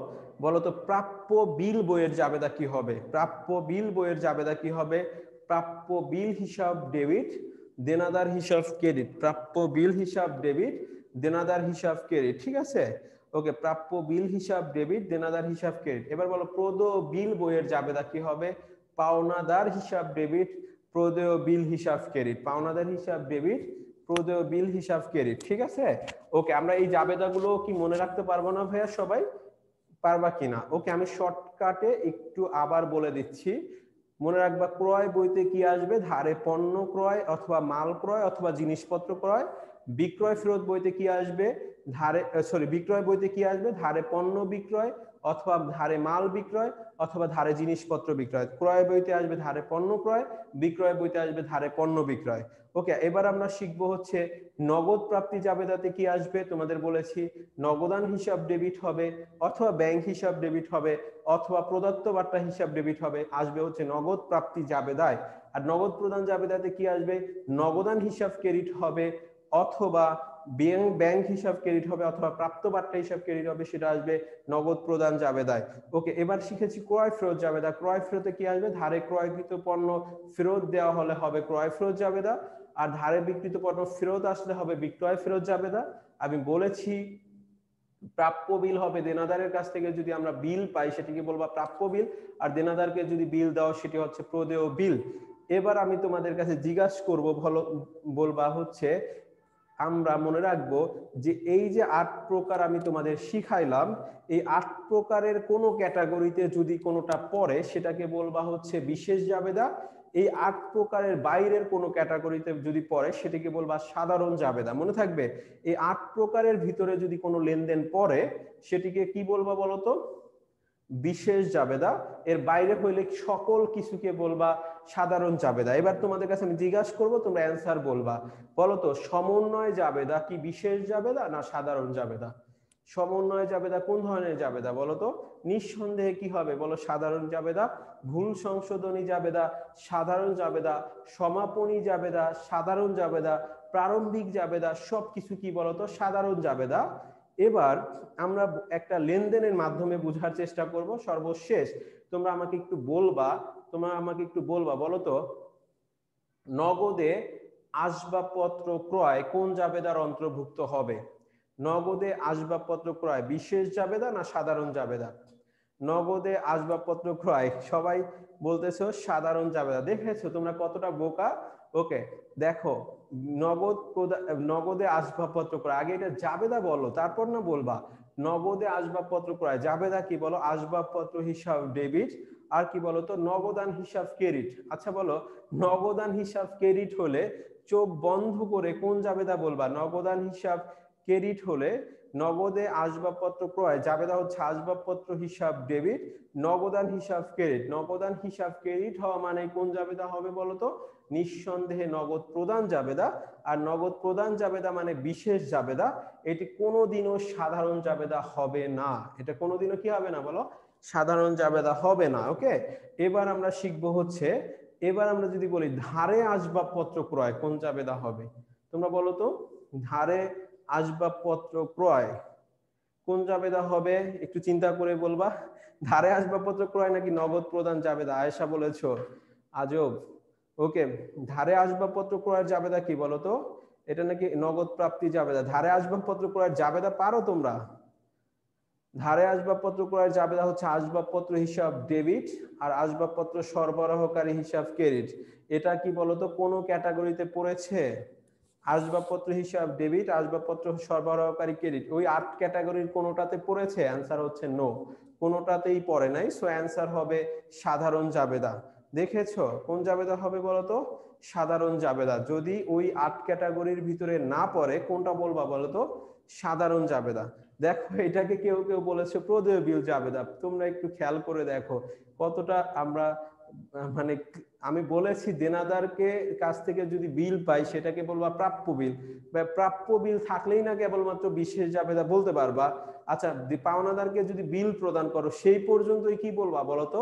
বলো তো প্রাপ্য বিল বইয়ের যাবেদা কি হবে প্রাপ্য বিল বইয়ের যাবেদা কি হবে প্রাপ্য বিল হিসাব ডেবিট দেনাদার হিসাব ক্রেডিট প্রাপ্য বিল হিসাব ডেবিট দেনাদার হিসাব ক্রেডিট ঠিক আছে ওকে প্রাপ্য বিল হিসাব ডেবিট দেনাদার হিসাব ক্রেডিট এবার বলো প্রদেয় বিল বইয়ের যাবেদা কি হবে পাওনাদার হিসাব ডেবিট প্রদেয় বিল হিসাব ক্রেডিট পাওনাদার হিসাব ডেবিট প্রদেয় বিল হিসাব ক্রেডিট ঠিক আছে ওকে আমরা এই যাবেদাগুলো কি মনে রাখতে পারবো না ভাইয়া সবাই পারবা কিনা ওকে আমি শর্টকাটে একটু আবার বলে দিচ্ছি মনে রাখবা ক্রয় বইতে কি আসবে ধারে পণ্য ক্রয় অথবা মাল ক্রয় অথবা জিনিসপত্র ক্রয় বিক্রয় ফেরত বইতে কি আসবে ধারে সরি বিক্রয় বইতে কি আসবে ধারে পণ্য বিক্রয় অথবা ধারে মাল বিক্রয় অথবা ধারে জিনিসপত্র বিক্রয় ক্রয় বইতে আসবে ধারে পণ্য ক্রয় বিক্রয় বইতে আসবে ধারে পণ্য বিক্রয় ওকে এবার আমরা শিখবো হচ্ছে নগদ প্রাপ্তি যাবেদাতে কি আসবে তোমাদের বলেছি নগদান হিসাব ডেবিট হবে অথবা ব্যাংক হিসাব ডেবিট হবে অথবা প্রদত্ত বার্তা হিসাব ডেবিট হবে আসবে হচ্ছে নগদ প্রাপ্তি যাবেদায় আর নগদ প্রদান যাবেদাতে কি আসবে নগদান হিসাব ক্রেডিট হবে অথবা बैंक हिसाब क्रेडिट होबे अथवा प्राप्त बार्ता हिसाब क्रेडिट होबे सेटा आसबे नगद प्रदान जाबेदाय। ओके एबार शिखेछि क्रय फेरत जाबेदा। क्रय फेरते कि आसबे धारे क्रयकृत पण्य फेरत देওয়া হলে হবে क्रय फेरत जाबेदा और धारे बिक्रित पण्य फेरत আসলে হবে বিক্রয় ফেরত যাবেদা। আমি বলেছি প্রাপ্য বিল হবে দেনাদারের কাছ থেকে যদি আমরা বিল পাই সেটাকে বলবো প্রাপ্য বিল আর দেনাদারকে যদি বিল দাও সেটা হচ্ছে প্রদেয় বিল। এবার আমি তোমাদের কাছে জিজ্ঞাসা করব ভালো বলবা হচ্ছে আমরা মনে রাখব যে এই যে আট প্রকার আমি তোমাদের শিখাইলাম এই আট প্রকারের কোন ক্যাটাগরিতে যদি কোনোটা পড়ে সেটাকে বলবা হচ্ছে বিশেষ জাবেদা। এই আট প্রকারের বাইরের কোন ক্যাটাগরিতে যদি পড়ে সেটাকে বলবা সাধারণ জাবেদা। মনে থাকবে এই আট প্রকারের ভিতরে যদি কোনো লেনদেন পড়ে সেটিকে কি বলবা বলো তো বিশেষ জাবেদা। এর বাইরে হইলে সকল কিছুকে বলবা সাধারণ জাবেদা। এবার তোমাদের কাছে আমি জিজ্ঞাসা করব তোমরা অ্যানসার বলবা। বলো তো সমন্বয় জাবেদা কি বিশেষ জাবেদা না সাধারণ জাবেদা? সমন্বয় জাবেদা কোন ধরনের জাবেদা বলো তো? নিঃসন্দেহে কি হবে বলো সাধারণ জাবেদা। ভুল সংশোধনী জাবেদা সাধারণ জাবেদা। সমাপনী জাবেদা সাধারণ জাবেদা। প্রারম্ভিক জাবেদা সবকিছু কি বলো তো সাধারণ জাবেদা। এবার আমরা একটা লেনদেনের মাধ্যমে বোঝার চেষ্টা করব। সর্বশেষ তোমরা আমাকে একটু বলবা তোমরা আমাকে একটু বলবা বলো তো নগদে আসবাবপত্র ক্রয় কোন জাবেদার অন্তর্ভুক্ত হবে? নগদে আসবাবপত্র ক্রয় বিশেষ জাবেদা না সাধারণ জাবেদা? নগদে আসবাবপত্র ক্রয় সবাই বলতেছো সাধারণ জাবেদা। দেখেছো তোমরা কতটা বোকা। ওকে দেখো নগদ নগদে আসবাবপত্র ক্রয় আগে এটা জাবেদা বলো তারপর না বলবা। নগদে আসবাবপত্র ক্রয় জাবেদা কি বলো আসবাবপত্র হিসাব ডেবিট আর কি বলো তো নগদান হিসাব ক্রেডিট। আচ্ছা বলো নগদান হিসাব ক্রেডিট হলে চোখ বন্ধ করে কোন জাবেদা বলবা? নগদান হিসাব ক্রেডিট হলে নগদে আসবাবপত্র ক্রয় জাবেদা হচ্ছে আসবাবপত্র হিসাব ডেবিট নগদান হিসাব ক্রেডিট। নগদান হিসাব ক্রেডিট হওয়া মানে কোন জাবেদা হবে বলো তো? নিঃসন্দেহে নগদ প্রদান জাবেদা। আর নগদ প্রদান জাবেদা মানে বিশেষ জাবেদা। এটি কোনোদিনও সাধারণ জাবেদা হবে না। এটা কোনোদিনও কি হবে না বলো সাধারণ জাবেদা হবে না। ওকে এবার আমরা শিখব হচ্ছে এবার আমরা যদি বলি ধারে আসবাবপত্র ক্রয় কোন জাবেদা হবে তোমরা বলো তো? ধারে আসবাবপত্র ক্রয় কোন জাবেদা হবে একটু চিন্তা করে বলবা। ধারে আসবাবপত্র ক্রয় নাকি নগদ প্রদান জাবেদা? আয়েশা বলেছো আজব। ওকে ধারে আসবাবপত্র ক্রয়ের জাবেদা কি বলো তো? এটা নাকি নগদ প্রাপ্তি জাবেদা। ধারে আসবাবপত্র ক্রয়ের জাবেদা পারো তোমরা? ধারে আসবাবপত্র ক্রয়ের জাবেদা হচ্ছে আসবাবপত্র হিসাব ডেবিট আর আসবাবপত্র সরবরাহকারী হিসাব ক্রেডিট। এটা কি বলো তো কোন ক্যাটাগরিতে পড়েছে? আসবাবপত্র হিসাব ডেবিট আসবাবপত্র সরবরাহকারী ক্রেডিট ওই আট ক্যাটাগরির কোনোটাতে পড়েছে? অ্যান্সার হচ্ছে নো, কোনোটাতেই পড়ে নাই। সো অ্যান্সার হবে সাধারণ জাবেদা। দেখেছো কোন জাবেদা হবে বলো তো? সাধারণ জাবেদা। যদি ওই আট ক্যাটাগরির ভিতরে না পড়ে কোনটা বলবা বলো তো? সাধারণ জাবেদা। দেখো এটাকে কেউ কেউ বলেছে প্রদেয় বিল জাবেদা। তোমরা একটু খেয়াল করে দেখো কতটা আমরা মানে আমি বলেছি দেনাদারকে কাছ থেকে যদি বিল পাই সেটাকে বলবা প্রাপ্য বিল বা প্রাপ্য বিল থাকলেই না কেবলমাত্র বিশেষ জাবেদা বলতে পারবা। আচ্ছা পাওনাদারকে যদি বিল প্রদান করো সেই পর্যন্তই কি বলবা বলো তো?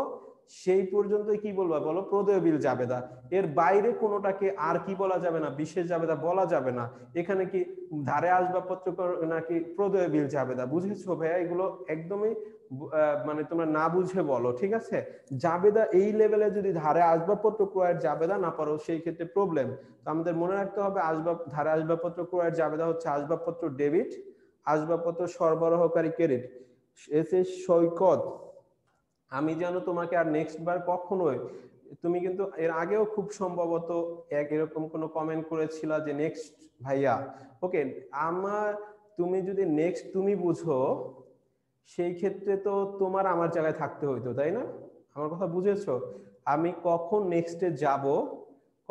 সেই পর্যন্তই কি বলবা বলো প্রদেয় বিল জাবেদা। এর বাইরে কোনোটাকে আর কি বলা যাবে না বিশেষ জাবেদা বলা যাবে না। এখানে কি ধারে আসবাবপত্র নাকি প্রদেয় বিল জাবেদা? বুঝেছো ভাইয়া এগুলো একদমই মানে তোমরা না বুঝে বলো ঠিক আছে। জাবেদা এই লেভেলে যদি ধারে আসবাবপত্র ক্রয়ের জাবেদা না পারো সেই ক্ষেত্রে প্রবলেম। তো আমাদের মনে রাখতে হবে আসবাব ধারে আসবাবপত্র ক্রয়ের জাবেদা হচ্ছে আসবাবপত্র ডেবিট আসবাবপত্র সরবরাহকারী ক্রেডিট। এসে সৈকত আমি যেন তোমাকে আর নেক্সট বার কখনোই তুমি কিন্তু এর আগেও খুব সম্ভবত এক এরকম কোনো কমেন্ট করেছিলা যে নেক্সট ভাইয়া। ওকে আমার তুমি যদি নেক্সট তুমি বুঝো সেই ক্ষেত্রে তো তোমার আমার জায়গায় থাকতে হইতো তাই না? আমার কথা বুঝেছো? আমি কখন নেক্সটে যাব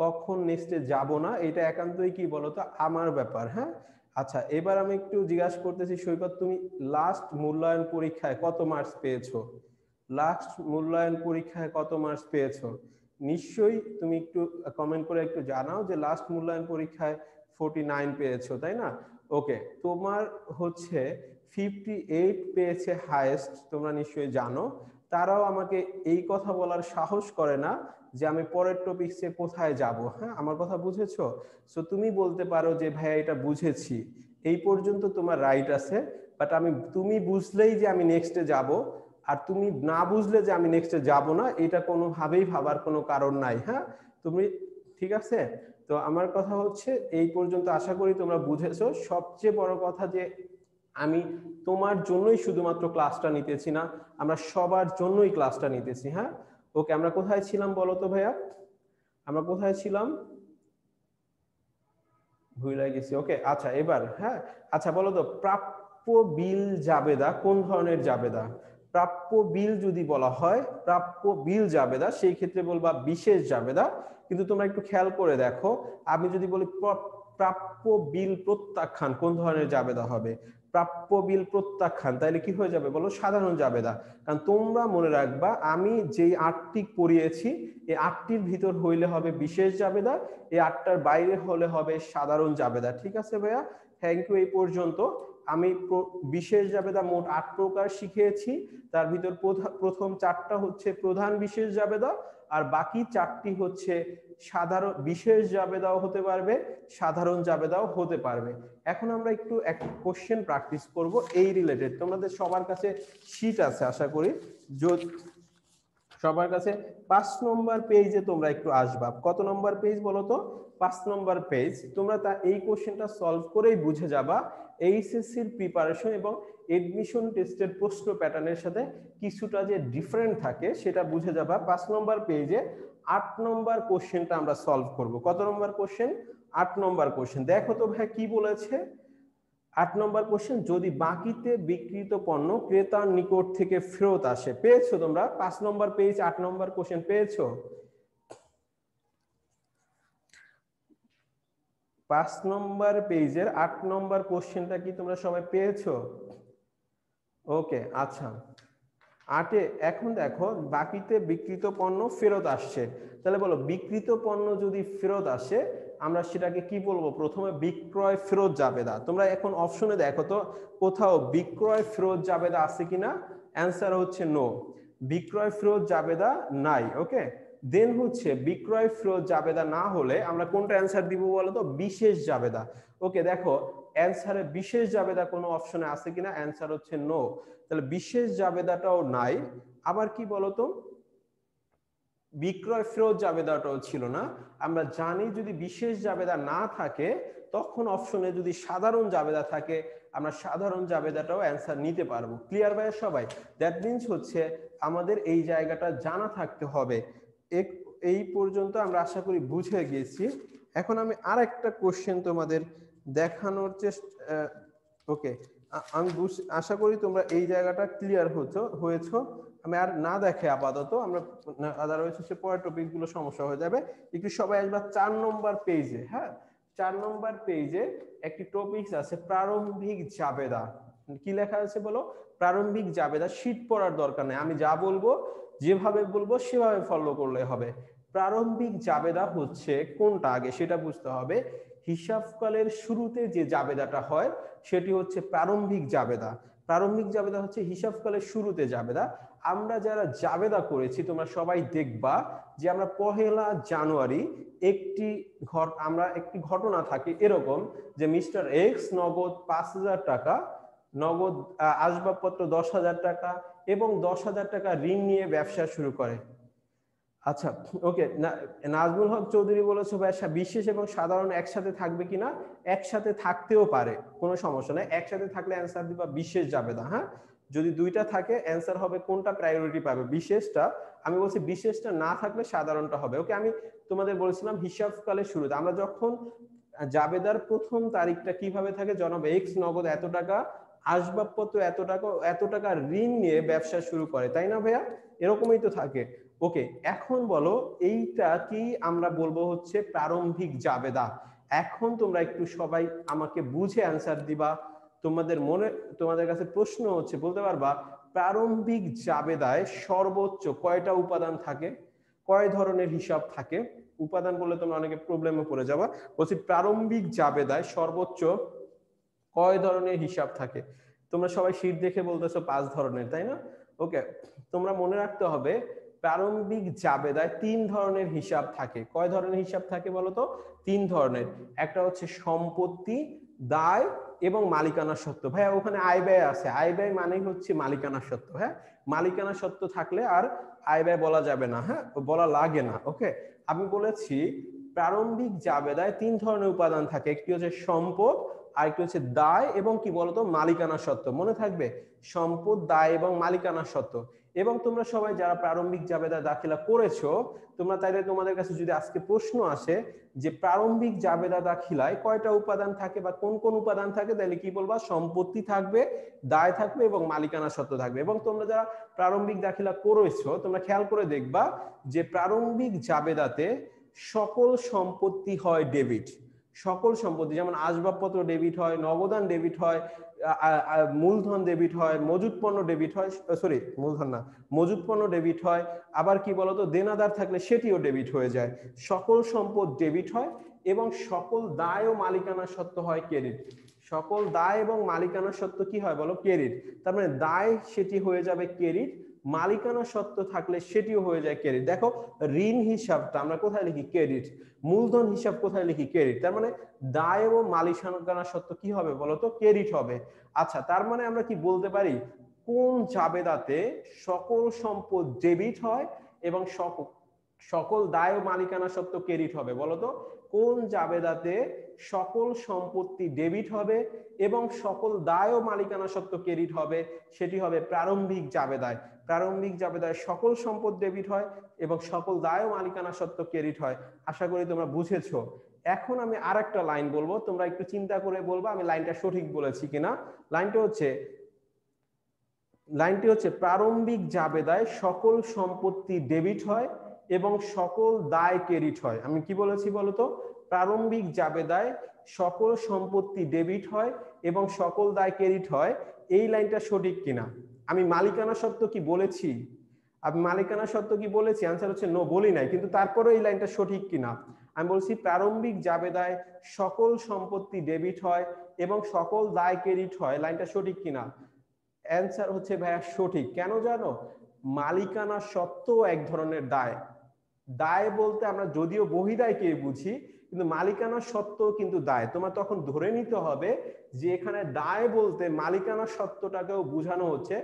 কখন নেক্সটে যাব না এটা একান্তই কি বলতো আমার ব্যাপার। হ্যাঁ আচ্ছা এবার আমি একটু জিজ্ঞাসা করতেছি সৈকত তুমি লাস্ট মূল্যায়ন পরীক্ষায় কত মার্কস পেয়েছো? লাস্ট মূল্যায়ন পরীক্ষায় কত মার্কস পেয়েছো? নিশ্চয়ই তুমি একটু কমেন্ট করে একটু জানাও যে লাস্ট মূল্যায়ন পরীক্ষায় ফর্টি নাইন পেয়েছো তাই না? ওকে তোমার হচ্ছে ফিফটি এইট পেয়েছে হাইয়েস্ট তোমরা নিশ্চয়ই জানো। তারাও আমাকে এই কথা বলার সাহস করে না যে আমি পরের টপিকসে কোথায় যাব। হ্যাঁ আমার কথা বুঝেছো? সো তুমি বলতে পারো যে ভাইয়া এটা বুঝেছি এই পর্যন্ত তোমার রাইট আছে বাট আমি তুমি বুঝলেই যে আমি নেক্সটে যাব আর তুমি না বুঝলে যে আমি নেক্সটে যাব না এটা কোনোভাবেই ভাবার কোনো কারণ নাই। হ্যাঁ তুমি ঠিক আছে। তো আমার কথা হচ্ছে এই পর্যন্ত আশা করি তোমরা বুঝেছো। সবচেয়ে বড় কথা যে আমি তোমার জন্যই শুধুমাত্র ক্লাসটা নিতেছি না, আমরা সবার জন্যই ক্লাসটা নিতেছি। হ্যাঁ ওকে, আমরা কোথায় ছিলাম বলো তো ভাইয়া, আমরা কোথায় ছিলাম ভুলে গেছি। ওকে আচ্ছা এবার হ্যাঁ আচ্ছা বলো তো প্রাপ্য বিল জাবেদা কোন ধরনের জাবেদা? প্রাপ্য বিল যদি বলা হয় প্রাপ্য বিল জাবেদা সেই ক্ষেত্রে বলবা বিশেষ জাবেদা। কিন্তু তোমরা একটু খেয়াল করে দেখো আমি যদি বলি প্রাপ্য বিল প্রত্যাখ্যান কোন ধরনের জাবেদা হবে? প্রাপ্য বিল প্রত্যাখ্যান, তাহলে কি হয়ে যাবে বলো? সাধারণ জাবেদা। কারণ তোমরা মনে রাখবা আমি যেই আটটি পড়িয়েছি এই আটটির ভিতর হইলে হবে বিশেষ জাবেদা, এই আটটার বাইরে হলে হবে সাধারণ জাবেদা। ঠিক আছে ভাইয়া, থ্যাংক ইউ। এই পর্যন্ত আমি বিশেষ জাবেদা মোট আট প্রকার শিখিয়েছি, তার ভিতর প্রথম চারটা হচ্ছে প্রধান বিশেষ জাবেদা আর বাকি চারটি হচ্ছে সাধারণ। বিশেষ জাবেদাও হতে পারবে সাধারণ জাবেদাও হতে পারবে। এখন আমরা একটু এক কোশ্চেন প্র্যাকটিস করব এই রিলেটেড। তোমাদের সবার কাছে শীট আছে আশা করি, সবার কাছে পাঁচ নম্বর পেজে তোমরা একটু আসবা। কত নম্বর পেজ বলো তো? পাঁচ নম্বর পেজ। তোমরা তা এই কোশ্চেনটা সলভ করেই বুঝে যাবা এইচএসসির প্রিপারেশন এবং এডমিশন টেস্টের প্রশ্ন প্যাটার্নের সাথে কিছুটা যে ডিফারেন্ট থাকে সেটা বুঝে যাবা। পাঁচ নম্বর পেজে আট নম্বর কোশ্চেনটা আমরা সলভ করব। কত নম্বর কোশ্চেন? আট নম্বর কোশ্চেন। দেখো তো ভাই কি বলেছে আট নম্বর কোশ্চেন, যদি বাকিতে বিক্রিত পণ্য ক্রেতার নিকট থেকে ফেরত আসে। পেয়েছো তোমরা পাঁচ নম্বর পেজ আট নম্বর কোশ্চেন পেয়েছো? পাঁচ নম্বর পেজের আট নম্বর কোশ্চেনটা কি তোমরা সবাই পেয়েছো? ওকে আচ্ছা আটে। এখন দেখো বাকিতে বিক্রিত পণ্য ফেরত আসছে, তাহলে বলো বিক্রিত পণ্য যদি ফেরত আসে আমরা সেটাকে কি বলবো? প্রথমে বিক্রয় ফেরত জাবেদা। তোমরা এখন অপশনে দেখো তো কোথাও বিক্রয় ফেরত জাবেদা আছে কিনা? অ্যান্সার হচ্ছে নো, বিক্রয় ফেরত জাবেদা নাই। ওকে দেন হচ্ছে বিক্রয় ফেরত জাবেদা না হলে আমরা কোনটা অ্যান্সার দিব বলো তো? বিশেষ জাবেদা। ওকে দেখো অ্যান্সারে বিশেষ জাবেদা কোনো অপশনে আছে কিনা? অ্যান্সার হচ্ছে নো, তাহলে বিশেষ জাবেদাটাও নাই। আবার কি বলতো বিক্রয় ফেরত জাবেদাটাও ছিল না। আমরা জানি যদি বিশেষ জাবেদা না থাকে তখন অপশনে যদি সাধারণ জাবেদা থাকে আমরা সাধারণ জাবেদাটাও অ্যান্সার নিতে পারবো। ক্লিয়ার ভাইয়া সবাই? দ্যাট মিনস হচ্ছে আমাদের এই জায়গাটা জানা থাকতে হবে। এই পর্যন্ত আমরা আশা করি বুঝে গেছি। এখন আমি আর একটা কোশ্চেন তোমাদের দেখানোর চেষ্টা। ওকে আমি আশা করি তোমরা এই জায়গাটা ক্লিয়ার হতো হয়েছো। আমি আর না দেখে আপাতত আমরা আদারওয়াইজ হচ্ছে পরের টপিক গুলো সমস্যা হয়ে যাবে। একটু সবাই একবার চার নম্বর পেজে। হ্যাঁ চার নম্বর পেজে একটি টপিকস আছে প্রারম্ভিক জাবেদা। কি লেখা আছে বলো? প্রারম্ভিক জাবেদা। শীট পড়ার দরকার নেই, আমি যা বলবো যেভাবে বলবো সেভাবে ফলো করলে হবে। প্রারম্ভিক জাবেদা হচ্ছে কোনটা আগে সেটা বুঝতে হবে। হিসাবকালের শুরুতে যে জাবেদাটা হয় সেটি হচ্ছে প্রারম্ভিক জাবেদা। প্রারম্ভিক জাবেদা হচ্ছে হিসাবকালের শুরুতে জাবেদা। আমরা যারা জাবেদা করেছি তোমরা সবাই দেখবা যে আমরা পহেলা জানুয়ারি একটি ঘট আমরা একটি ঘটনা থাকে এরকম যে মিস্টার এক্স নগদ পাঁচ হাজার টাকা নগদ আসবাবপত্র দশ হাজার টাকা এবং দশ হাজার টাকা ঋণ নিয়ে ব্যবসা শুরু করে। আচ্ছা ওকে নাজমুল হক চৌধুরী বলেছে ব্যবসা বিশেষ এবং সাধারণ একসাথে থাকবে কিনা? একসাথে থাকতেও পারে, কোনো সমস্যা নেই। একসাথে থাকলে অ্যান্সার দিবা বিশেষ জাবেদা। হ্যাঁ যদি দুইটা থাকে অ্যান্সার হবে কোনটা প্রায়োরিটি পাবে? বিশেষটা। আমি বলছি বিশেষটা না থাকলে সাধারণটা হবে। ওকে আমি তোমাদের বলেছিলাম হিসাবকালের শুরুতে আমরা যখন জাবেদার প্রথম তারিখটা কিভাবে থাকে, জনাব এক্স নগদ এত টাকা আসবাবপত্র এত টাকা এত টাকা ঋণ নিয়ে ব্যবসা শুরু করে, তাই না ভাইয়া? এরকমই তো থাকে। ওকে এখন বলো এইটা কি আমরা বলবো হচ্ছে প্রারম্ভিক জাবেদা। এখন তোমরা একটু সবাই আমাকে বুঝে অ্যান্সার দিবা। তোমাদের মনে তোমাদের কাছে প্রশ্ন হচ্ছে বলতে পারবা প্রারম্ভিক জাবেদায় সর্বোচ্চ কয়টা উপাদান থাকে, কয় ধরনের হিসাব থাকে? উপাদান বলে তোমরা অনেকে প্রবলেমে পড়ে যাবা। বলছি প্রারম্ভিক জাবেদায় সর্বোচ্চ কয় ধরনের হিসাব থাকে? তোমরা সবাই শীট দেখে বলতেছো পাঁচ ধরনের, তাই না? ওকে তোমরা মনে রাখতে হবে প্রারম্ভিক জাবেদায় তিন ধরনের হিসাব থাকে। কয় ধরনের হিসাব থাকে বলো তো? তিন ধরনের। একটা হচ্ছে সম্পত্তি, দায় एवं मालिकाना सत्व भैया ओखाने आय व्यय आछे आय व्यय मानेই হচ্ছে मालिकाना सत्व হ্যাঁ मालिकाना सत्व থাকলে আর आय व्यय বলা যাবে না হ্যাঁ বলা লাগে না ओके আমি বলেছি প্রারম্ভিক জাবেদায় তিন ধরনের উপাদান থাকে একটি হচ্ছে সম্পদ আর একটি হচ্ছে দায় এবং কি বলতো মালিকানা সত্ত্ব মনে থাকবে সম্পদ দায় এবং মালিকানা সত্ত্ব এবং তোমরা সবাই যারা প্রারম্ভিক জাবেদা দাখিলা করেছো তোমরা তাইলে তোমাদের কাছে যদি আজকে প্রশ্ন আসে যে প্রারম্ভিক জাবেদা দাখিলায় কয়টা উপাদান থাকে বা কোন কোন উপাদান থাকে তাহলে কি বলবা সম্পত্তি থাকবে দায় থাকবে এবং মালিকানা সত্ত্ব থাকবে এবং তোমরা যারা প্রারম্ভিক দাখিলা করেছো তোমরা খেয়াল করে দেখবা যে প্রারম্ভিক জাবেদাতে সকল সম্পত্তি হয় ডেবিট সকল সম্পত্তি যেমন আসবাবপত্র ডেবিট হয় নগদান ডেবিট হয় মূলধন ডেবিট হয় মজুত পণ্য ডেবিট হয় সরি মূলধন না মজুত পণ্য ডেবিট হয় আবার কি বলতো দেনাদার থাকলে সেটিও ডেবিট হয়ে যায় সকল সম্পদ ডেবিট হয় এবং সকল দায় ও মালিকানা সত্ত্ব হয় ক্রেডিট সকল দায় এবং মালিকানা সত্ত্ব কি হয় বলো ক্রেডিট তার মানে দায় সেটি হয়ে যাবে ক্রেডিট मालिकाना सत्व थाकले सेटिও হয়ে যায় ক্রেডিট দেখো ঋণ হিসাবটা আমরা কোথায় লিখি ক্রেডিট মূলধন হিসাব কোথায় লিখি ক্রেডিট তার মানে দায় ও মালিকানা সত্ত্ব কি হবে বলো তো ক্রেডিট হবে আচ্ছা তার মানে আমরা কি বলতে পারি কোন জাবেদাতে সকল সম্পদ ডেবিট হয় এবং সকল সকল দায় ও মালিকানা সত্ত্ব ক্রেডিট হবে বলো তো কোন জাবেদাতে সকল সম্পত্তি ডেবিট হবে এবং সকল দায় ও মালিকানা সত্ত্ব ক্রেডিট হবে সেটি হবে প্রারম্ভিক জাবেদায় প্রারম্ভিক জাবেদায় সকল সম্পদ ডেবিট হয় এবং সকল দায় ও মালিকানা সত্ত্ব ক্রেডিট হয় আশা করি তোমরা বুঝেছো এখন আমি আরেকটা লাইন বলবো তোমরা একটু চিন্তা করে বলবা আমি লাইনটা সঠিক বলেছি কিনা লাইনটা হচ্ছে লাইনটি হচ্ছে প্রারম্ভিক জাবেদায় সকল সম্পত্তি ডেবিট হয় এবং সকল দায় ক্রেডিট হয় আমি কি বলেছি বলো তো প্রারম্ভিক জাবেদায় সকল সম্পত্তি ডেবিট হয় এবং সকল দায় ক্রেডিট হয় এই লাইনটা সঠিক কিনা আমি মালিকানা সত্ত্ব কি বলেছি আমি মালিকানা সত্ত্ব কি বলেছি आंसर হচ্ছে নো বলি নাই কিন্তু তারপরে এই লাইনটা সঠিক কিনা আমি বলছি প্রারম্ভিক জাবেদায় সকল সম্পত্তি ডেবিট হয় এবং সকল দায় ক্রেডিট হয় লাইনটা সঠিক কিনা आंसर হচ্ছে ভাইয়া সঠিক কেন জানো মালিকানা সত্ত্ব এক ধরনের দায় দায় বলতে আমরা যদিও বহিদায়কে বুঝি কিন্তু মালিকানা সত্ত্ব কিন্তু দায় তোমার তখন ধরে নিতে হবে যে এখানে দায় বলতে মালিকানা সত্ত্বটাকেও বোঝানো হচ্ছে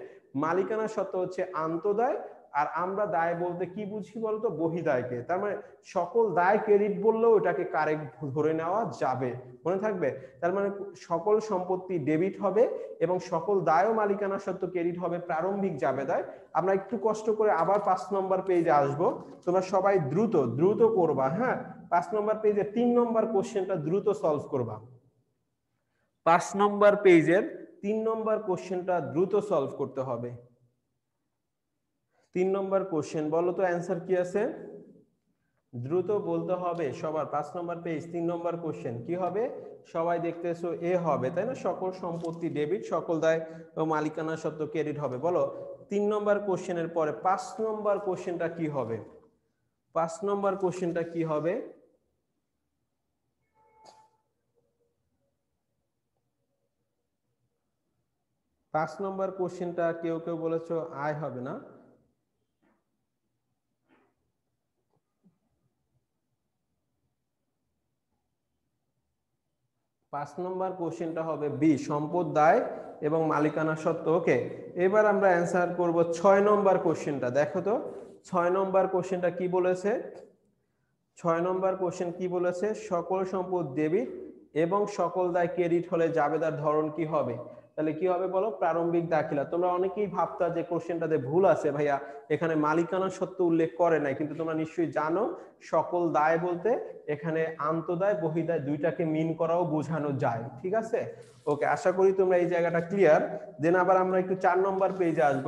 মালিকানা সত্ত্ব হচ্ছে আন্তঃদায় আর আমরা দায় বলতে কি বুঝি বলতো বহিদায়কে তার মানে সকল দায় ক্রেডিট বললেও এটাকে কারেক্ট ধরে নেওয়া যাবে মনে থাকবে তার মানে সকল সম্পত্তি ডেবিট হবে এবং সকল দায় ও মালিকানা সত্ত্ব ক্রেডিট হবে প্রারম্ভিক জাবেদায় আমরা একটু কষ্ট করে আবার পাঁচ নম্বর পেজে আসবো তোমরা সবাই দ্রুত দ্রুত করবা হ্যাঁ পাঁচ নম্বর পেজের তিন নম্বর কোশ্চেনটা দ্রুত সলভ করবা পাঁচ নম্বর পেজের তিন নম্বর কোশ্চেনটা দ্রুত সলভ করতে হবে तीन नम्बर क्वेश्चन बोलो तो आंसर की आछे द्रुत बोलते हबे सबार पाँच नम्बर पेज तीन नम्बर क्वेश्चन की हबे सबाई देखतेछो ए हबे ताई ना सकल सम्पत्ति डेबिट सकल दाय ओ मालिकाना सत्त्व क्रेडिट हबे बोलो तीन नम्बर क्वेश्चनेर परे पाँच नम्बर क्वेश्चनटा की हबे पाँच नम्बर क्वेश्चनटा की हबे पाँच नम्बर क्वेश्चनटा केउ केउ बोलेछो आय हबे ना पाँच नम्बर क्वेश्चन सम्पद दाय एवं मालिकाना सत्त्व ओके एबार आमरा आंसर करब छय नम्बर क्वेश्चनटा देखो तो छय नम्बर क्वेश्चनटा की बोलेछे छय नम्बर क्वेश्चन की बोलेछे सकल सम्पद डेबिट एवं सकल दाय क्रेडिट होले जाबेदार धरन की होबे তাহলে কি হবে বলো প্রারম্ভিক দাখিলা তোমরা অনেকেই ভাবতা যে কোশ্চেনটাতে ভুল আছে ভাইয়া এখানে মালিকানা সত্ত্ব উল্লেখ করে নাই কিন্তু তোমরা নিশ্চয়ই জানো সকল দায় বলতে এখানে আন্তঃদায় বহিদায় দুইটাকে মিন করাও বোঝানো যায় ঠিক আছে ওকে আশা করি তোমরা এই জায়গাটা ক্লিয়ার দেন আবার আমরা একটু চার নম্বর পেজে আসব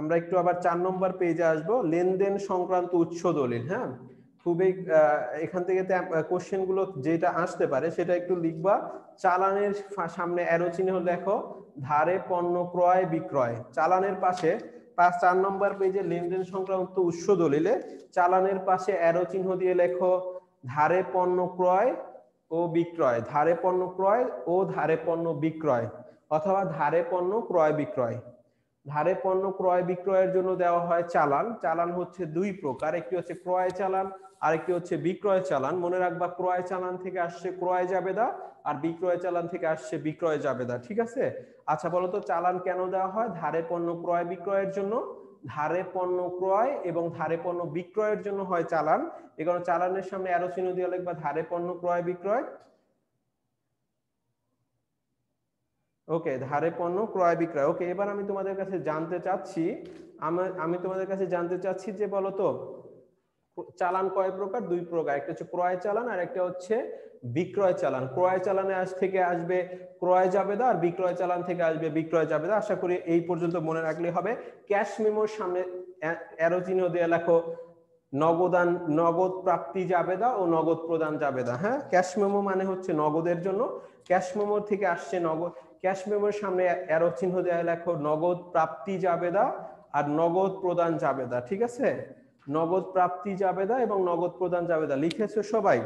আমরা একটু আবার চার নম্বর পেজে আসব লেনদেন সংক্রান্ত উৎস দলিল হ্যাঁ খুবই এখান থেকে কোশ্চেন গুলো যেটা আসতে পারে সেটা একটু লিখবা চালানের সামনে অ্যারো চিহ্ন লেখো ধারে পণ্য ক্রয় বিক্রয় চালানের পাশে পাঁচ চার নম্বর পেজে লেনদেন সংক্রান্ত উৎস দলিলে চালানের পাশে অ্যারো চিহ্ন দিয়ে লেখো ধারে পণ্য ক্রয় ও বিক্রয় ধারে পণ্য ক্রয় ও ধারে পণ্য বিক্রয় অথবা ধারে পণ্য ক্রয় বিক্রয় ধারে পণ্য ক্রয় বিক্রয়ের জন্য দেওয়া হয় চালান। চালান হচ্ছে দুই প্রকার, একটি হচ্ছে ক্রয় চালান আর একটি হচ্ছে বিক্রয় চালান। মনে রাখবা ক্রয় চালান থেকে আসছে ক্রয় জাবেদা আর বিক্রয় চালান থেকে আসছে বিক্রয় জাবেদা, ঠিক আছে। আচ্ছা বলো তো চালান কেন দেওয়া হয়? ধারে পণ্য ক্রয় বিক্রয়ের জন্য, ধারে পণ্য ক্রয় এবং ধারে পণ্য বিক্রয়ের জন্য হয় চালান। এই কারণে চালানের সামনে অ্যারো চিহ্ন দিয়ে লিখবা ধারে পণ্য ক্রয় বিক্রয়, ওকে, ধারে পণ্য ক্রয় বিক্রয়, ওকে। এবার আমি তোমাদের কাছে জানতে চাচ্ছি, আমি তোমাদের কাছে জানতে চাচ্ছি যে বলো তো চালান কয় প্রকার? দুই প্রকার, একটা হচ্ছে ক্রয় চালান আর একটা হচ্ছে বিক্রয় চালান। ক্রয় চালানে আজ থেকে আসবে ক্রয় জাবেদা আর বিক্রয় চালান থেকে আসবে বিক্রয় জাবেদা। আশা করি এই পর্যন্ত মনে রাখলে হবে। ক্যাশ মেমোর সামনে অ্যারো চিহ্ন দিয়ে লেখো নগদান, নগদ প্রাপ্তি জাবেদা ও নগদ প্রদান জাবেদা। হ্যাঁ, ক্যাশ মেমো মানে হচ্ছে নগদের জন্য, ক্যাশ মেমোর থেকে আসছে নগদ, ক্যাশ মেমোর সামনে অ্যারো চিহ্ন দিয়ে লেখো নগদ প্রাপ্তি জাবেদা আর নগদ প্রদান জাবেদা, ঠিক আছে। নগদ প্রাপ্তি জাবেদা এবং নগদ প্রদান জাবেদা লিখেছো সবাই?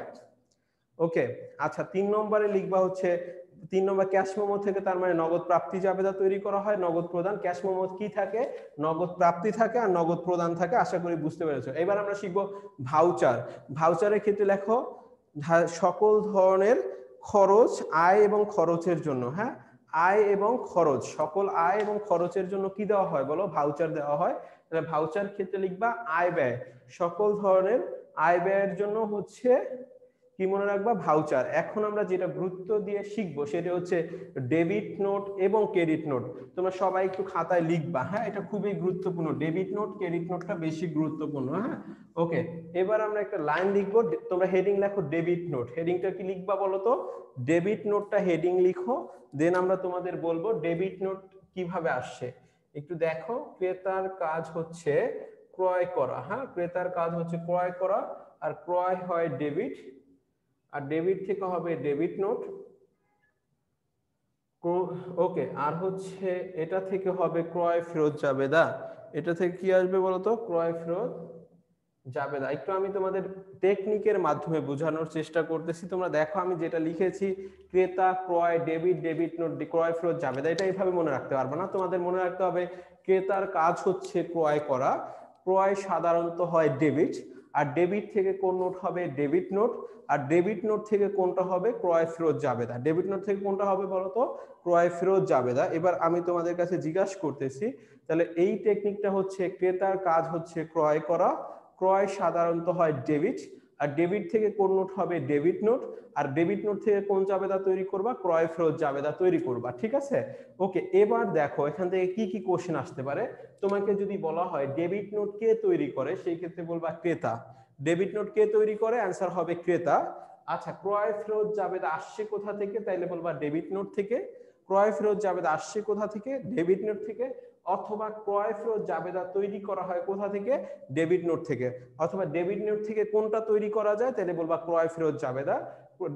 ওকে, আচ্ছা তিন নম্বরে লিখবা হচ্ছে তিন নম্বর ক্যাশ মেমো থেকে, তার মানে নগদ প্রাপ্তি জাবেদা তৈরি করা হয়, নগদ প্রদান। ক্যাশ মেমো কি থাকে? নগদ প্রাপ্তি থাকে আর নগদ প্রদান থাকে। আশা করি বুঝতে পেরেছো। এবার আমরা শিখবো ভাউচার। ভাউচারের ক্ষেত্রে লেখো সকল ধরনের খরচ, আয় এবং খরচের জন্য, হ্যাঁ আয় এবং খরচ, সকল আয় এবং খরচের জন্য কি দেওয়া হয় বলো? ভাউচার দেওয়া হয়। তাহলে ভাউচার ক্ষেত্রে লিখবা আয় ব্যয়, সকল ধরনের আয় ব্যয়ের জন্য হচ্ছে কি মনে রাখবা ভাউচার। এখন আমরা যেটা গুরুত্ব দিয়ে শিখবো সেটা হচ্ছে ডেবিট নোট এবং ক্রেডিট নোট। তোমরা সবাই একটু খাতায় লিখবা, হ্যাঁ এটা খুবই গুরুত্বপূর্ণ, ডেবিট নোট ক্রেডিট নোটটা বেশি গুরুত্বপূর্ণ, হ্যাঁ ওকে। এবার আমরা একটা লাইন লিখবো, তোমরা হেডিং লেখো ডেবিট নোট। হেডিংটা কি লিখবা বলো তো? ডেবিট নোটটা হেডিং লিখো, দেন আমরা তোমাদের বলবো ডেবিট নোট কিভাবে আসছে। একটু দেখো, ক্রেতার কাজ হচ্ছে ক্রয় করা, হ্যাঁ ক্রেতার কাজ হচ্ছে ক্রয় করা আর ক্রয় হয় ডেবিট, আর ডেবিট থেকে হবে ডেবিট নোট, ওকে। আর হচ্ছে এটা থেকে হবে ক্রয় ফেরত জাবেদা, এটা থেকে কি আসবে বলতো? ক্রয় ফেরত জাবেদা। একটু আমি তোমাদের টেকনিকের মাধ্যমে বোঝানোর চেষ্টা করতেছি, তোমরা দেখো আমি যেটা লিখেছি ক্রেতা, ক্রয়, ডেবিট, ডেবিট নোট, ক্রয় ফেরত জাবেদা, এটা এইভাবে মনে রাখতে পারবে না। তোমাদের মনে রাখতে হবে ক্রেতার কাজ হচ্ছে ক্রয় করা, ক্রয় সাধারণত হয় ডেবিট, আর ডেবিট থেকে কোন নোট হবে? Debit note. আর ডেবিট নোট থেকে কোনটা হবে? ক্রয় ফেরত জাবেদা। ডেবিট নোট থেকে কোনটা হবে বলতো? ক্রয় ফেরত জাবেদা। এবার আমি তোমাদের কাছে জিজ্ঞাসা করতেছি, তাহলে এই টেকনিকটা হচ্ছে ক্রেতার কাজ হচ্ছে ক্রয় করা, ক্রয় সাধারণত হয় ডেবিট, আর ডেবিট থেকে কোন নোট হবে? Debit note. আর ডেবিট নোট থেকে কোন জাবেদা তৈরি করবা? ক্রয় ফেরত জাবেদা তৈরি করবা, ঠিক আছে ওকে। এবার দেখো এখান থেকে কি কি কোশ্চেন আসতে পারে। তোমাকে যদি বলা হয় ডেবিট নোট কে তৈরি করে, সেই ক্ষেত্রে বলবা ক্রেতা। ডেবিট নোট কে তৈরি করে? অ্যান্সার হবে ক্রেতা। আচ্ছা ক্রয় ফেরত জাবেদা আসছে কোথা থেকে? তাইলে বলবা ডেবিট নোট থেকে। ক্রয় ফেরত জাবেদা আসছে কোথা থেকে? ডেবিট নোট থেকে। অথবা ক্রয় ফেরত জাবেদা তৈরি করা হয় কোথা থেকে? ডেবিট নোট থেকে। অথবা ডেবিট নোট থেকে কোনটা তৈরি করা যায়? তাহলে বলবা ক্রয় ফেরত জাবেদা।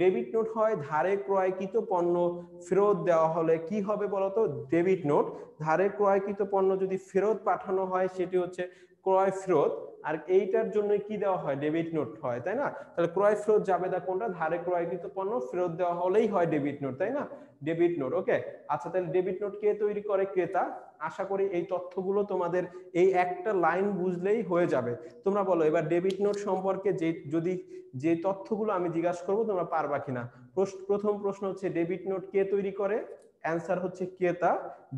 ডেবিট নোট হয় ধারে ক্রয়কৃত পণ্য ফেরত দেওয়া হলে কি হবে বলতো? Debit note. ধারে ক্রয়কৃত পণ্য যদি ফেরত পাঠানো হয় সেটি হচ্ছে ক্রয় ফেরত, আর এইটার জন্য কি দেওয়া হয়? ডেবিট নোট হয়, তাই না? তাহলে ক্রয় ফেরত জাবেদা কোনটা? ধারে ক্রয়কৃত পণ্য ফেরত দেওয়া হলেই হয় ডেবিট নোট, তাই না? Debit note, okay. আচ্ছা তাহলে ডেবিট নোট কে তৈরি করে? ক্রেতা। আশা করি এই তথ্যগুলো তোমাদের এই একটা লাইন বুঝলেই হয়ে যাবে। তোমরা বলো এবার ডেবিট নোট সম্পর্কে যে যদি যে তথ্যগুলো আমি জিজ্ঞাসা করবো তোমরা পারবা কিনা। প্রথম প্রশ্ন হচ্ছে ডেবিট নোট কে তৈরি করে? অ্যান্সার হচ্ছে ক্রেতা।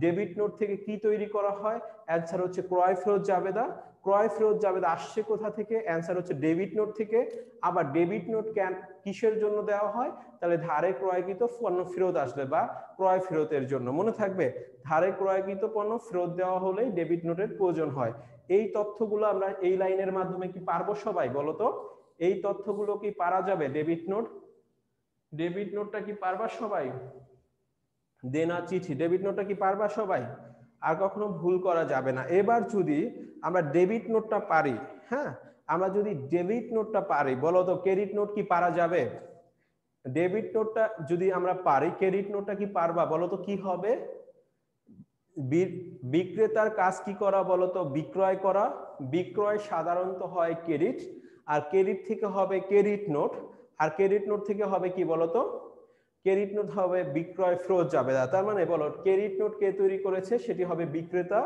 ডেবিট নোট থেকে কি তৈরি করা হয়? অ্যান্সার হচ্ছে ক্রয় ফেরত জাবেদা। ক্রয় ফেরত জাবেদা আসছে কোথা থেকে? অ্যান্সার হচ্ছে ডেবিট নোট থেকে। আবার ডেবিট নোট কেন কিসের জন্য দেওয়া হয়? তাহলে ধারে ক্রয়কৃত পণ্য ফেরত আসলে বা ক্রয় ফেরতের জন্য। মনে থাকবে ধারে ক্রয়কৃত পণ্য ফেরত দেওয়া হলেই ডেবিট নোটের প্রয়োজন হয়। এই তথ্যগুলো আমরা এই লাইনের মাধ্যমে কি পারবো সবাই বলো তো? এই তথ্যগুলো কি পারা যাবে? ডেবিট নোট, ডেবিট নোটটা কি পারবা সবাই? দেনা চিঠি, ডেবিট নোটটা কি পারবা সবাই? আর কখনো ভুল করা যাবে না। এবার যদি আমরা ডেবিট নোটটা পারি, হ্যাঁ আমরা যদি ডেবিট নোটটা পারি বলো তো ক্রেডিট নোট কি পারা যাবে? ডেবিট নোটটা যদি আমরা পারি, ক্রেডিট নোটটা কি পারবা বলো তো? কি হবে? বিক্রেতার কাজ কি করা বলো তো? বিক্রয় করা। বিক্রয় সাধারণত হয় ক্রেডিট, আর ক্রেডিট থেকে হবে ক্রেডিট নোট, আর ক্রেডিট নোট থেকে হবে কি বলো তো? ক্রেডিট নোট হবে বিক্রয় ফেরত জাবেদা। তার মানে বলো ক্রেডিট নোট কে তৈরি করেছে? সেটি হবে বিক্রেতা।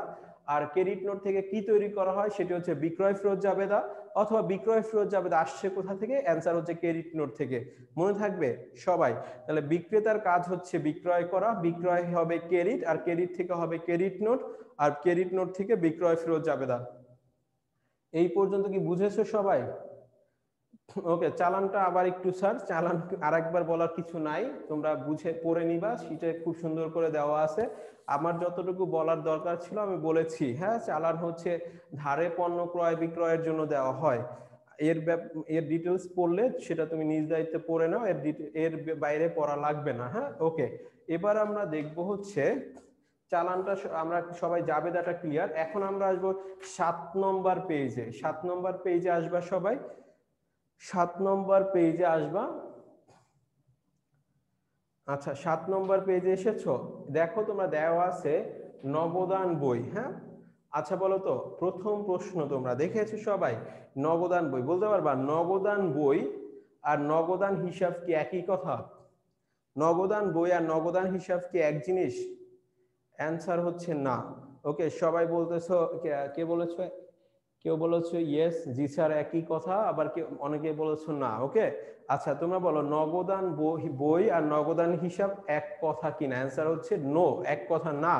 আর ক্রেডিট নোট থেকে কি তৈরি করা হয় সেটি হচ্ছে বিক্রয় ফেরত জাবেদা অথবা বিক্রয় ফেরত জাবেদা আসছে কোথা থেকে অ্যানসার হচ্ছে ক্রেডিট নোট থেকে মনে থাকবে সবাই তাহলে বিক্রেতার কাজ হচ্ছে বিক্রয় করা বিক্রয় হবে ক্রেডিট আর ক্রেডিট থেকে হবে ক্রেডিট নোট আর ক্রেডিট নোট থেকে বিক্রয় ফেরত জাবেদা এই পর্যন্ত কি বুঝেছো সবাই ওকে চালানটা আবার একটু স্যার চালান আরেকবার বলার কিছু নাই তোমরা বুঝে পড়ে নিবা সেটা খুব সুন্দর করে দেওয়া আছে আমার যতটুকু বলার দরকার ছিল আমি বলেছি হ্যাঁ চালান হচ্ছে ধারে পণ্য ক্রয় বিক্রয়ের জন্য দেওয়া হয় এর এর ডিটেইলস পড়লে সেটা তুমি নিজ দায়িত্বে পড়ে নাও এর এর বাইরে পড়া লাগবে না হ্যাঁ ওকে এবার আমরা দেখব হচ্ছে চালানটা আমরা সবাই জাবেদাটা ক্লিয়ার এখন আমরা আসব সাত নম্বর পেজে সাত নম্বর পেজে আসবা সবাই सात नम्बर पेजे आसबा अच्छा सात नम्बर पेजे एसेछो देखो तोमरा देवा आछे नगदान बई हाँ अच्छा बोलो तो प्रथम प्रश्न तोमरा देखेछो सबाई नगदान बई बोलते पारबा नगदान बई आर नगदान हिसाब कि एकई कथा नगदान बई आर नगदान हिसाब कि एक जिनिस आंसर होच्छे ना ओके सबाई बोलतेछो के बोलेछो क्यों बोलो यस जी सर एक ही कथा आबार अनेके बोलेछो ना ओके अच्छा तुम्हारा बोलो नगदान बई आर नगदान हिसाब एक कथा किना आंसर होच्छे नो एक कथा ना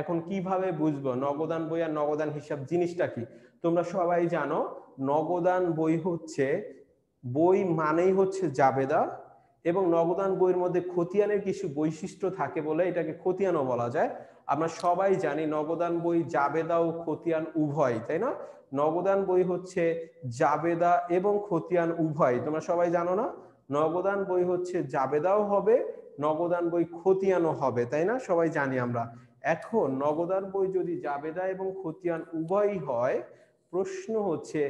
एखन किभाबे बुझबो नगदान बई आर नगदान हिसाब जिनिसटा कि तोमरा सबाई जानो नगदान बई होच्छे बई मानेई होच्छे जाबेदा एबं नगदान बईर मध्ये खतियानेर किछु वैशिष्ट्य थाके बोले एटाके खतियानो बला जाय আমরা সবাই জানি নগদান বই জাবেদা ও খতিয়ান উভয় তাই না নগদান বই হচ্ছে জাবেদা এবং খতিয়ান উভয় তোমরা সবাই জানো না নগদান বই হচ্ছে জাবেদাও হবে নগদান বই খতিয়ানও হবে তাই না সবাই জানি আমরা এখন নগদান বই যদি জাবেদা এবং খতিয়ান উভয়ই হয় প্রশ্ন হচ্ছে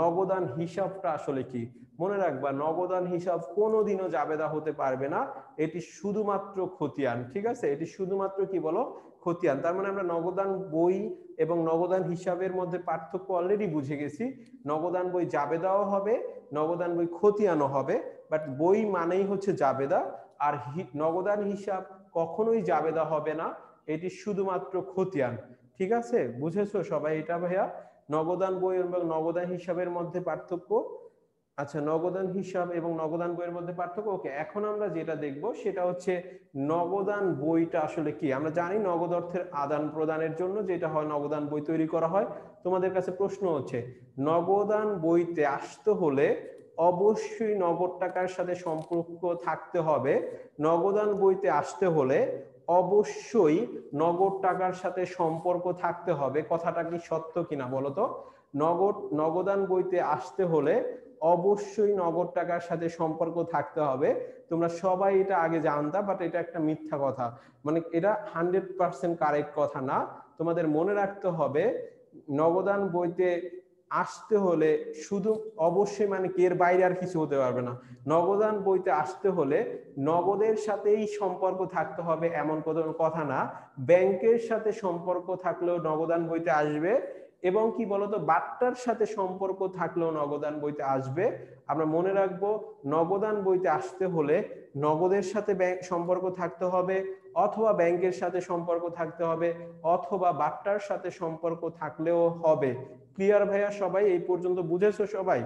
নগদান হিসাবটা আসলে কি মনে রাখবা নগদান হিসাব কোনোদিনও জাবেদা হতে পারবে না এটি শুধুমাত্র খতিয়ান ঠিক আছে এটি শুধুমাত্র কি বলো খতিয়ান তার মানে আমরা নগদান বই এবং নগদান হিসাবের মধ্যে পার্থক্য অলরেডি বুঝে গেছি নগদান বই জাবেদাও হবে নগদান বই খতিয়ানও হবে বাট বই মানেই হচ্ছে জাবেদা আর নগদান হিসাব কখনোই জাবেদা হবে না এটি শুধুমাত্র খতিয়ান ঠিক আছে বুঝেছো সবাই এটা ভাইয়া নগদান বই এবং নগদান হিসাবের মধ্যে পার্থক্য আচ্ছা নগদান হিসাব এবং নগদান বইয়ের মধ্যে পার্থক্য ওকে এখন আমরা যেটা দেখব সেটা হচ্ছে নগদান বইটা আসলে কি আমরা জানি নগদ অর্থের আদান প্রদানের জন্য যেটা হয় নগদান বই তৈরি করা হয় তোমাদের কাছে প্রশ্ন হচ্ছে নগদান বইতে আসতে হলে অবশ্যই নগদ টাকার সাথে সম্পর্ক থাকতে হবে নগদান বইতে আসতে হলে অবশ্যই নগদ টাকার সাথে সম্পর্ক থাকতে হবে কথাটা কি সত্য কিনা বলো তো নগদ নগদান বইতে আসতে হলে অবশ্যই নগদ টাকার সাথে সম্পর্ক থাকতে হবে তোমরা সবাই এটা আগে জানতা বাট এটা একটা মিথ্যা কথা মানে এটা একশো পার্সেন্ট কারেক্ট কথা না তোমাদের মনে রাখতে হবে নগদান বইতে আসতে হলে শুধু অবশ্যই মানে এর বাইরে আর কিছু হতে পারবে না নগদান বইতে আসতে হলে নগদের সাথেই সম্পর্ক থাকতে হবে এমন কোনো কথা না ব্যাংকের সাথে সম্পর্ক থাকলেও নগদান বইতে আসবে এবং কি বলতো বাট্টার সাথে সম্পর্ক থাকলেও নগদান বইতে আসবে আমরা মনে রাখবো নগদান বইতে আসতে হলে নগদের সাথে সম্পর্ক থাকতে হবে অথবা ব্যাংকের সাথে সম্পর্ক থাকতে হবে অথবা বাট্টার সাথে সম্পর্ক থাকলেও হবে ক্লিয়ার ভাইয়া সবাই এই পর্যন্ত বুঝেছো সবাই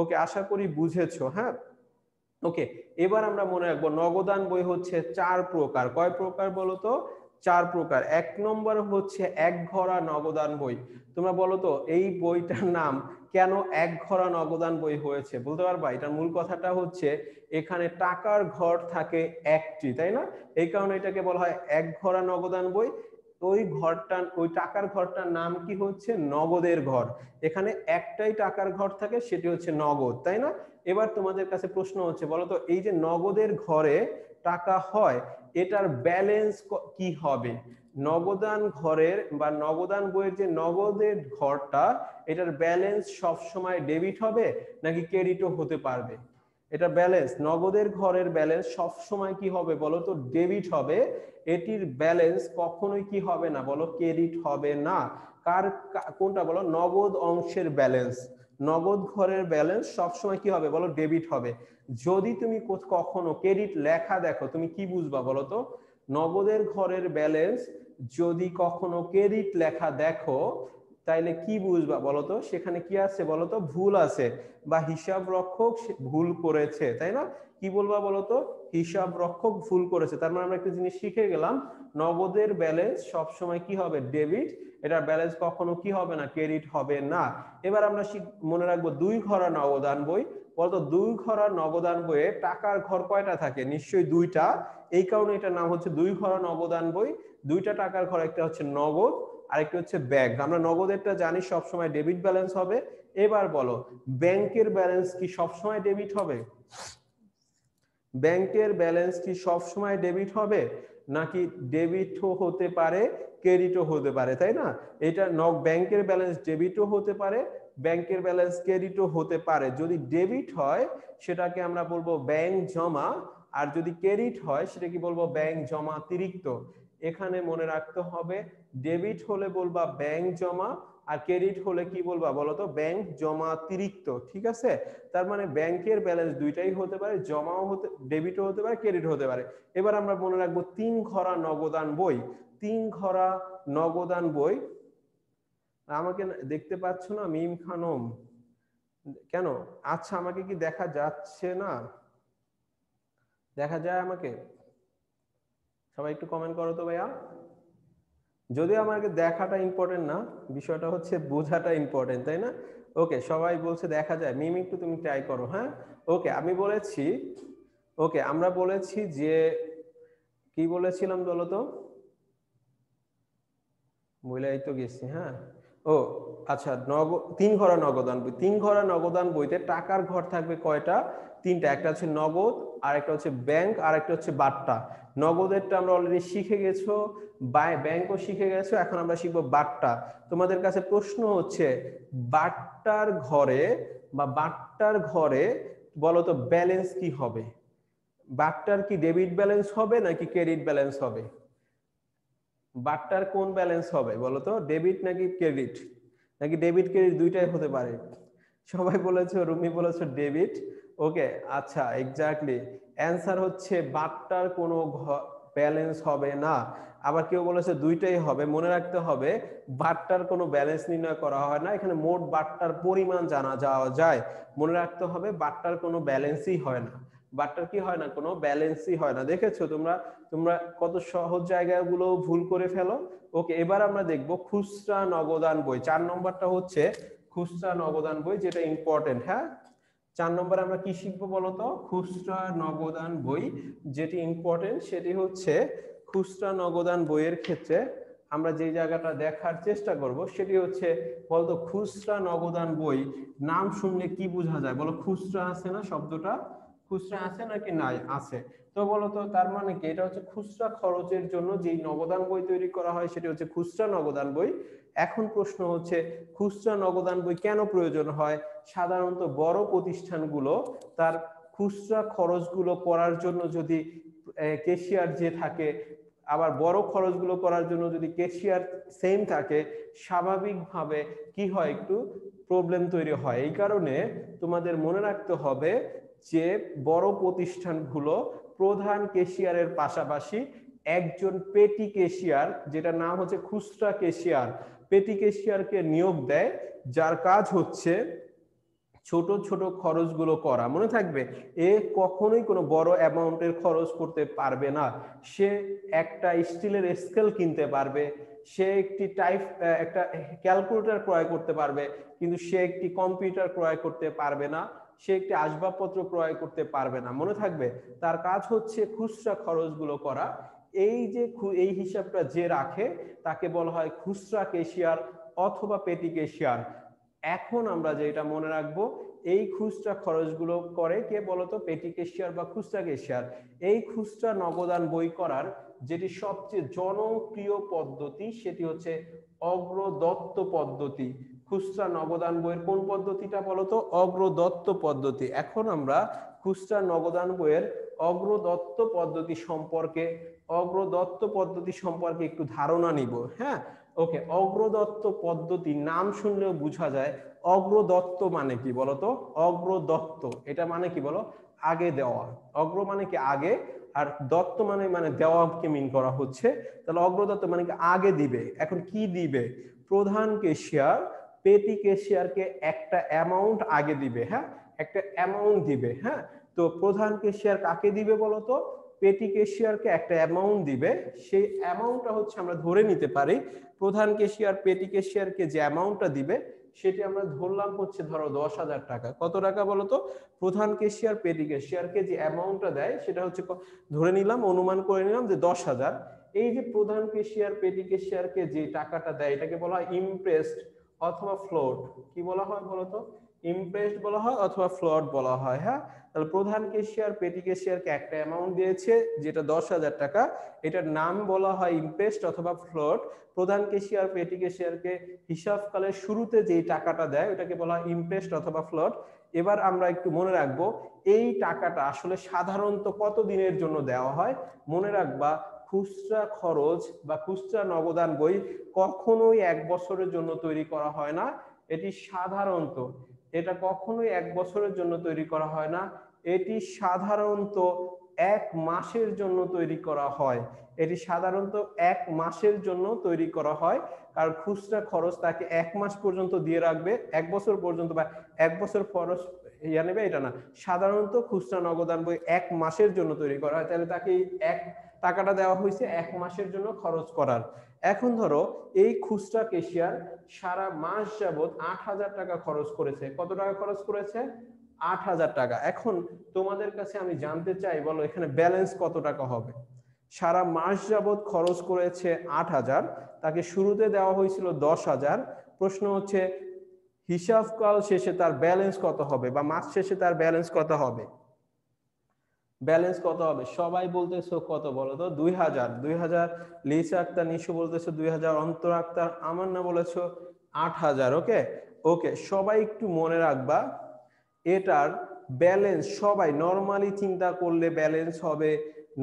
ওকে আশা করি বুঝেছো হ্যাঁ ওকে এবার আমরা মনে রাখবো নগদান বই হচ্ছে চার প্রকার কয় প্রকার বলতো চার প্রকার এক নম্বর হচ্ছে এক ঘরা নগদান বই তোমরা বলো তো এই বইটার নাম কেন এক ঘরা নগদান বই হয়েছে বলতে পারবা এটার মূল কথাটা হচ্ছে এখানে টাকার ঘর থাকে একটি তাই না এই কারণে এটাকে বলা হয় এক ঘরা নগদান বই ওই ঘরটার ওই টাকার ঘরটার নাম কি হচ্ছে নগদের ঘর এখানে একটাই টাকার ঘর থাকে সেটি হচ্ছে নগদ তাই না এবার তোমাদের কাছে প্রশ্ন হচ্ছে বলো তো এই যে নগদের ঘরে টাকা হয় এটার ব্যালেন্স কি হবে নগদান ঘরের বা নগদান বইয়ের যে নগদের ঘরটা এটার ব্যালেন্স সব সময় ডেবিট হবে নাকি ক্রেডিটও হতে পারবে এটা ব্যালেন্স নগদের ঘরের ব্যালেন্স সব সময় কি হবে বলো তো ডেবিট হবে এটির ব্যালেন্স কখনোই কি হবে না বলো ক্রেডিট হবে না কার কোনটা বলো নগদ অংশের ব্যালেন্স নগদ ঘরের ব্যালেন্স সব সময় কি হবে বলো ডেবিট হবে যদি তুমি কখনো ক্রেডিট লেখা দেখো তুমি কি বুঝবা বলো তো নগদের ঘরের ব্যালেন্স যদি কখনো ক্রেডিট লেখা দেখো তাহলে কি বুঝবা বলো তো, সেখানে কি আছে বলো তো, ভুল আছে বা হিসাব রক্ষক ভুল করেছে, তাই না? কি বলবা বলো তো, হিসাব রক্ষক ভুল করেছে। তার মানে আমরা একটা জিনিস শিখে গেলাম, নগদের ব্যালেন্স সব সময় কি হবে, ডেবিট, এটা ব্যালেন্স কখনো কি হবে না, ক্রেডিট হবে না। এবার আমরা মনে রাখবো দুই ঘরা নগদান বই, বলতো দুই ঘরা নগদান বইয়ে টাকার ঘর কয়টা থাকে, নিশ্চয়ই দুইটা, এই কারণে এটার নাম হচ্ছে দুই ঘরা নগদান বই। দুইটা টাকার ঘর, একটা হচ্ছে নগদ আর একটা হচ্ছে ব্যাংক। আমরা নগদেরটা জানি সব সময় ডেবিট ব্যালেন্স হবে। এবার বলো ব্যাংকের ব্যালেন্স কি সব সময় ডেবিট হবে, ব্যাংকের ব্যালেন্স কি সব সময় ডেবিট হবে, নাকি ডেবিটও হতে পারে ক্রেডিটও হতে পারে, তাই না? এটা নক ব্যাংকের ব্যালেন্স ডেবিটও হতে পারে, ব্যাংকের ব্যালেন্স ক্রেডিটও হতে পারে। যদি ডেবিট হয় সেটাকে আমরা বলবো ব্যাংক জমা, আর যদি ক্রেডিট হয় সেটা কি বলবো, ব্যাংক জমা অতিরিক্ত। এখানে মনে রাখতে হবে ডেবিট হলে বলবা ব্যাংক জমা, আর ক্রেডিট হলে কি বলবা বলো তো, ব্যাংক জমা অতিরিক্ত। ঠিক আছে, তার মানে ব্যাংকের ব্যালেন্স দুইটাই হতে পারে, জমাও হতে, ডেবিটও হতে পারে, ক্রেডিট হতে পারে। এবার আমরা মনে রাখবো তিন ঘরা নগদান বই, তিন ঘরা নগদান বই। আমাকে দেখতে পাচ্ছ না মিম খানম কেন? আচ্ছা, আমাকে কি দেখা যাচ্ছে না, দেখা যায় আমাকে? সবাই একটু কমেন্ট করো তো ভাইয়া। যদি আমাকে দেখাটা ইম্পর্টেন্ট না, বিষয়টা হচ্ছে বোঝাটা ইম্পর্টেন্ট, তাই না? ওকে, সবাই বলছে দেখা যায়, মিম একটু তুমি ট্রাই করো। হ্যাঁ, ওকে, আমি বলেছি, ওকে আমরা বলেছি যে কি বলেছিলাম বলো তো, বুঝলাই তো গেছি। হ্যাঁ, ও আচ্ছা, নগদ তিন ঘরা নগদান বই, তিন ঘরা নগদান বইতে টাকার ঘর থাকবে কয়টা, তিনটা, একটা হচ্ছে নগদ, আর একটা হচ্ছে ব্যাংক, আর একটা হচ্ছে বাট্টা। নগদেরটা আমরা অলরেডি শিখে গেছো, ব্যাংকও শিখে গেছো, এখন আমরা শিখবো বাট্টা। তোমাদের কাছে প্রশ্ন হচ্ছে বাট্টার ঘরে বা বাট্টার ঘরে বলতো ব্যালেন্স কি হবে, বাট্টার কি ডেবিট ব্যালেন্স হবে নাকি ক্রেডিট ব্যালেন্স হবে, বাট্টার কোন ব্যালেন্স হবে বলতো, ডেবিট নাকি ক্রেডিট, নাকি ডেবিট ক্রেডিট দুইটাই হতে পারে? সবাই বলেছো, রুমি বলেছো ডেবিট। ওকে আচ্ছা, এক্স্যাক্টলি অ্যান্সার হচ্ছে বাট্টার কোনো ব্যালেন্স হবে না। আবার কেউ বলেছে দুইটাই হবে। মনে রাখতে হবে বাট্টার কোনো ব্যালেন্স নির্ণয় করা হয় না, এখানে মোট বাট্টার পরিমাণ জানা যাওয়া যায়। মনে রাখতে হবে বাট্টার কোনো ব্যালেন্সই হয় না, বাট্টার কি হয় না, কোনো ব্যালেন্সই হয় না। দেখেছো তোমরা, তোমরা কত সহজ জায়গাগুলো ভুল করে ফেলো। ওকে, এবার আমরা দেখব খুচরা নগদান বই। চার নম্বরটা হচ্ছে খুচরা নগদান বই, যেটা ইম্পর্টেন্ট। হ্যাঁ, চার নম্বরে আমরা কি শিখবো বলতো, খুচরা নগদান বই, যেটি ইম্পর্টেন্ট সেটি হচ্ছে খুচরা নগদান বইয়ের ক্ষেত্রে আমরা যে জায়গাটা দেখার চেষ্টা করব সেটি হচ্ছে বলতো খুচরা নগদান বই নাম শুনলে কি বোঝা যায় বলো, খুচরা আছে না শব্দটা, খুচরা আছে নাকি নাই, আছে তো বলতো। তার মানে কি, এটা হচ্ছে খুচরা খরচের জন্য যেই নগদান বই তৈরি করা হয় সেটি হচ্ছে খুচরা নগদান বই। এখন প্রশ্ন হচ্ছে খুচরা নগদান বই কেন প্রয়োজন হয়? সাধারণত বড় প্রতিষ্ঠানগুলো তার খুচরা খরচগুলো করার জন্য যদি ক্যাশিয়ার যে থাকে, আবার বড় খরচগুলো করার জন্য যদি ক্যাশিয়ার সেম থাকে, স্বাভাবিকভাবে কি হয়, একটু প্রবলেম তৈরি হয়। এই কারণে তোমাদের মনে রাখতে হবে যে বড় প্রতিষ্ঠানগুলো প্রধান ক্যাশিয়ারের পাশাপাশি একজন পেটি ক্যাশিয়ার, যেটা নাম হচ্ছে খুচরা ক্যাশিয়ার, পেটি ক্যাশিয়ারকে নিয়োগ দেয়, যার কাজ হচ্ছে ছোট ছোট খরচগুলো করা। মনে থাকবে, এ কখনোই কোনো বড় অ্যামাউন্টের খরচ করতে পারবে না। সে একটা স্টিলের স্কেল কিনতে পারবে, সে একটি টাইপ একটা ক্যালকুলেটর ক্রয় করতে পারবে, কিন্তু সে একটি কম্পিউটার ক্রয় করতে পারবে না, সে একটি আসবাবপত্র ক্রয় করতে পারবে না। মনে থাকবে, তার কাজ হচ্ছে খুচরা খরচগুলো করা। এই যে এই হিসাবটা যে রাখে তাকে বলা হয় খুচরা ক্যাশিয়ার অথবা পেটি ক্যাশিয়ার। এখন আমরা যেটা মনে রাখবো, এই খুচরা খরচগুলো করে কে বলতো, পেটি ক্যাশিয়ার বা খুচরা ক্যাশিয়ার। এই খুচরা নগদান বই করার যেটি সবচেয়ে জনপ্রিয় পদ্ধতি সেটি হচ্ছে অগ্রদত্ত পদ্ধতি। খুচরা নগদান বইয়ের কোন পদ্ধতিটা বলতো, অগ্রদত্ত পদ্ধতি। এখন আমরা খুচরা নগদান বইয়ের অগ্রদত্ত পদ্ধতি সম্পর্কে, অগ্রদত্ত পদ্ধতি সম্পর্কে একটু ধারণা নিব। হ্যাঁ, ওকে, অগ্রদত্ত পদ্ধতি নাম শুনলেও বোঝা যায় অগ্রদত্ত মানে কি বলতো, অগ্রদত্ত এটা মানে কি বলো, আগে দেওয়া। অগ্র মানে কি আগে, আর দত্ত মানে মানে দেওয়াকে মিন করা হচ্ছে, তাহলে অগ্রদত্ত মানে কি আগে দিবে। এখন কি দিবে? প্রধানকে শেয়ার, পেটিকে শেয়ারকে একটা অ্যামাউন্ট আগে দিবে, হ্যাঁ একটা অ্যামাউন্ট দিবে। হ্যাঁ তো প্রধানকে শেয়ার কাকে দিবে বলো তো? পেটিকে শেয়ারকে একটা অ্যামাউন্ট দিবে। সেই অ্যামাউন্টটা হচ্ছে আমরা ধরে নিতে পারি প্রধানকে শেয়ার পেটিকে শেয়ারকে যে অ্যামাউন্টটা দিবে সেটি আমরা ধরলাম হচ্ছে ধরো দশ হাজার টাকা। কত টাকা বলো তো? প্রধানকে শেয়ার পেটিকে শেয়ারকে যে অ্যামাউন্টটা দেয় সেটা হচ্ছে ধরে নিলাম, অনুমান করে নিলাম যে দশ হাজার। এই যে প্রধানকে শেয়ার পেটিকে শেয়ারকে যে টাকাটা দেয় এটাকে বলা হয় ইমপ্রেসড অথবা ফ্লোট। কি বলা হয় বলো তো? ইমপ্রেসড বলা হয় অথবা ফ্লোট বলা হয়। হ্যাঁ তাহলে প্রধানকে শেয়ার পেটিকে শেয়ারকে একটা অ্যামাউন্ট দিয়েছে যেটা দশ হাজার টাকা, এটার নাম বলা হয় ইমপ্রেসড অথবা ফ্লোট। প্রধানকে শেয়ার পেটিকে শেয়ারকে হিসাবকালের শুরুতে যেই টাকাটা দেয় ওটাকে বলা হয় ইমপ্রেসড অথবা ফ্লোট। এবার আমরা একটু মনে রাখবো এই টাকাটা আসলে সাধারণত কত দিনের জন্য দেওয়া হয়। মনে রাখবা খুচরা খরচ বা খুচরা নগদান বই কখনোই এক বছরের জন্য তৈরি করা হয় না, এটি সাধারণত এটা কখনোই এক বছরের জন্য তৈরি করা হয় না, এটি সাধারণত এক মাসের জন্য তৈরি করা হয়। এটি সাধারণত এক মাসের জন্য তৈরি করা হয়, কারণ খুচরা খরচ তাকে এক মাস পর্যন্ত দিয়ে রাখবে, এক বছর পর্যন্ত বা এক বছর খরচ ইয়া নেবে এটা না। সাধারণত খুচরা নগদান বই এক মাসের জন্য তৈরি করা হয়, তাহলে তাকে এক টাকাটা দেওয়া হয়েছে এক মাসের জন্য খরচ করার। এখন ধরো এই খুচরা কেশিয়ার সারা মাস যাবত আট হাজার টাকা খরচ করেছে। কত টাকা খরচ করেছে? আট হাজার টাকা। এখন তোমাদের কাছে আমি জানতে চাই বলো এখানে ব্যালেন্স কত টাকা হবে? সারা মাস যাবত খরচ করেছে আট হাজার, তাকে শুরুতে দেওয়া হয়েছিল দশ হাজার। প্রশ্ন হচ্ছে হিসাবকাল শেষে তার ব্যালেন্স কত হবে বা মাস শেষে তার ব্যালেন্স কত হবে? ব্যালেন্স কত হবে? সবাই বলতেছো কত বলো তো? দুই হাজার। দুই হাজার লিসা আক্তার, নিশু বলতেছো দুই হাজার, অন্তর আক্তার, আমার না বলেছো আট হাজার। ওকে ওকে সবাই একটু মনে রাখবা এটার ব্যালেন্স। সবাই নর্মালি চিন্তা করলে ব্যালেন্স হবে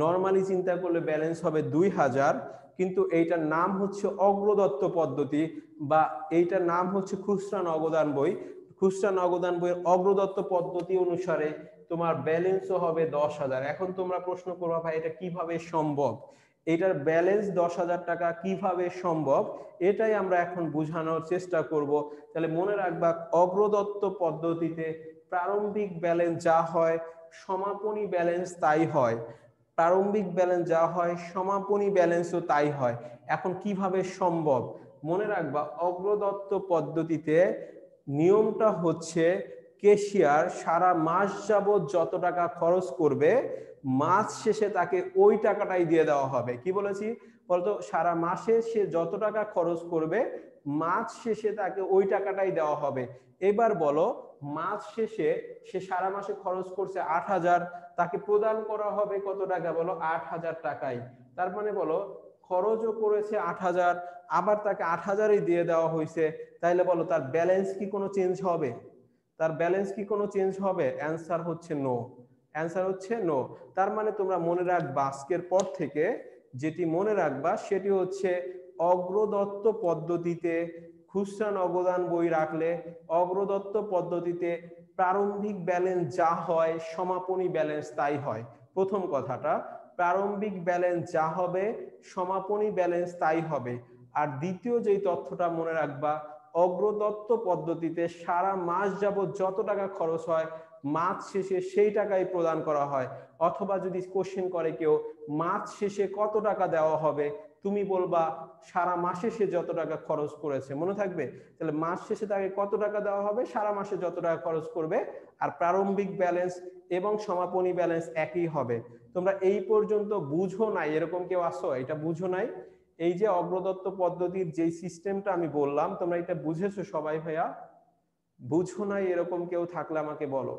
নর্মালি চিন্তা করলে ব্যালেন্স হবে দুই হাজার, কিন্তু এইটার নাম হচ্ছে অগ্রদত্ত পদ্ধতি বা এইটার নাম হচ্ছে খুচরা নগদান বই। খুচরা নগদান বইয়ের অগ্রদত্ত পদ্ধতি অনুসারে তোমার ব্যালেন্সও হবে দশ হাজার। এখন তোমরা প্রশ্ন করবা ভাই এটা কিভাবে সম্ভব, এটার ব্যালেন্স দশ হাজার টাকা কিভাবে সম্ভব, এটাই আমরা এখন বোঝানোর চেষ্টা করব। তাহলে মনে রাখবা অগ্রদত্ত পদ্ধতিতে প্রারম্ভিক ব্যালেন্স যা হয় সমাপনী ব্যালেন্স তাই হয়, প্রারম্ভিক ব্যালেন্স যা হয় সমাপনী ব্যালেন্সও তাই হয়। এখন কিভাবে সম্ভব? মনে রাখবা অগ্রদত্ত পদ্ধতিতে নিয়মটা হচ্ছে কেশিয়ার সারা মাস যাবত যত টাকা খরচ করবে মাস শেষে তাকে ওই টাকাটাই দিয়ে দেওয়া হবে। কি বলেছি বলতো? সারা মাসে সে যত টাকা খরচ করবে মাস শেষে তাকে ওই টাকাটাই দেওয়া হবে। এবার বলো মাস শেষে সে সারা মাসে খরচ করছে আট হাজার, তাকে প্রদান করা হবে কত টাকা বলো? আট হাজার টাকাই। তার মানে বলো খরচও করেছে আট হাজার আবার তাকে আট হাজারই দিয়ে দেওয়া হয়েছে, তাইলে বলো তার ব্যালেন্স কি কোনো চেঞ্জ হবে? তার ব্যালেন্স কি কোনো চেঞ্জ হবে? অ্যান্সার হচ্ছে নো। অ্যান্সার হচ্ছে নো। তার মানে তোমরা মনে রাখবা আজকের পর থেকে যেটি মনে রাখবা সেটি হচ্ছে অগ্রদত্ত পদ্ধতিতে খুচরা নগদান বই রাখলে অগ্রদত্ত পদ্ধতিতে প্রারম্ভিক ব্যালেন্স যা হয় সমাপনী ব্যালেন্স তাই হয়। প্রথম কথাটা প্রারম্ভিক ব্যালেন্স যা হবে সমাপনী ব্যালেন্স তাই হবে। আর দ্বিতীয় যেই তথ্যটা মনে রাখবা অগ্রদত্ত পদ্ধতিতে সারা মাস যাবত যত টাকা খরচ হয় মাস শেষে সেই টাকাই প্রদান করা হয়। অথবা যদি কোশ্চেন করে কেউ মাস শেষে কত টাকা দেওয়া হবে, তুমি বলবা সারা মাসে সে যত টাকা খরচ করেছে। মনে থাকবে? তাহলে মাস শেষে তাকে কত টাকা দেওয়া হবে? সারা মাসে যত টাকা খরচ করবে। আর প্রারম্ভিক ব্যালেন্স এবং সমাপনী ব্যালেন্স একই হবে। তোমরা এই পর্যন্ত বুঝো নাই? এরকম কেউ আসো এটা বুঝো নাই? এই যে অগ্রদত্ত পদ্ধতির যে সিস্টেমটা আমি বললাম তোমরা এটা বুঝেছো সবাই? ভাইয়া বুঝো নাই এরকম কেউ থাকলে আমাকে বলো।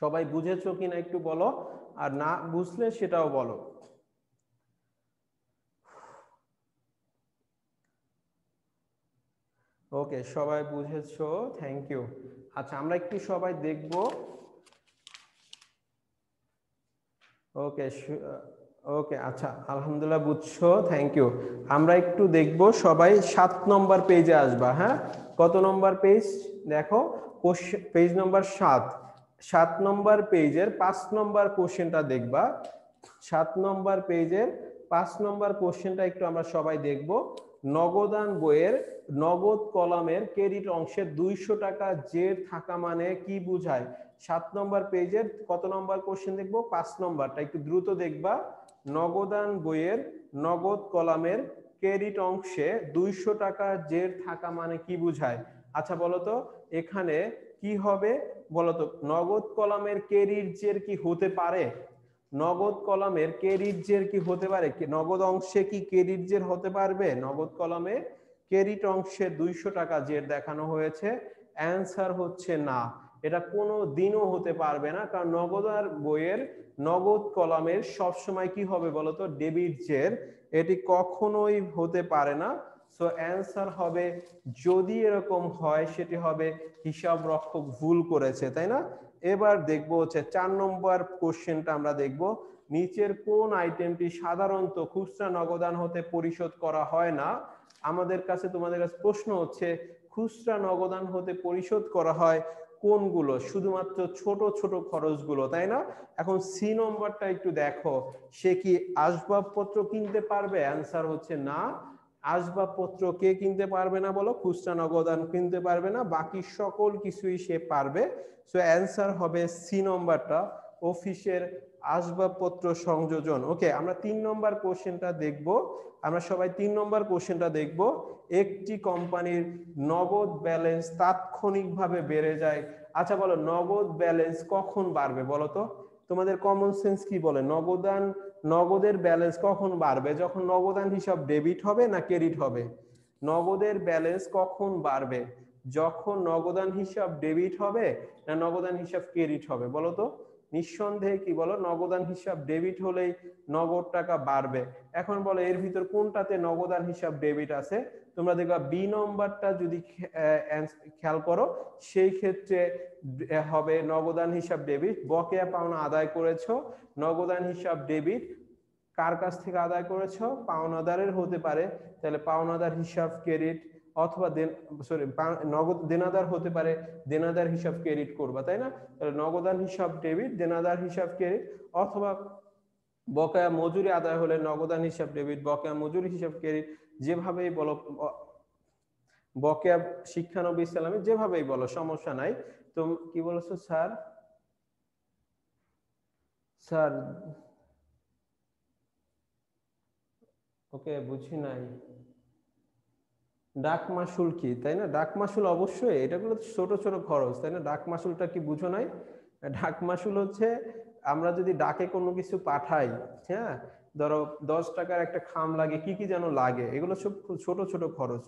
সবাই বুঝেছো কিনা একটু বলো, আর না বুঝলে সেটাও বলো। ওকে সবাই বুঝেছো, থ্যাংক ইউ। আচ্ছা আমরা একটু সবাই দেখবো। ওকে ওকে আচ্ছা আলহামদুলিল্লাহ বুঝছো, থ্যাংক ইউ। আমরা একটু দেখবো সবাই সাত নম্বর পেজে আসবা। হ্যাঁ কত নম্বর পেজ? দেখো পেজ নম্বর সাত। সাত নম্বর পেজের পাঁচ নম্বর কোশ্চেনটা দেখবা। सात नम्बर पेजेर पाँच नम्बर कोश्चेनटा एकटु आमरा सबाई देखबो। नगदान बोयेर नगद कलमेर क्रेडिट अंशेर दुइशो टाका जेर थाका माने कि बुझाय सात नम्बर पेजेर कत नम्बर कोश्चेन देखबो पाँच नम्बरटा एकटु द्रुत देखबा। नगदान बोयेर नगद कलमेर क्रेडिट अंशे दुइशो टाका जेर थाका माने कि बुझाय। अच्छा बोलो तो एखाने कि होबे बोलो तो नगद कलमेर क्रेडिट जेर कि होते पारे, नगद कलमेर क्रेडिट जेर कि होते पारे, नगद अंशे कि क्रेडिट जेर होते पारबे? नगद कलमे क्रेडिट अंशे दुइशो टाका जेर देखानो हयेछे, आंसर होच्छे ना, एटा कोनो दिनও होते पारबे ना, कारण नगदार বইয়ের नगद कलमेर सब समय कि होबे बोलो तो डेबिट जेर, एटी কখনোই होते पारे ना। सो आंसर होबे যদি এরকম হয় সেটি হবে হিসাবরক্ষক ভুল করেছে, তাই না? এবার দেখব হচ্ছে চার নম্বর কোশ্চেনটা আমরা দেখব। নিচের কোন আইটেমটি সাধারণত খুচরা নগদান হতে পরিশোধ করা হয় না? আমাদের কাছে তোমাদের কাছে প্রশ্ন হচ্ছে খুচরা নগদান হতে পরিশোধ করা হয় কোনগুলো? শুধুমাত্র ছোট ছোট খরচগুলো, তাই না? এখন সি নম্বরটা একটু দেখো, সে কি আসবাবপত্র কিনতে পারবে? आंसर হচ্ছে না। আসবাবপত্র কে কিনতে পারবে না বলো? খুচরা নগদান কিনতে পারবে না, বাকি সকল কিছুই সে পারবে। সো অ্যানসার হবে সি নম্বরটা, অফিসের আসবাবপত্র সংযোজন। ওকে, আমরা তিন নম্বর কোশ্চেনটা দেখব, আমরা সবাই তিন নম্বর কোশ্চেনটা দেখব। একটি কোম্পানির নগদ ব্যালেন্স তাৎক্ষণিকভাবে বেড়ে যায়। আচ্ছা বলো নগদ ব্যালেন্স কখন বাড়বে বলো তো? তোমাদের কমন সেন্স কি বলে? নগদান নগদের ব্যালেন্স কখন বাড়বে? যখন নগদান হিসাব ডেবিট হবে না ক্রেডিট হবে? নগদের ব্যালেন্স কখন বাড়বে? যখন নগদান হিসাব ডেবিট হবে না নগদান হিসাব ক্রেডিট হবে বলো তো? নিঃসন্দেহে কি বলো নগদান হিসাব ডেবিট হলেই নগদ টাকা বাড়বে। এখন বলো এর ভিতর কোনটাতে নগদান হিসাব ডেবিট আছে? তোমরা দেখবা বি নম্বরটা যদি খেয়াল করো সেই ক্ষেত্রে হবে নগদান হিসাব ডেবিট। বকেয়া পাওনা আদায় করেছো, নগদান হিসাব ডেবিট কার কাছ থেকে আদায় করেছো? পাওনাদারের হতে পারে, তাহলে পাওনাদার হিসাব ক্রেডিট, অথবা দেন সরি নগদ দেনাদার হতে পারে, দেনাদার হিসাব ক্রেডিট করবা, তাই না? তাহলে নগদান হিসাব ডেবিট, দেনাদার হিসাব ক্রেডিট, অথবা বকেয়া মজুরি আদায় হলে নগদান হিসাব ডেবিট, বকেয়া মজুরি হিসাব ক্রেডিট, যেভাবেই বলো বকেয়া শিক্ষানবী ইসলামী যেভাবেই বলো সমস্যা নাই। তো কি বলছো স্যার? স্যার ওকে বুঝি নাই। ডাক মাশুল কি, তাই না? ডাক মাশুল অবশ্যই, এটাগুলো ছোট ছোট খরচ, তাই না? ডাক মাশুলটা কি বুঝো নাই? ডাক মাশুল হচ্ছে আমরা যদি ডাকে কোনো কিছু পাঠাই, হ্যাঁ ধরো দশ টাকার একটা খাম লাগে, কি কি যেন লাগে, এগুলো সব ছোট ছোট খরচ।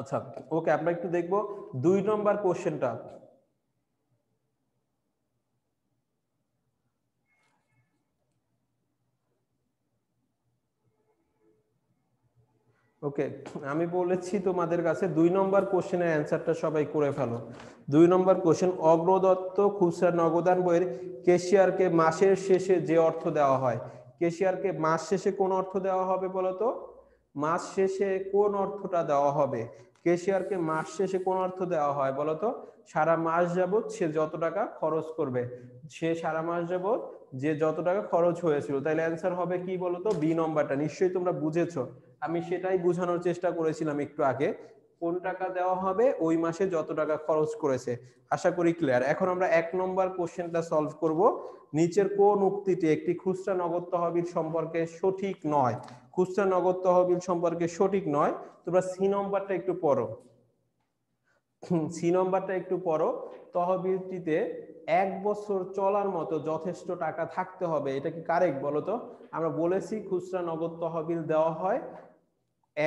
আচ্ছা ওকে, আমরা একটু দেখবো দুই নম্বর কোশ্চেনটা। ওকে, আমি বলেছি তোমাদের কাছে দুই নম্বর কোশ্চেনের অ্যান্সারটা সবাই করে ফেলো। দুই নম্বর কোশ্চেন, অগ্রদত্ত খুচরা নগদান বইয়ের কেশিয়ারকে মাসের শেষে যে অর্থ দেওয়া হয়, কেশিয়ারকে মাস শেষে কোন অর্থ দেওয়া হবে বলো তো? মাস শেষে কোন অর্থটা দেওয়া হবে? কেশিয়ারকে মাস শেষে কোন অর্থ দেওয়া হয় বলো তো? সারা মাস যাবত সে যত টাকা খরচ করবে, সে সারা মাস যাবত যে যত টাকা খরচ হয়েছিল। তাহলে অ্যান্সার হবে কি বলো তো? বি নম্বরটা। নিশ্চয়ই তোমরা বুঝেছো, আমি সেটাই বোঝানোর চেষ্টা করেছিলাম একটু আগে, কোন টাকা দেওয়া হবে ওই মাসে যত টাকা খরচ করেছে। আশা করি ক্লিয়ার। এখন আমরা এক নম্বর কোশ্চেনটা সলভ করব। নিচের কোন উক্তিটি একটি খুচরা নগদ তহবিল সম্পর্কে সঠিক নয়? খুচরা নগদ তহবিল সম্পর্কে সঠিক নয়। তোমরা সি নম্বরটা একটু পড়ো, সি নম্বরটা একটু পড়ো। তহবিলটিতে এক বছর চলার মতো যথেষ্ট টাকা থাকতে হবে, এটা কি কারেক্ট বলো তো? আমরা বলেছি খুচরা নগদ তহবিল দেওয়া হয়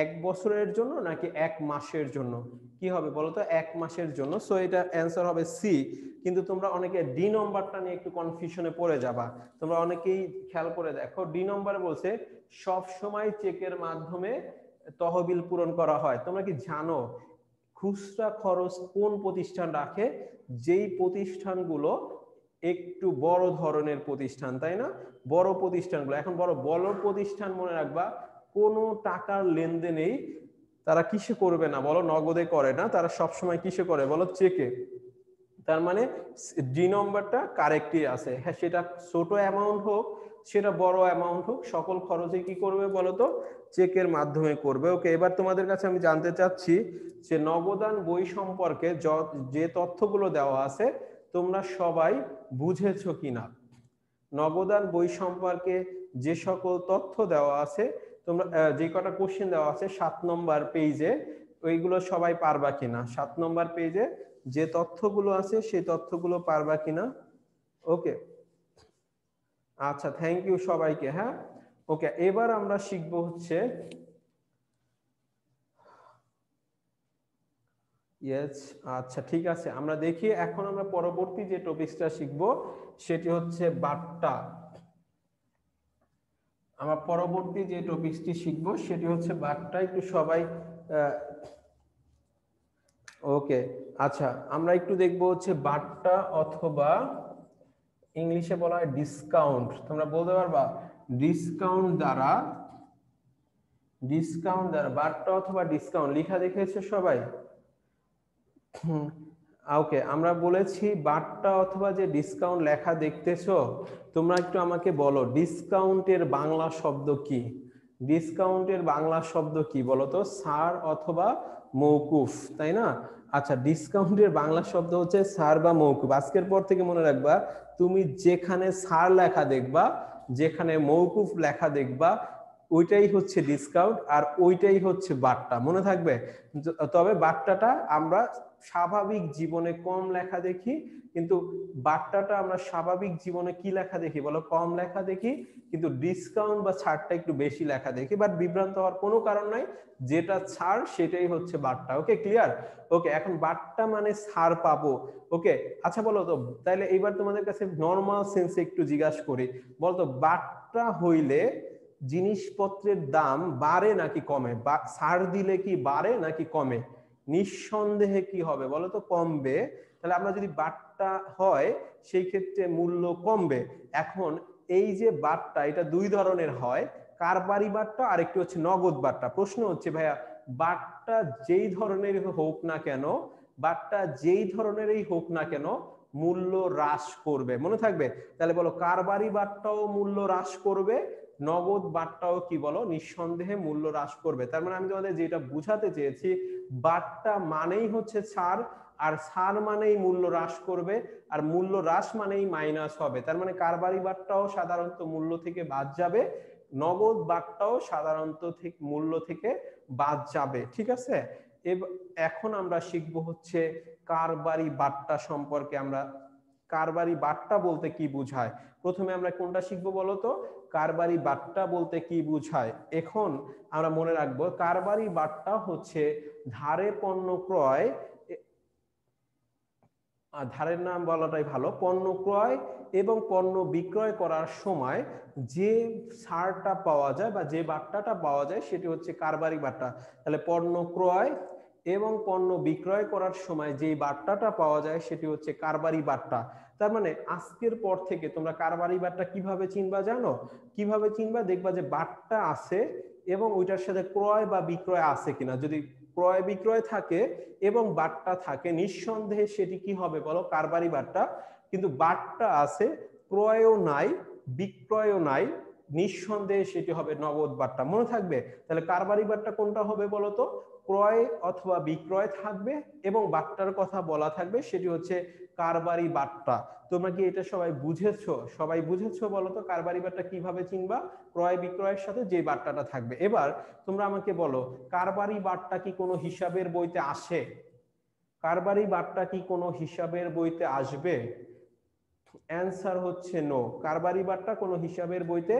এক বছরের জন্য নাকি এক মাসের জন্য, কি হবে বলো তো? এক মাসের জন্য। সো এটা অ্যান্সার হবে সি। কিন্তু তোমরা অনেকে ডি নম্বরটা নিয়ে একটু কনফিউশনে পড়ে যাবা। তোমরা অনেকেই খেয়াল করে দেখো ডি নম্বরে বলছে সব সময় চেকের মাধ্যমে তহবিল পূরণ করা হয়। তোমরা কি জানো খুচরা খরচ কোন প্রতিষ্ঠান রাখে? যেই প্রতিষ্ঠানগুলো একটু বড় ধরনের প্রতিষ্ঠান, তাই না? বড় প্রতিষ্ঠানগুলো, এখন বড় বড় প্রতিষ্ঠান মনে রাখবা কোনো টাকার লেনদেনেই তারা কিসে করবে না বলো? নগদে করে না, তারা সবসময় কিসে করে বলো? চেকে। তার মানে ডি নাম্বারটা কারেক্টই আছে হ্যাঁ সেটা ছোট অ্যামাউন্ট হোক সেটা বড় অ্যামাউন্ট হোক সকল খরচে কি করবে বলো তো চেকের মাধ্যমে করবে ওকে এবার তোমাদের কাছে আমি জানতে চাচ্ছি যে নগদান বই সম্পর্কে যে তথ্যগুলো দেওয়া আছে তোমরা সবাই বুঝেছো কিনা নগদান বই সম্পর্কে যে সকল তথ্য দেওয়া আছে তোমরা যে কটা কোশ্চেন দেওয়া আছে সাত নম্বর পেজে ওইগুলো সবাই পারবা কিনা সাত নম্বর পেজে যে তথ্যগুলো আছে সেই তথ্যগুলো পারবা কিনা ওকে আচ্ছা থ্যাংক ইউ সবাইকে হ্যাঁ ওকে এবার আমরা শিখব হচ্ছে यस আচ্ছা ঠিক আছে আমরা দেখি এখন আমরা পরবর্তী যে টপিকটা শিখব সেটি হচ্ছে বাট্টা আমরা পরবর্তী যে টপিকটি শিখব সেটি হচ্ছে বাট্টা একটু সবাই ওকে আচ্ছা আমরা একটু দেখব হচ্ছে বাট্টা অথবা ইংলিশে বলা হয় ডিসকাউন্ট তোমরা বলতে পারবা ডিসকাউন্ট দ্বারা ডিসকাউন্ট দ্বারা বাট্টা অথবা ডিসকাউন্ট লেখা দেখেছো সবাই হুম ওকে আমরা বলেছি বাট্টা অথবা যে ডিসকাউন্ট লেখা দেখতেছো তোমরা একটু আমাকে বলো ডিসকাউন্টের বাংলা শব্দ কি ডিসকাউন্টের বাংলা শব্দ কি বলো তো ছাড় অথবা মওকুফ তাই না আচ্ছা ডিসকাউন্টের বাংলা শব্দ হচ্ছে ছাড় বা মওকুফ আজকের পর থেকে মনে রাখবা তুমি যেখানে ছাড় লেখা দেখবা যেখানে মওকুফ লেখা দেখবা ওইটাই হচ্ছে ডিসকাউন্ট আর ওইটাই হচ্ছে বাট্টা মনে থাকবে তবে বাট্টাটা আমরা স্বাভাবিক জীবনে কম লেখা দেখি কিন্তু বাট্টাটা আমরা স্বাভাবিক জীবনে কি লেখা দেখি বলো কম লেখা দেখি কিন্তু ডিসকাউন্ট বা ছাড়টা একটু বেশি লেখা দেখি বাট বিভ্রান্ত হওয়ার কোনো কারণ নাই যেটা ছাড় সেটাই হচ্ছে বাট্টা ওকে ক্লিয়ার ওকে এখন বাট্টা মানে ছাড় পাবো ওকে আচ্ছা বলো তো তাহলে এবার তোমাদের কাছে নরমাল সেন্সে একটু জিজ্ঞাসা করি বলো তো বাট্টা হইলে জিনিসপত্রের দাম বাড়ে নাকি কমে ছাড় দিলে কি বাড়ে নাকি কমে নিঃসন্দেহে কি হবে বলো তো কমবে তাহলে আমরা যদি বাট্টা হয় সেই ক্ষেত্রে মূল্য কমবে এখন এই যে বাট্টা এটা দুই ধরনের হয় কারবারি বাট্টা আর একটি হচ্ছে নগদ বাট্টা প্রশ্ন হচ্ছে ভাইয়া বাট্টা যেই ধরনের হোক না কেন বাট্টা যেই ধরনেরই হোক না কেন মূল্য হ্রাস করবে মনে থাকবে তাহলে বলো কারবারি বাট্টাও মূল্য হ্রাস করবে নগদ বাট্টাও কি বলো নিঃসন্দেহে মূল্য হ্রাস করবে তার মানে আমি তোমাদের যেটা বুঝাতে চেয়েছি বাট্টা মানেই হচ্ছে ছাড় আর ছাড় মানেই মূল্য হ্রাস করবে আর মূল্য হ্রাস মানেই মাইনাস হবে তার মানে কারবারি বাট্টাও সাধারণত মূল্য থেকে বাদ যাবে নগদ বাট্টাও সাধারণত থেকে মূল্য থেকে বাদ যাবে ঠিক আছে এখন আমরা শিখব হচ্ছে কারবারি বাট্টা সম্পর্কে আমরা কারবারি বাট্টা বলতে কি বোঝায় প্রথমে আমরা কোনটা শিখব বলো তো কারবারি বাট্টা বলতে কি বোঝায় এখন আমরা মনে রাখব কারবারি বাট্টা হচ্ছে ধারে পণ্য ক্রয় আর ধারের নাম বলাটাই ভালো পণ্য ক্রয় এবং পণ্য বিক্রয় করার সময় যে ছাড়টা পাওয়া যায় বা যে বাট্টাটা পাওয়া যায় সেটি হচ্ছে কারবারি বাট্টা তাহলে পণ্য ক্রয় এবং পণ্য বিক্রয় করার সময় যে বাট্টাটা পাওয়া যায় সেটি হচ্ছে কারবারি বাট্টা তার মানে আজকের পর থেকে তোমরা কারবারি বাট্টা কিভাবে চিনবা জানো কিভাবে চিনবা দেখবা যে বাট্টা আছে এবং ওইটার সাথে ক্রয় বা বিক্রয় আছে কিনা যদি ক্রয় বিক্রয় থাকে এবং বাট্টা থাকে নিঃসন্দেহে সেটি কি হবে বলো কারবারি বাট্টা কিন্তু বাট্টা আছে ক্রয়ও নাই বিক্রয়ও নাই নিঃসন্দেহে সেটি হবে নগদ বাট্টা মনে থাকবে তাহলে কারবারি বাট্টা কোনটা হবে বলো তো ক্রয় অথবা বিক্রয় থাকবে এবং বাট্টার কথা বলা থাকবে সেটি হচ্ছে কারবারি বাট্টা তোমরা কি এটা সবাই বুঝেছো সবাই বুঝেছো বলো তো কারবারি বাট্টা কিভাবে চিনবা ক্রয় বিক্রয়ের সাথে যে বাট্টাটা থাকবে এবার তোমরা আমাকে বলো কারবারি বাট্টা কি কোনো হিসাবের বইতে আসে কারবারি বাট্টা কি কোনো হিসাবের বইতে আসবে অ্যানসার হচ্ছে নো কারবারি বাট্টা কোনো হিসাবের বইতে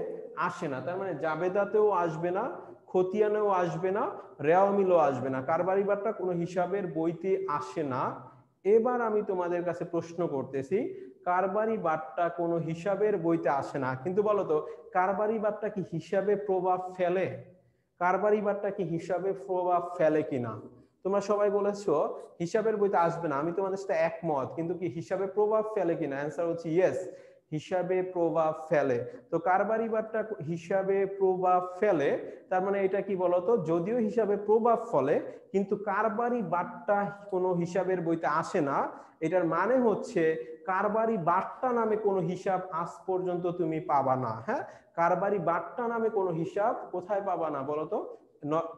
আসে না তার মানে জাবেদাতেও আসবে না খতিয়ানেও আসবে না রেওয়ামিলও আসবে না কারবারি বাট্টা কোনো হিসাবের বইতে আসে না এবার আমি তোমাদের কাছে প্রশ্ন করতেছি কারবারি বাট্টা কোনো হিসাবের বইতে আসে না কিন্তু বলো তো কারবারি বাট্টা কি হিসাবে প্রভাব ফেলে কারবারি বাট্টা কি হিসাবে প্রভাব ফেলে কিনা তোমরা সবাই বলেছো হিসাবের বইতে আসবে না আমি তোমাদের সাথে একমত কিন্তু কি হিসাবে প্রভাব ফেলে কিনা অ্যান্সার হচ্ছে ইয়েস हिसाबे प्रभाव फेले तो कारबारी बारटा हिसाबे प्रभाव फेले तार माने एटा कि बोलतो जदिओ हिसाबे प्रभाव फले किन्तु कारबारी बारटा कोनो हिसाबेर बोइते आसे ना एटार माने होच्छे कारबारी बारटा नामे कोनो हिसाब आज पर्यन्त तुमि पाबा ना। हाँ कारबारी बारटा नामे कोनो हिसाब कोथाय पाबा ना बोलतो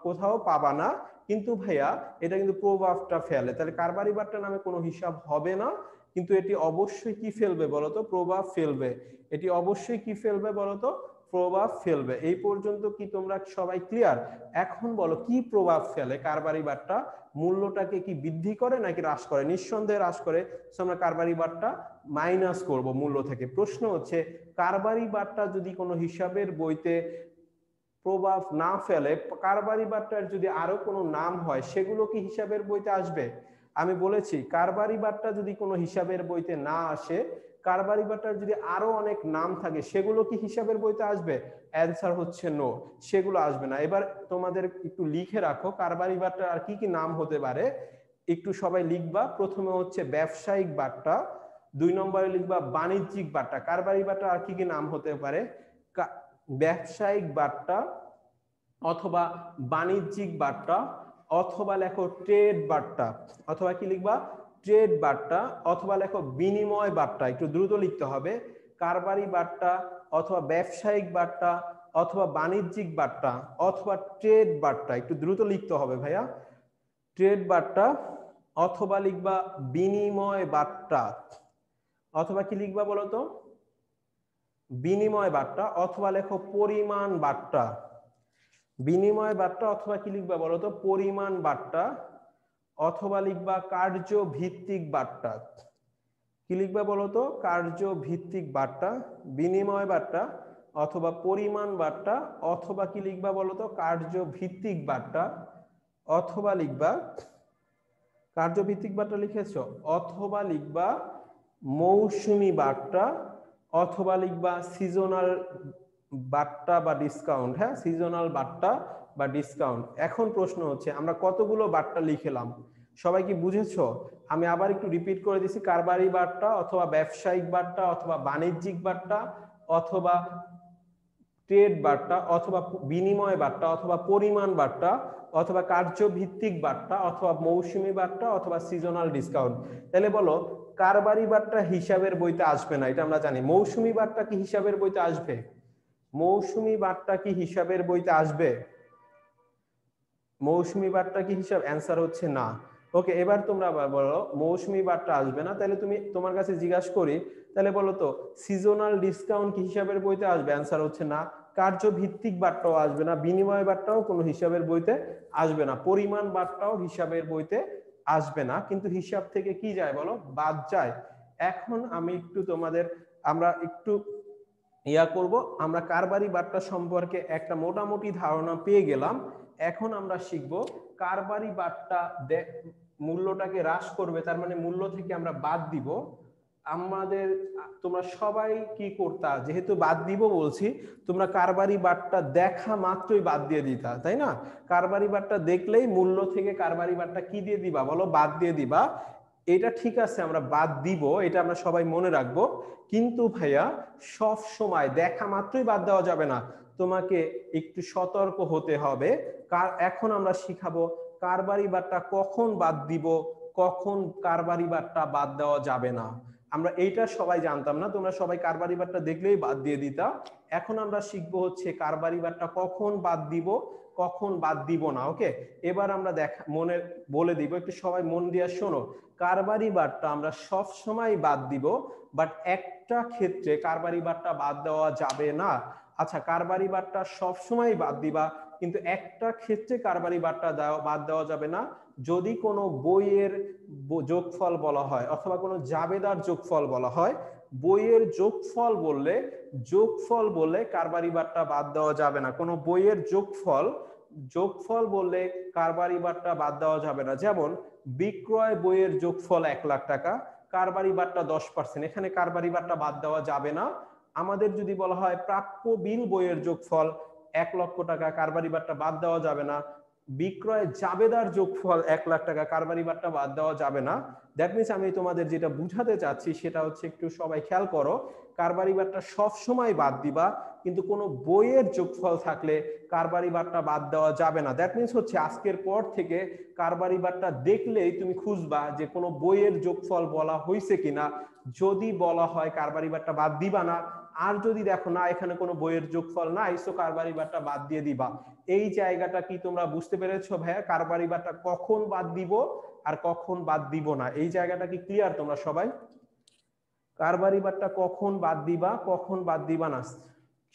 कोथाओ पाबा ना किन्तु भैया एटा किन्तु प्रभावटा फेले ताहले कारबारी बारटा नामे कोनो हिसाब होबे ना किन्तु एटी अवश्य कि फेलबे बोलो तो प्रभाव फेलबे एटी अवश्य कि फेलबे बोलो तो प्रभाव फेलबे एई पर्यन्त कि तोमरा सबाई क्लियर। एखन बोलो कि प्रभाव फेले कारबारी बारटा मूल्यटाके कि बृद्धि करे नाकि ह्रास करे निस्सन्देहे ह्रास करे तो आमरा कारबारी बारटा माइनास करब मूल्य थेके। प्रश्न होच्छे कारबारी बारटा जदि कोनो हिसाबेर बोइते प्रभाव ना फेले कारबारी बारटार जदि आरो कोनो नाम हय सेगुलो कि हिसाबेर बोइते आसबे? आमी बोलेছি कारबारी बारटा যদি কোনো হিসাবের বইতে না আসে कारबारी बारटार যদি আরো অনেক নাম থাকে সেগুলো কি হিসাবের বইতে আসবে? অ্যানসার হচ্ছে নো, সেগুলো আসবে না। এবার তোমাদের একটু লিখে রাখো कारबारी बारটার আর কি কি নাম হতে পারে একটু সবাই লিখবা। প্রথমে হচ্ছে ব্যবসায়িক বারটা, দুই নম্বরে লিখবা বাণিজ্যিক বারটা। कारबारी बारটার আর কি কি নাম হতে পারে? ব্যবসায়িক বারটা অথবা বাণিজ্যিক বারটা अथवा लेखो ट्रेड बार्ता अथवा कि लिखबा ट्रेड बार्ता अथवा लेखो बिनिमय बार्ता। एकटु द्रुत लिखते हबे कारबारी बार्ता अथवा व्यावसायिक बार्ता अथवा वाणिज्यिक बार्ता अथवा ट्रेड बार्ता। एकटु द्रुत लिखते हबे भैया ट्रेड बार्ता अथवा लिखबा बिनिमय बार्ता अथवा कि लिखबा बोलो तो बिनिमय बार्ता अथवा लेखो परिमाण बार्ता बिनिमय बार्ता अथवा कि लिखबा बोलो तो परिमाण बार्ता अथवा लिखबा कार्य भित्तिक बार्ता। कि लिखबा बोलो तो कार्य भित्तिक बार्ता बिनिमय बार्ता अथवा परिमाण बार्ता अथवा कि लिखबा बोलो तो कार्य भित्तिक बार्ता अथवा लिखबा कार्य भित्तिक बार्ता लिखेছো अथवा लिखबा मौसुमी बार्ता अथवा लिखबा सीजनल बार्ता बा डिस्काउंट। हाँ सीजनल बार्ता बा डिस्काउंट। एखन प्रश्न होच्छे आमरा कतगुलो बार्ता लिखेलाम सबाई कि बुझेछो? आमी आबार एकटु रिपीट करे दिछि कारबारी बार्ता अथवा व्यावसायिक बार्ता अथवा वाणिज्यिक बार्ता अथवा ट्रेड बार्ता अथवा बिनिमय बार्ता अथवा परिमाण बार्ता अथवा कार्य भित्तिक बार्ता अथवा मौसुमी बार्ता अथवा सीजनल डिस्काउंट। ताहले बोलो कारबारी बार्ता हिसाबेर बोइते आसबे ना, एटा आमरा जानि। मौसुमी बार्ता कि हिसाबेर बोइते आसबे? मौसुमी बार्ता की हिसाबेर बोइते आसबे? मौसुमी बार्ता की हिसाब आंसर होच्छे ना। ओके एबार तुमरा बोलो मौसुमी बार्ता आसबे ना ताहले तुमी तोमार काछे जिज्ञासा करी ताहले बोलो तो सीजनल डिस्काउंट की हिसाबेर बोइते आसबे? आंसर होच्छे ना। कार्य भित्तिक बार्ताओ आसबे ना, बिनिमय बार्ताओ कोनो हिसाबेर बोइते आसबे ना, परिमाण बार्ताओ हिसाबेर बोइते आसबे ना। किन्तु हिसाब थेके कि जाय बोलो? बाद जाय। एखन आमी एकटु तोमादेर आमरा एकटु या करबो आमरा कारबारी बार्ता सम्पर्के एक मोटामुटी धारणा पेये गेलाम। एखन आमरा शिखबो कारबारी बार्ता मूल्यटाके ह्रास करबे तार माने मूल्य थेके आमरा बाद दिब। आमादेर तोमरा सबाई कि करता जेहेतु बाद दिब बोलछि तोमरा कारबारी बार्ता देखा मात्रई बाद दिये दिता ताई ना? कारबारी बार्ता देखलेई मूल्य थेके कारबारी बार्ता कि दिये दिबा बोलो? बाद दिये दिबा। এটা ঠিক আছে আমরা বাদ দিব, এটা আমরা সবাই মনে রাখবো। কিন্তু ভাইয়া সব সময় দেখা মাত্রই বাদ দেওয়া যাবে না, তোমাকে একটু সতর্ক হতে হবে। এখন আমরা শিখাবো কারবারি বারটা কখন বাদ দিব, কখন কারবারি বারটা বাদ দেওয়া যাবে না। আমরা এইটা সবাই জানতাম না, তোমরা সবাই কারবারি বারটা দেখলেই বাদ দিয়ে দিতা। এখন আমরা শিখবো হচ্ছে কারবারি বারটা কখন বাদ দিব কখন বাদ দিব না। ওকে এবার আমরা দেখা মনে বলে দিব, একটু সবাই মন দিয়ে শোনো। কারবারি বারটা আমরা সব সময় বাদ দিব, বাট একটা ক্ষেত্রে কারবারি বারটা বাদ দেওয়া যাবে না। আচ্ছা কারবারি বারটা সব সময় বাদ দিবা কিন্তু একটা ক্ষেত্রে কারবারি বারটা বাদ দেওয়া যাবে না। যদি কোনো বইয়ের যোগফল বলা হয় অথবা কোনো জাবেদার যোগফল বলা হয়, বইয়ের যোগফল বললে যোগফল বলে কারবারি বারটা বাদ দেওয়া যাবে না। কোনো বইয়ের যোগফল যোগফল বললে কারবারি বারটা বাদ দেওয়া যাবে না। যেমন বিক্রয় বইয়ের যোগফল এক লাখ টাকা, কারবারি বারটা দশ পার্সেন্ট, এখানে কারবারি বারটা বাদ দেওয়া যাবে না। আমাদের যদি বলা হয় প্রাপ্য বিল বইয়ের যোগফল এক লক্ষ টাকা, কারবারি বারটা বাদ দেওয়া যাবে না। বিক্রয় জাবেদার যোগফল এক লাখ টাকা কারবারিবারটা বাদ দেওয়া যাবে না। দ্যাট মিন্স আমি তোমাদের যেটা বুঝাতে চাচ্ছি সেটা হচ্ছে একটু সবাই খেয়াল করো, কারবারিবারটা সব সময় বাদ দিবা, কিন্তু কোনো বইয়ের যোগফল থাকলে কারবারিবারটা বাদ দেওয়া যাবে না। দ্যাট মিন্স হচ্ছে আজকের পর থেকে কারবারিবারটা দেখলেই তুমি খুঁজবা যে কোনো বইয়ের যোগফল বলা হয়েছে কিনা, যদি বলা হয় কারবারিবারটা বাদ দিবা না, আর যদি দেখো না এখানে কোনো বইয়ের যোগফল নাই সো কারবারিবারটা বাদ দিয়ে দিবা। এই জায়গাটা কি তোমরা বুঝতে পেরেছো ভাইয়া? কারবারিবারটা কখন বাদ দিব আর কখন বাদ দিব না, এই জায়গাটা কি ক্লিয়ার তোমরা সবাই? কারবারিবারটা কখন বাদ দিবা কখন বাদ দিবা না,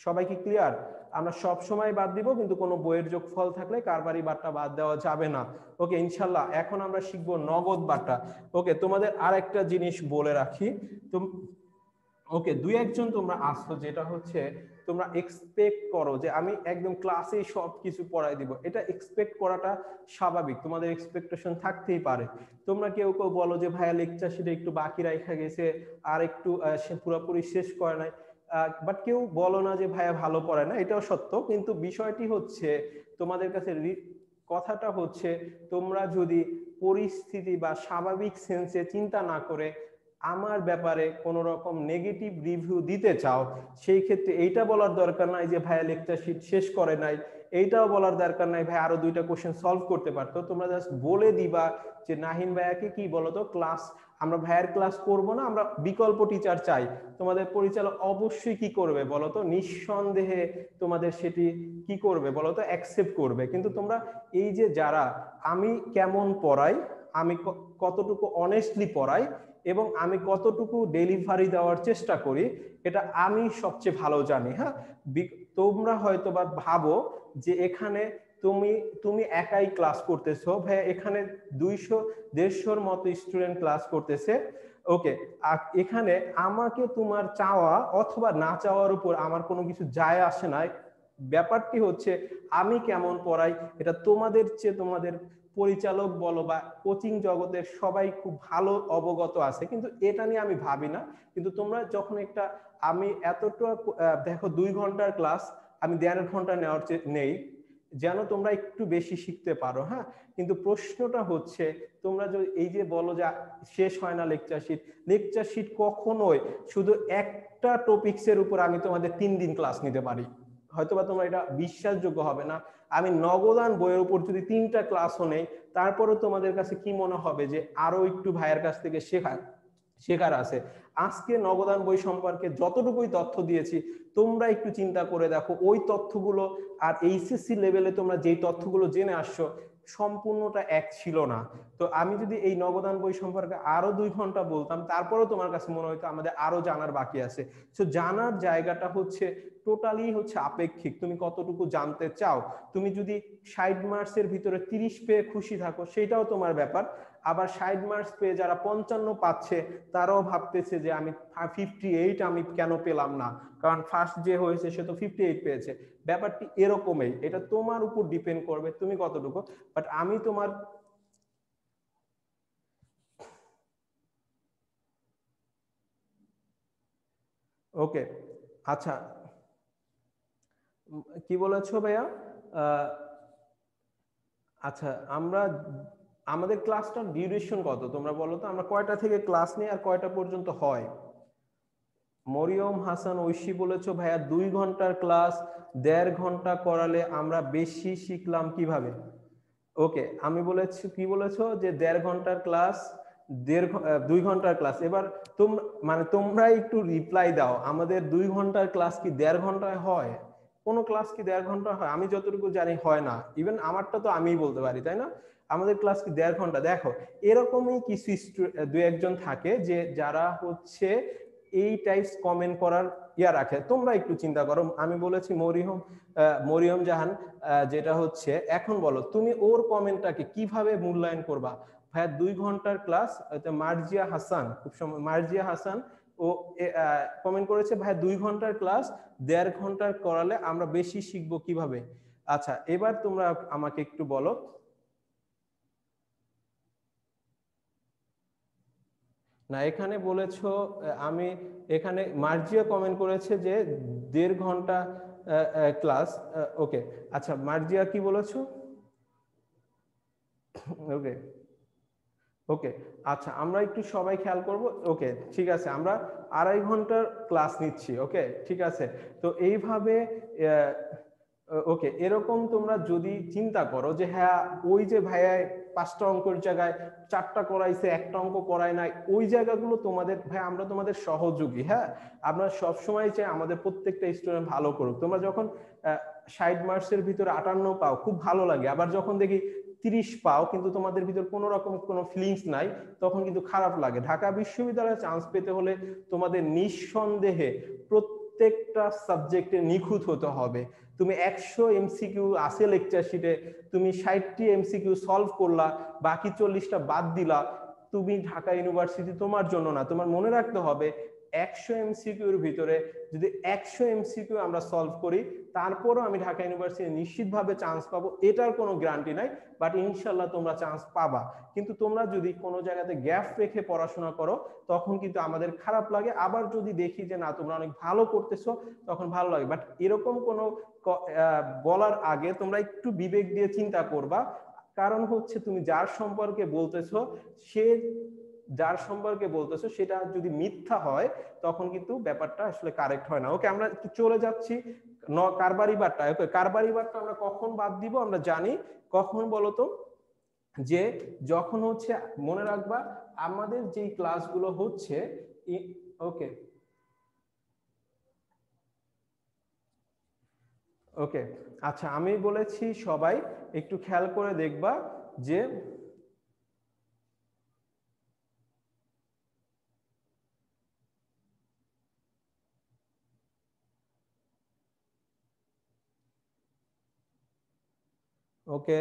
সবাই কি ক্লিয়ার? আমরা সব সময় বাদ দিব, কিন্তু কোনো বইয়ের যোগফল থাকলে কারবারিবারটা বাদ দেওয়া যাবে না। ওকে ইনশাল্লাহ। এখন আমরা শিখবো নগদ বারটা। ওকে তোমাদের আর একটা জিনিস বলে রাখি, তো ওকে দুই একজন তোমরা আসছো যেটা হচ্ছে তোমরা এক্সপেক্ট করো যে আমি একদম ক্লাসে সব কিছু পড়াই দিব, এটা এক্সপেক্ট করাটা স্বাভাবিক, তোমাদের এক্সপেকটেশন থাকতেই পারে। তোমরা কেউ কেউ বলো যে ভাইয়া লেকচার সেটা একটু বাকি রাখা গেছে আর একটু সে পুরোপুরি শেষ করে নাই, বাট কেউ বলো না যে ভাইয়া ভালো পড়ায় না, এটাও সত্য। কিন্তু বিষয়টি হচ্ছে তোমাদের কাছে কথাটা হচ্ছে তোমরা যদি পরিস্থিতি বা স্বাভাবিক সেন্সে চিন্তা না করে আমার ব্যাপারে কোন রকম নেগেটিভ রিভিউ দিতে চাও, সেই ক্ষেত্রে এইটা বলার দরকার নাই যে ভাইয়া লেকচার শিট শেষ করে নাই, এইটাও বলার দরকার নাই ভাই আরো দুইটা কোশ্চেন সলভ করতে পারতো। তোমরা জাস্ট বলে দিবা যে নাহিন ভাইয়াকে কি বলতো ক্লাস আমরা ভাইয়ের ক্লাস করব না, আমরা বিকল্প টিচার চাই। তোমাদের পরিচালক অবশ্যই কি করবে বলতো, নিঃসন্দেহে তোমাদের সেটি কি করবে বলতো, অ্যাকসেপ্ট করবে। কিন্তু তোমরা এই যে যারা আমি কেমন পড়াই, আমি কতটুকু অনেস্টলি পড়াই এবং আমি কতটুকু ডেলিভারি দেওয়ার চেষ্টা করি, এটা আমি সবচেয়ে ভালো জানি। হ্যাঁ, তোমরা হয়তো বা ভাবো যে এখানে তুমি তুমি একাই ক্লাস করতেছো, ভাই এখানে দুইশো দেড়শোর মতো স্টুডেন্ট ক্লাস করতেছে। ওকে, এখানে আমাকে তোমার চাওয়া অথবা না চাওয়ার উপর আমার কোনো কিছু যায় আসে না। ব্যাপারটি হচ্ছে আমি কেমন পড়াই এটা তোমাদের চেয়ে তোমাদের পরিচালক বলো বা কোচিং জগতের সবাই খুব ভালো অবগত আছে, কিন্তু এটা নিয়ে আমি ভাবি না। কিন্তু তোমরা যখন একটা আমি এতটা দেখো দুই ঘন্টার ক্লাস আমি দেড় ঘন্টা নেওয়ার নেই যেন তোমরা একটু বেশি শিখতে পারো। হ্যাঁ, কিন্তু প্রশ্নটা হচ্ছে তোমরা যদি এই যে বলো যে শেষ হয় না লেকচার শিট, লেকচার শিট কখনোই শুধু একটা টপিকসের উপর আমি তোমাদের তিন দিন ক্লাস নিতে পারি, হয়তোবা তোমরা এটা বিশ্বাসযোগ্য হবে না। আমি নগদান বইয়ের উপর যদি তিনটা ক্লাসও নেই তারপরেও তোমাদের কাছে কি মনে হবে যে আরো একটু ভাইয়ের কাছ থেকে শেখার শেখার আছে। আজকে নগদান বই সম্পর্কে যতটুকুই তথ্য দিয়েছি তোমরা একটু চিন্তা করে দেখো, ওই তথ্যগুলো আর এইচএসসি লেভেলে তোমরা যেই তথ্যগুলো জেনে আসছো সম্পূর্ণটা এক ছিল না। তো আমি যদি এই নগদান বই সম্পর্কে আরো দুই ঘন্টা বলতাম তারপরেও তোমার কাছে মনে হয়তো আমাদের আরো জানার বাকি আছে। তো জানার জায়গাটা হচ্ছে টোটালি হচ্ছে আপেক্ষিক, তুমি কতটুকু জানতে চাও। তুমি যদি ষাট মার্কসের ভিতরে তিরিশ পেয়ে খুশি থাকো সেটাও তোমার ব্যাপার, আবার ষাট মার্কস পেয়ে যারা পঞ্চান্ন পাচ্ছে তারাও ভাবতেছে যে আমি ফিফটি এইট আমি কেন পেলাম না, কারণ ফার্স্ট যে হয়েছে সে তো ফিফটি এইট পেয়েছে। ব্যাপারটি এরকমই, এটা তোমার উপর ডিপেন্ড করবে তুমি কতটুকু। বাট আমি তোমার ওকে আচ্ছা কি বলেছো ভাইয়া? আচ্ছা আমরা আমাদের ক্লাসটার ডিউরেশন কত তোমরা বলো তো, আমরা কয়টা থেকে ক্লাস নেই আর কয়টা পর্যন্ত হয়? মরিয়ম হাসান ঐশী বলেছো ভাইয়া দুই ঘন্টার ক্লাস দেড় ঘন্টা করালে আমরা বেশি শিখলাম কিভাবে। ওকে আমি বলেছি কি বলেছো যে দেড় ঘন্টার ক্লাস দেড় দুই ঘন্টার ক্লাস। এবার তোমরা মানে তোমরা একটু রিপ্লাই দাও, আমাদের দুই ঘন্টার ক্লাস কি দেড় ঘন্টায় হয়? কোনো ক্লাস কি দেড় ঘন্টা হয়? আমি যতটুকু জানি হয় না, ইভেন আমারটা তো আমিই বলতে পারি তাই না। আমাদের ক্লাস কি দেড় ঘন্টা? দেখো এরকমই কিছু দু একজন থাকে যে যারা হচ্ছে এই টাইপস কমেন্ট করার ইয়া রাখে। তোমরা একটু চিন্তা করো, আমি বলেছি মরিয়ম মরিয়ম জাহান যেটা হচ্ছে এখন বলো তুমি ওর কমেন্টটাকে কিভাবে মূল্যায়ন করবা ভাইয়া? দুই ঘন্টার ক্লাস মার্জিয়া হাসান, খুব সময় মার্জিয়া হাসান ও কমেন্ট করেছে ভাই দুই ঘন্টার ক্লাস দেড় ঘন্টার করালে আমরা বেশি শিখবো কিভাবে। আচ্ছা এবার তোমরা আমাকে একটু বলো, না এখানে বলেছো আমি এখানে মার্জিয়া কমেন্ট করেছে যে দেড় ঘন্টা ক্লাস। ওকে আচ্ছা মার্জিয়া কি বলেছো? ओके ओके अच्छा আমরা একটু সবাই খেয়াল করব। ওকে ঠিক আছে, আমরা আড়াই ঘন্টার ক্লাস নিচ্ছি। ওকে ঠিক আছে, তো এইভাবে ওকে এরকম তোমরা যদি চিন্তা করো যে হ্যাঁ ওই যে ভাইয়া পাঁচটা অঙ্কের জায়গায় চারটা করাইছে একটা অঙ্ক করায় নাই, ওই জায়গাগুলো তোমাদের ভাই আমরা তোমাদের সহযোগী। হ্যাঁ আমরা সব সময় চাই আমাদের প্রত্যেকটা স্টুডেন্ট ভালো করুক। তোমরা যখন ষাট মার্কসের ভিতরে আটান্ন পাও খুব ভালো লাগে, আবার যখন দেখি তিরিশ পাও কিন্তু তোমাদের ভিতর কোনো রকম কোনো ফিলিংস নাই তখন কিন্তু খারাপ লাগে। ঢাকা বিশ্ববিদ্যালয়ে চান্স পেতে হলে তোমাদের নিঃসন্দেহে প্রত্যেকটা সাবজেক্টে নিখুঁত হতে হবে। তুমি একশো এমসিকিউ আসে লেকচার শিটে, তুমি ষাটটি এমসিকিউ সলভ করলা, বাকি চল্লিশটা বাদ দিলা, তুমি ঢাকা ইউনিভার্সিটি তোমার জন্য না। তোমার মনে রাখতে হবে একশো এমসিকিউর ভিতরে যদি একশো এমসিকিউ আমরা সলভ করি তারপরও আমি ঢাকা ইউনিভার্সিটি নিশ্চিতভাবে চান্স পাবো এটার কোনো গ্যারান্টি নাই, বাট ইনশাল্লাহ তোমরা চান্স পাবা। কিন্তু তোমরা যদি কোনো জায়গাতে গ্যাপ রেখে পড়াশোনা করো তখন কিন্তু আমাদের খারাপ লাগে, আবার যদি দেখি যে না তোমরা অনেক ভালো করতেছো তখন ভালো লাগে। বাট এরকম কোনো বলার আগে তোমরা একটু বিবেক দিয়ে চিন্তা করবা, কারণ হচ্ছে তুমি যার সম্পর্কে বলতেছো সে যার সম্পর্কে বলতেছো সেটা যদি মিথ্যা হয় তখন কিন্তু ব্যাপারটা আসলে কারেক্ট হয় না। ওকে আমরা চলে যাচ্ছি ন কারবারি বারটা। ওকে কারবারি বারটা আমরা কখন বাদ দিব আমরা জানি কখন বলতো, যে যখন হচ্ছে মনে রাখবা আমাদের যে ক্লাসগুলো হচ্ছে ওকে ওকে আচ্ছা আমি বলেছি সবাই একটু খেয়াল করে দেখবা যে ওকে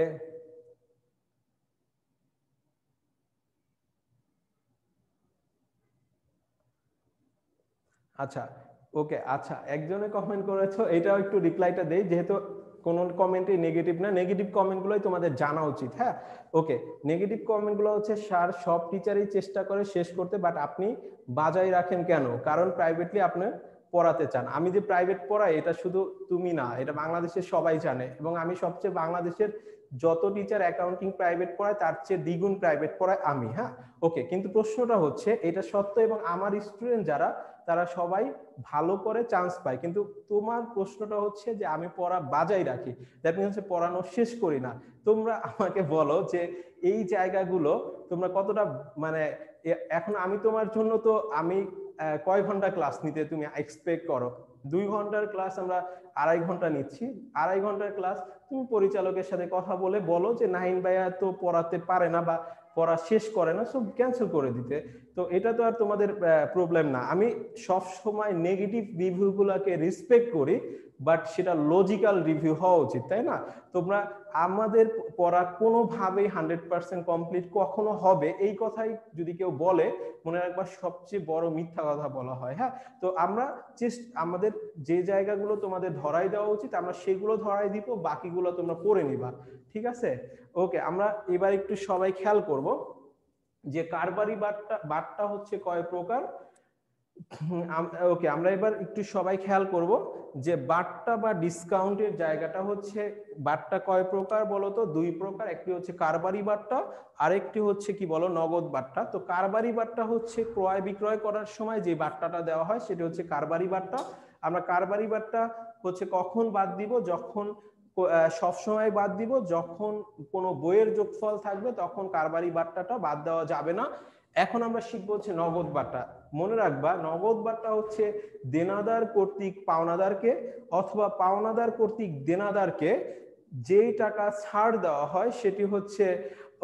আচ্ছা ওকে আচ্ছা একজনে কমেন্ট করেছো, এটাও একটু রিপ্লাইটা দেই, যেহেতু কোনো কমেন্টই নেগেটিভ না, নেগেটিভ কমেন্টগুলোই তোমাদের জানা উচিত। হ্যাঁ ওকে নেগেটিভ কমেন্টগুলো হচ্ছে স্যার সব টিচারই চেষ্টা করে শেষ করতে, বাট আপনি বাজায় রাখেন কেন? কারণ প্রাইভেটলি আপনি পড়াতে চান। আমি যে প্রাইভেট পড়াই এটা শুধু তুমি না, এটা বাংলাদেশের সবাই জানে, এবং আমি সবচেয়ে বাংলাদেশের যত টিচার অ্যাকাউন্টিং প্রাইভেট পড়ায় তার চেয়ে দ্বিগুণ প্রাইভেট পড়ায় আমি। হ্যাঁ ওকে কিন্তু প্রশ্নটা হচ্ছে এটা সত্য এবং আমার স্টুডেন্ট যারা তারা সবাই ভালো করে চান্স পায়, কিন্তু তোমার প্রশ্নটা হচ্ছে যে আমি পড়া বাজায় রাখি, দ্যাট মিনস পড়ানো শেষ করি না। তোমরা আমাকে বলো যে এই জায়গাগুলো তোমরা কতটা মানে এখন আমি তোমার জন্য তো আমি কয় ঘন্টা ক্লাস নিতে তুমি এক্সপেক্ট করো? দুই ঘন্টার ক্লাস আমরা আড়াই ঘন্টা নিচ্ছি। আড়াই ঘন্টার ক্লাস তুমি পরিচালকের সাথে কথা বলে বলো যে নাহিন ভাইয়া তো পড়াতে পারে না বা পড়া শেষ করে না, সব ক্যান্সেল করে দিতে, তো এটা তো আর তোমাদের প্রবলেম না। আমি সব সময় নেগেটিভ রিভিউগুলোকে রেসপেক্ট করি, বাট সেটা লজিক্যাল রিভিউ হওয়া উচিত, তাই না? তোমরা আমাদের পড়া কোনোভাবেই হান্ড্রেড পার্সেন্ট কমপ্লিট কখনো হবে এই কথাই যদি কেউ বলে মনে রাখবা সবচেয়ে বড় মিথ্যা কথা বলা হয়। হ্যাঁ তো আমরা চেষ্টা আমাদের যে জায়গাগুলো তোমাদের ধরাই দেওয়া উচিত আমরা সেগুলো ধরাই দিব, বাকিগুলো তোমরা পড়ে নিবা, ঠিক আছে? ওকে আমরা এবার একটু সবাই খেয়াল করব যে কারবারি বারটা বারটা হচ্ছে কয় প্রকার। ওকে আমরা এবার একটু সবাই খেয়াল করব যে বাট্টা বা ডিসকাউন্টের জায়গাটা হচ্ছে বাট্টা কয় প্রকার বলো তো? দুই প্রকার, একটি হচ্ছে কারবারি বাট্টা আর একটি হচ্ছে কি বলো নগদ বাট্টা। তো কারবারি বাট্টা হচ্ছে ক্রয় বিক্রয় করার সময় যে বাট্টাটা দেওয়া হয় সেটি হচ্ছে কারবারি বাট্টা। আমরা কারবারি বাট্টা হচ্ছে কখন বাদ দিব? যখন সবসময় বাদ দিব, যখন কোনো বইয়ের যোগফল থাকবে তখন কারবারি বাট্টাটা বাদ দেওয়া যাবে না। এখন আমরা শিখবো হচ্ছে নগদ বাট্টা। মনে রাখবা নগদ বাট্টা হচ্ছে দেনাদার কর্তৃক পাওনাদারকে অথবা পাওনাদার কর্তৃক দেনাদারকে যেই টাকা ছাড় দেওয়া হয় সেটি হচ্ছে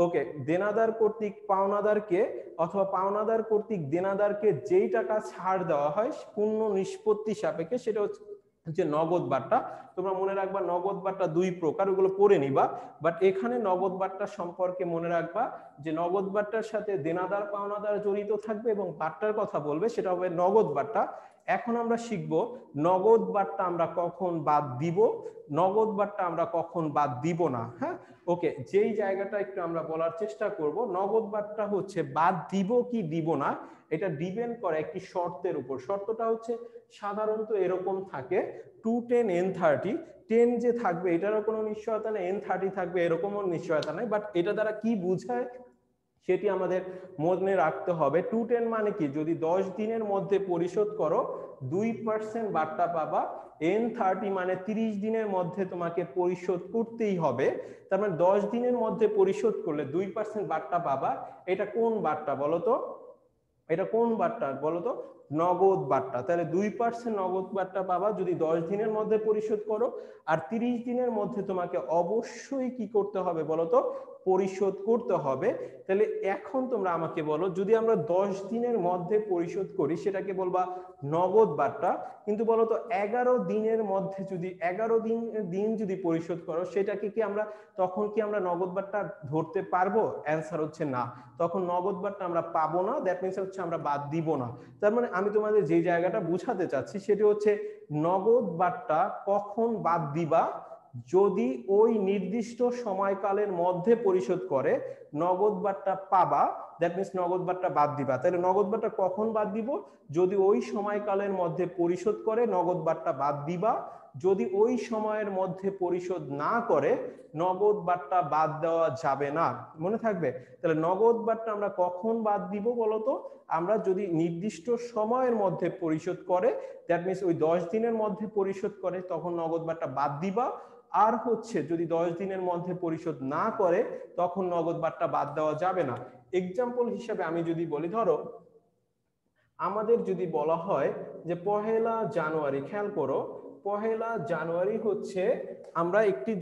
ওকে দেনাদার কর্তৃক পাওনাদারকে অথবা পাওনাদার কর্তৃক দেনাদারকে যেই টাকা ছাড় দেওয়া হয় পূর্ণ নিষ্পত্তি সাপেক্ষে সেটা হচ্ছে যে নগদ বাট্টা। তোমরা মনে রাখবা নগদ বাট্টা দুই প্রকার, ওগুলো পড়ে নিবা। বাট এখানে নগদ বাট্টা সম্পর্কে মনে রাখবা যে নগদ বাট্টার সাথে দেনাদার পাওনাদার জড়িত থাকবে এবং বাট্টার কথা বলবে, সেটা হবে নগদ বাট্টা। এখন আমরা শিখব নগদ বাট্টা আমরা কখন বাদ দিব, নগদ বাট্টা আমরা কখন বাদ দিব না। হ্যাঁ ওকে যেই জায়গাটা একটু আমরা বলার চেষ্টা করব, নগদ বাট্টা হচ্ছে বাদ দিব কি দিব না এটা ডিপেন্ড করে একটি শর্তের উপর। শর্তটা হচ্ছে সাধারণত এরকম থাকে, two ten and thirty thirty ten যে থাকবে এটারও কোনো নিশ্চয়তা নেই, এন থার্টি থাকবে এরকমও নিশ্চয়তা নেই। বাট এটা দ্বারা কি বোঝায় সেটি আমাদের মনে রাখতে হবে। টু টেন মানে কি, যদি দশ দিনের মধ্যে পরিশোধ করো দুই পার্সেন্ট বার্তা পাবা, এন থার্টি মানে তিরিশ দিনের মধ্যে তোমাকে পরিশোধ করতেই হবে। তার মানে দশ দিনের মধ্যে পরিশোধ করলে দুই পার্সেন্ট বার্তা পাবা। এটা কোন বার্তা বলো তো, এটা কোন বার্তা বলো তো, নগদ বার্তা। তাহলে দুই পার্সেন্ট নগদ বার্তা পাবা যদি দশ দিনের মধ্যে পরিশোধ করো, আর তিরিশ দিনের মধ্যে তোমাকে অবশ্যই কি করতে হবে বলো তো, পরিশোধ করতে হবে। তাহলে এখন তোমরা আমাকে বলো, যদি আমরা দশ দিনের মধ্যে পরিশোধ করি সেটাকে বলবা নগদ বার্তা, কিন্তু বলো তো এগারো দিনের মধ্যে যদি এগারো দিন দিন যদি পরিশোধ করো সেটাকে কি আমরা তখন কি আমরা নগদ বার্তা ধরতে পারবো? অ্যান্সার হচ্ছে না, তখন নগদ বার্তা আমরা পাবো না। দ্যাট মিনস হচ্ছে আমরা বাদ দিব না। তার মানে আমি তোমাদের যে জায়গাটা বোঝাতে চাচ্ছি সেটি হচ্ছে নগদ বার্তা কখন বাদ দিবা, যদি ওই নির্দিষ্ট সময়কালের মধ্যে পরিশোধ করে নগদ বার্তা পাবা। দ্যাট মিনস নগদ বার্তা বাদ দিবা। তাহলে নগদ বার্তা কখন বাদ দিব, যদি ওই সময়কালের মধ্যে পরিশোধ করে নগদ বার্তা বাদ দিবা, যদি ওই সময়ের মধ্যে পরিশোধ না করে নগদ বার্তা বাদ দেওয়া যাবে না, মনে থাকবে। তাহলে নগদ বার্তা আমরা কখন বাদ দিব বলতো, আমরা যদি নির্দিষ্ট সময়ের মধ্যে পরিশোধ করে, দ্যাট মিনস ওই দশ দিনের মধ্যে পরিশোধ করে তখন নগদ বার্তা বাদ দিবা। আর হচ্ছে যদি দশ দিনের মধ্যে পরিশোধ না করে তখন নগদ বার্তা বাদ দেওয়া যাবে না। এক্সাম্পল হিসাবে আমি যদি বলি, ধরো আমাদের যদি বলা হয় যে পহেলা জানুয়ারি, খেয়াল করো পহেলা জানুয়ারি হচ্ছে আমরা একটি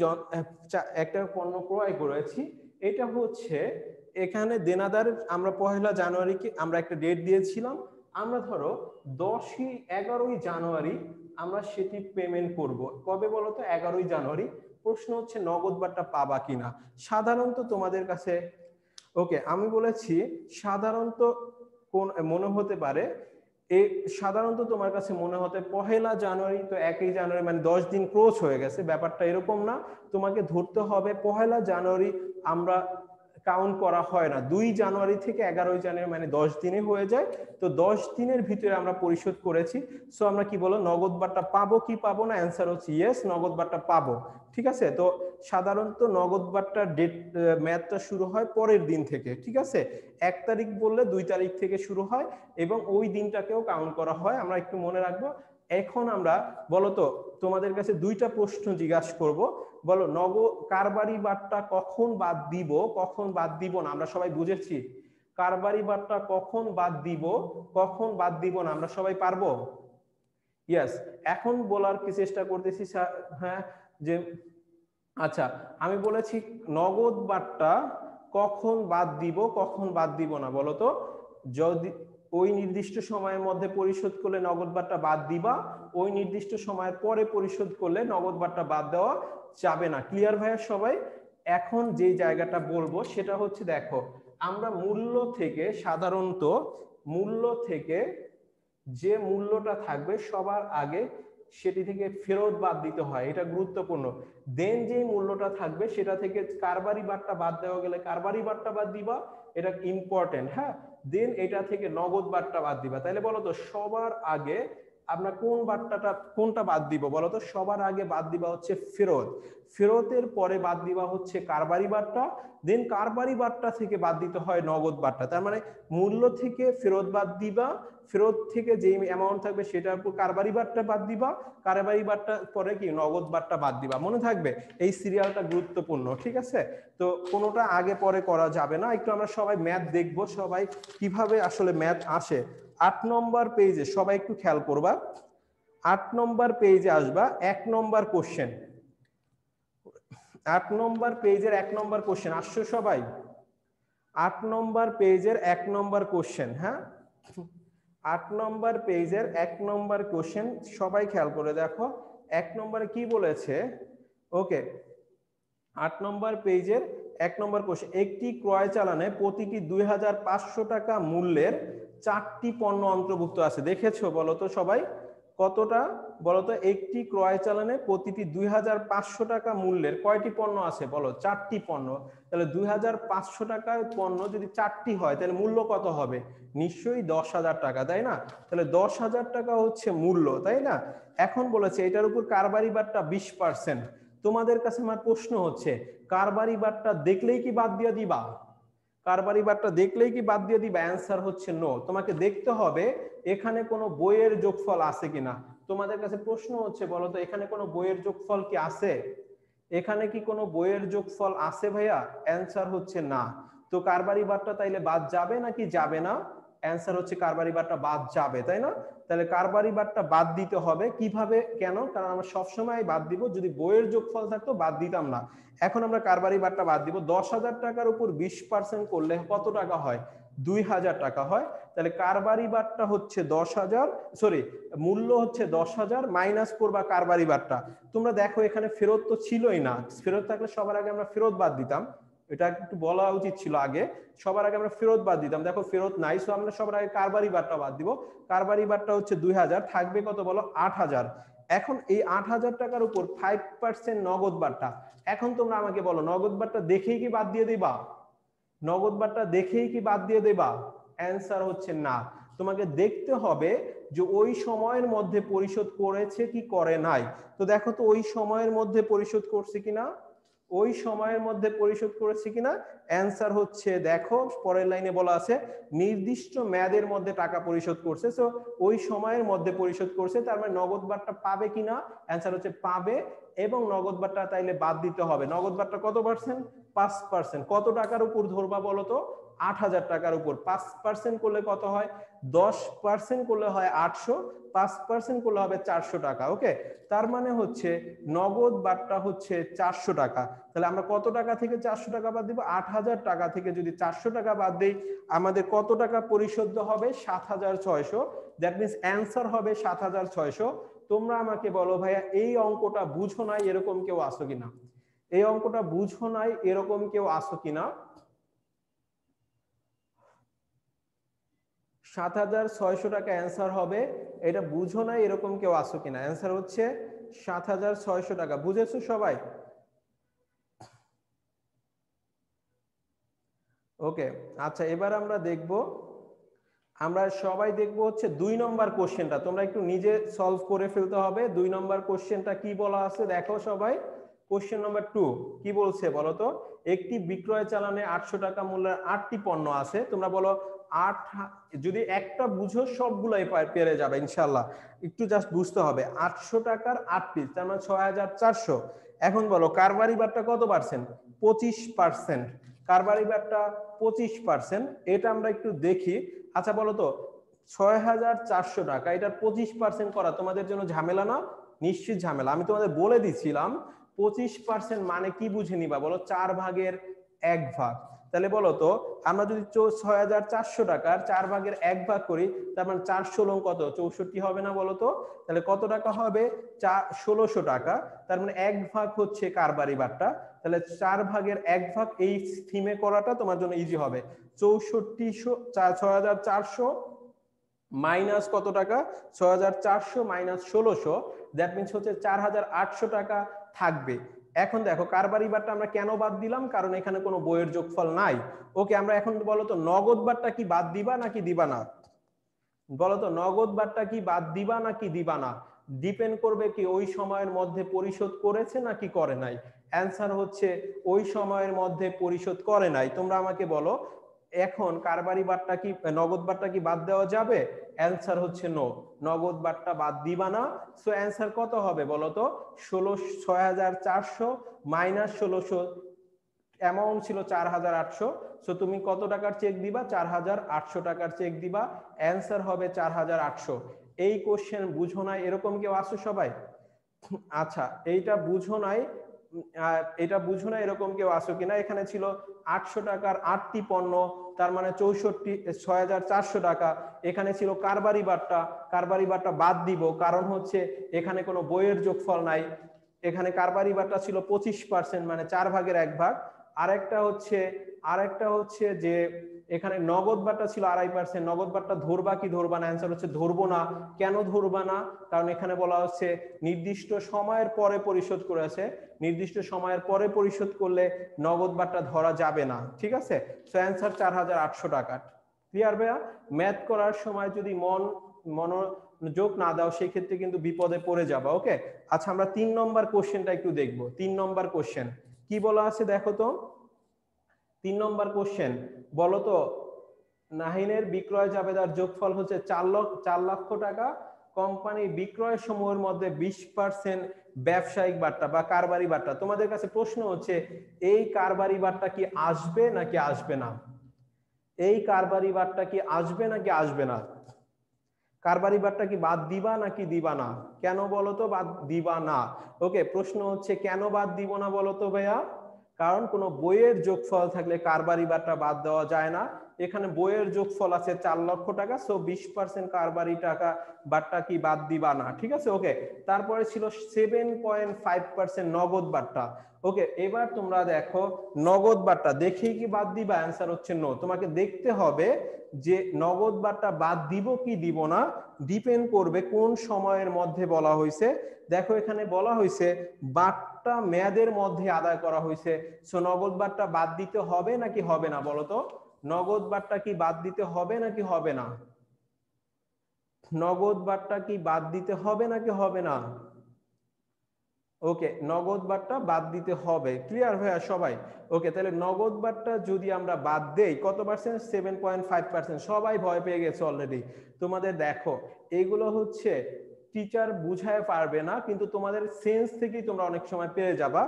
একটা পণ্য ক্রয় করেছি, এটা হচ্ছে এখানে দেনাদার, আমরা পহেলা জানুয়ারিকে আমরা একটা ডেট দিয়েছিলাম, আমরা ধরো দশই এগারোই জানুয়ারি আমরা সেটি পেমেন্ট করব। কবে বলো তো, এগারোই জানুয়ারি। প্রশ্ন হচ্ছে নগদ বার্তা পাবা কিনা। সাধারণত তোমাদের কাছে ওকে আমি বলেছি সাধারণত কোন মনে হতে পারে, এই সাধারণত তোমার কাছে মনে হতে পহেলা জানুয়ারি তো একই জানুয়ারি মানে দশ দিন ক্রস হয়ে গেছে, ব্যাপারটা এরকম না। তোমাকে ধরতে হবে পহেলা জানুয়ারি আমরা কাউন্ট করা হয় না, দুই জানুয়ারি থেকে এগারোই জানুয়ারি মানে দশ দিনে হয়ে যায়। তো দশ দিনের ভিতরে আমরা পরিশোধ করেছি, সো আমরা কি বলো নগদ বার্তা পাবো কি পাবো না? অ্যান্সার হচ্ছে ইয়েস, নগদ বার্তা পাবো। ঠিক আছে, তো সাধারণত নগদ বার্তার ডেট ম্যাথটা শুরু হয় পরের দিন থেকে। ঠিক আছে, এক তারিখ বললে দুই তারিখ থেকে শুরু হয় এবং ওই দিনটাকেও কাউন্ট করা হয়, আমরা একটু মনে রাখবো। এখন আমরা বলতো তোমাদের কাছে দুইটা প্রশ্ন জিজ্ঞাসা করব, বলো নগদ কারবারি বার্তা কখন বাদ দিব, কখন বাদ দিব না, আমরা সবাই বুঝেছি। কারবারি বার্তা কখন বাদ দিব, কখন বাদ দিব না, আমরা সবাই পারবো? ইয়েস। এখন বলার কি চেষ্টা করতেছি হ্যাঁ যে আচ্ছা আমি বলেছি নগদ বার্তা কখন বাদ দিব, কখন বাদ দিব না বলতো, যদি ওই নির্দিষ্ট সময়ের মধ্যে পরিশোধ করলে নগদ বার্তা বাদ দিবা, ওই নির্দিষ্ট সময়ের পরে পরিশোধ করলে নগদ বার্তা বাদ দেওয়া যাবে না। ক্লিয়ার ভাইয়া সবাই? এখন যে জায়গাটা বলবো সেটা হচ্ছে, দেখো আমরা মূল্য থেকে সাধারণত মূল্য থেকে যে মূল্যটা থাকবে সবার আগে সেটি থেকে ফেরত বাদ দিতে হয়, এটা গুরুত্বপূর্ণ। দেন যে মূল্যটা থাকবে সেটা থেকে কারবারি বার্তা বাদ দেওয়া গেলে কারবারি বার্তা বাদ দিবা, এটা ইম্পর্টেন্ট। হ্যাঁ, দেন এটা থেকে নগদ বার্তা বাদ দিবা। তাহলে বলো তো সবার আগে আমরা কোন বার্তাটা কোনটা বাদ দিব বলো তো? সবার আগে বাদ দিবা হচ্ছে ফেরত, ফেরতের পরে বাদ দিবা হচ্ছে কারবারি বার্তা, দেন কারবারি বার্তা থেকে বাদ দিতে হয় নগদ বার্তা। তার মানে মূল্য থেকে ফেরত বাদ দিবা, ফেরত থেকে যে অ্যামাউন্ট থাকবে সেটার উপর কারবারি বার্তা বাদ দিবা, কারবারি বার্তার পরে কি নগদ বার্তা বাদ দিবা। মনে থাকবে এই সিরিয়ালটা গুরুত্বপূর্ণ। ঠিক আছে, তো কোনোটা আগে পরে করা যাবে না। একটু আমরা সবাই ম্যাথ দেখবো, সবাই কিভাবে আসলে ম্যাথ আসে। আট নম্বর পেজে সবাই একটু খেয়াল করবা, আট নম্বর পেজে আসবা, এক নম্বর কোশ্চেন, আট নম্বর পেজের এক নম্বর কোশ্চেন আসছো সবাই? আট নম্বর পেজের এক নম্বর কোশ্চেন, হ্যাঁ আট নম্বর পেজের এক নম্বর কোশ্চেন সবাই খেয়াল করে দেখো এক নম্বরে কি বলেছে। ওকে, আট নম্বর পেজের এক নম্বর কোশ্চেন, একটি ক্রয় চালানে প্রতিটি দুই হাজার পাঁচশো টাকা মূল্যের চারটি পণ্য অন্তর্ভুক্ত আছে। দেখেছো বলো তো সবাই? কতটা বলো তো একটি ক্রয় চালানে প্রতিটি পঁচিশ শো টাকা মূল্যের কয়টি পণ্য আছে বলো চারটি পণ্য তাহলে পঁচিশ শো টাকার পণ্য যদি চারটি হয় তাহলে মূল্য কত হবে নিশ্চয়ই দশ হাজার টাকা তাই না তাহলে দশ হাজার টাকা হচ্ছে মূল্য তাই না এখন বলেছে এটার উপর কারবারি বাটটা বিশ পার্সেন্ট তোমাদের কাছে আমার প্রশ্ন হচ্ছে কারবারি বাটটা দেখলেই কি বাদ দিয়ে দিবা কারবারি বাটটা দেখলেই কি বাদ দিয়ে দিবা आंसर হচ্ছে নো তোমাকে দেখতে হবে এখানে কোনো বইয়ের যোগফল আছে কিনা তোমাদের কাছে প্রশ্ন হচ্ছে বলো তো এখানে কোনো বইয়ের যোগফল কি আছে এখানে কি কোনো বইয়ের যোগফল আছে ভাইয়া आंसर হচ্ছে না তো কারবারি বাটটা তাইলে বাদ যাবে নাকি যাবে না आंसर হচ্ছে কারবারি বাটটা বাদ যাবে তাই না তাহলে কারবারি বাটটা বাদ দিতে হবে কিভাবে কেন কারণ আমরা সব সময় বাদ দিব যদি বইয়ের যোগফল থাকতো বাদ দিতাম না এখন আমরা কারবারি বাটটা বাদ দিব দশ হাজার টাকার উপর বিশ পার্সেন্ট করলে কত টাকা হয় দুই হাজার টাকা হয় তাহলে কারবারি বাটটা হচ্ছে দশ হাজার সরি মূল্য হচ্ছে দশ হাজার মাইনাস করবা কারবারি বাটটা তোমরা দেখো এখানে ফেরত তো ছিলই না ফেরত থাকলে সবার আগে আমরা ফেরত বাদ দিতাম এটা একটু বলা উচিত ছিল আগে সবার আগে আমরা ফেরত বাদ দিতাম দেখো ফেরত নাই সো আমরা সবার আগে কারবারি বাটটা বাদ দিব কারবারি বাটটা হচ্ছে দুই হাজার থাকবে কত বলো আট হাজার এখন এই আট হাজার টাকার উপর পাঁচ পার্সেন্ট নগদ বাটটা এখন তোমরা আমাকে বলো নগদ বাটটা দেখেই কি বাদ দিয়ে দিবা নগদ বাটটা দেখেই কি বাদ দিয়ে দিবা आंसर হচ্ছে না তোমাকে দেখতে হবে যে ওই সময়ের মধ্যে পরিশোধ করেছে কি করে নাই তো দেখো তো ওই সময়ের মধ্যে পরিশোধ করছে কিনা ওই সময়ের মধ্যে পরিশোধ করেছে কিনা आंसर হচ্ছে দেখো পরের লাইনে বলা আছে নির্দিষ্ট মেয়াদের মধ্যে টাকা পরিশোধ করছে সো ওই সময়ের মধ্যে পরিশোধ করছে তার মানে নগদ বাটটা পাবে কিনা आंसर হচ্ছে পাবে এবং নগদ বাটটা তাইলে বাদ দিতে হবে নগদ বাটটা কত পার্সেন্ট পাঁচ পার্সেন্ট কত টাকার উপর ধরবা বলো তো আট হাজার টাকার উপর পাঁচ পার্সেন্ট করলে কত হয় দশ পার্সেন্ট করলে হয় আটশো পাঁচ পার্সেন্ট করলে হবে চারশো টাকা ওকে তার মানে হচ্ছে নগদ বাটটা হচ্ছে চারশো টাকা তাহলে আমরা কত টাকা থেকে চারশো টাকা বাদ দিব আট হাজার টাকা থেকে যদি চারশো টাকা বাদ দেই আমাদের কত টাকা পরিশোধ হবে সাত হাজার ছয়শো দ্যাট মিন্স आंसर হবে সাত হাজার ছয়শো তোমরা আমাকে বলো ভাইয়া এই অঙ্কটা বুঝো না এরকম কেউ আসো কিনা এই অঙ্কটা বুঝো না এরকম কেউ আসো কিনা সাত হাজার ছয়শো টাকা आंसर হবে এটা বুঝো না এরকম কেউ আসো কিনা आंसर হচ্ছে সাত হাজার ছয়শো টাকা বুঝেছো সবাই ওকে আচ্ছা এবার আমরা দেখব আমরা সবাই দেখব হচ্ছে দুই নম্বর কোশ্চেনটা তোমরা একটু নিজে সলভ করে ফেলতে হবে দুই নম্বর কোশ্চেনটা কি বলা আছে দেখো সবাই কোশ্চেন নাম্বার দুই কি বলছে বলো তো একটি বিক্রয় চালানে আটশো টাকা মূল্যের আটটি পণ্য আছে তোমরা বলো আট যদি একটা বুঝো সবগুলাই পেরে যাবে ইনশাআল্লাহ একটু জাস্ট বুঝতে হবে আটশো টাকার আট পিস তার মানে ছয় হাজার চারশো এখন বলো কারবারি বাটটা কত পার্সেন্ট পঁচিশ পার্সেন্ট কারবারি বাটটা পঁচিশ পার্সেন্ট এটা আমরা একটু দেখি আচ্ছা বলো তো ছয় হাজার চারশো টাকা এটা পঁচিশ পার্সেন্ট করা তোমাদের জন্য ঝামেলা না নিশ্চিত ঝামেলা আমি তোমাদের বলে দিছিলাম পঁচিশ পার্সেন্ট মানে কি বুঝে নিবা বলো চার ভাগের এক ভাগ তাহলে বলো তো আমরা যদি ছয় হাজার চারশো টাকার চার ভাগের এক ভাগ করি তার মানে চারশো লং কত চৌষট্টি হবে না বলো তো তাহলে কত টাকা হবে ষোলশো টাকা তার মানে এক ভাগ হচ্ছে কারবারি বাটটা তাহলে চার ভাগের এক ভাগ এই থিমে করাটা তোমার জন্য ইজি হবে চৌষট্টি ছয় হাজার চারশো মাইনাস কত টাকা ছয় হাজার চারশো মাইনাস ষোলশো দ্যাট মিন্স হচ্ছে চার হাজার আটশো টাকা থাকবে এখন দেখো কারবারি বাটটা আমরা কেন বাদ দিলাম কারণ এখানে কোনো বইয়ের যোগফল নাই ওকে আমরা এখন বলো তো নগদ বাটটা কি বাদ দিবা নাকি দিবা না বলো তো নগদ বাটটা কি বাদ দিবা নাকি দিবা না ডিপেন্ড করবে কি ওই সময়ের মধ্যে পরিশোধ করেছে নাকি করে নাই आंसर হচ্ছে ওই সময়ের মধ্যে পরিশোধ করে নাই তোমরা আমাকে বলো এখন কারবারি বাটটা কি নগদ বাটটা কি বাদ দেওয়া যাবে आंसर হচ্ছে নো নগদ বাটটা বাদ দিবা না সো आंसर কত হবে বলো তো ছয় হাজার চারশো মাইনাস ষোলশো অ্যামাউন্ট ছিল চার হাজার আটশো সো তুমি কত টাকার চেক দিবা চার হাজার আটশো টাকার চেক দিবা आंसर হবে চার হাজার আটশো এই কোশ্চেন বুঝো না এরকম কেউ আসো সবাই আচ্ছা এইটা বুঝো না এটা বুঝো না এরকম কেউ আসো কিনা এখানে ছিল আটশো টাকার আটটি পণ্য তার মানে ছয় হাজার চারশো টাকা এখানে ছিল কারবারি বাটটা কারবারি বাটটা বাদ দিব কারণ হচ্ছে এখানে কোনো বইয়ের যোগফল নাই এখানে কারবারি বাটটা ছিল পঁচিশ পার্সেন্ট মানে চার ভাগের এক ভাগ আরেকটা হচ্ছে আরেকটা হচ্ছে যে এখানে নগদ বাটা ছিল আড়াই পার্সেন্ট নগদ বাটা ধরবা কি ধরবা না आंसर হচ্ছে ধরবো না কেন ধরবা না কারণ এখানে বলা হচ্ছে নির্দিষ্ট সময়ের পরে পরিশোধ করেছে নির্দিষ্ট সময়ের পরে পরিশোধ করলে নগদ বাটা ধরা যাবে না ঠিক আছে সো आंसर চার হাজার আটশো টাকা ক্লিয়ার ভাইয়া ম্যাথ করার সময় যদি মন মনোযোগ না দাও সেই ক্ষেত্রে কিন্তু বিপদে পড়ে যাবা ওকে আচ্ছা আমরা তিন নম্বর কোশ্চেনটা একটু দেখব তিন নম্বর কোশ্চেন কি বলা আছে দেখো তো तीन नम्बर क्वेश्चन बोलो तो नाहिनेर बिक्रय जाबेदार जोगफल होच्छे चार लाख चार लाख टाका কোম্পানি বিক্রয় সমূহের মধ্যে বিশ পার্সেন্ট ব্যবসায়িক বাট্টা বা কারবারি বাট্টা তোমাদের কাছে প্রশ্ন হচ্ছে এই কারবারি বাট্টা কি আসবে নাকি আসবে না এই কারবারি বাট্টা কি আসবে নাকি আসবে না কারবারি বাট্টা কি বাদ দিবা নাকি দিবা না কেন বলো তো বাদ দিবা না ওকে প্রশ্ন হচ্ছে কেন বাদ দিব না বলো তো ভাইয়া कारण कोनो बोयेर जोगफल थाकले कारबारी बाटा बाद देवा जाए ना एखाने बोयेर जोगफल आछे चार लक्ष टाका सो बीस पार्सेंट कारबारी टाका बाटा की बाद दिबा ना ठीक आछे ओके तारपरे छिलो सेवन पॉइंट फाइव पार्सेंट नगद बाटा ओके एबार तुमरा देखो नगद बाटा देखी कि बाद दिबा आंसर होच्छे नो तुम्हाके देखते होबे जे नगद बाटा बाद दिबो कि दिबो ना डिपेंड करबे कोन समयेर मध्य बला होइछे देखो एखाने बला होइछे बाट মেয়াদের মধ্যে আদায় করা হয়েছে সো নগদ বাট্টা বাদ দিতে হবে নাকি হবে না বলো তো নগদ বাট্টা কি বাদ দিতে হবে নাকি হবে না নগদ বাট্টা কি বাদ দিতে হবে নাকি হবে না ওকে নগদ বাট্টা বাদ দিতে হবে ক্লিয়ার হয়ে সবাই ওকে তাহলে নগদ বাট্টা যদি আমরা বাদ দেই কত পার্সেন্ট সাত পয়েন্ট পাঁচ পার্সেন্ট সবাই ভয় পেয়ে গেছে অলরেডি তোমাদের দেখো এইগুলো হচ্ছে टीचर बुझाए पारबे ना किन्तु तुम्हारे सेंस थेके तोमरा अनेक समय पेये जाबा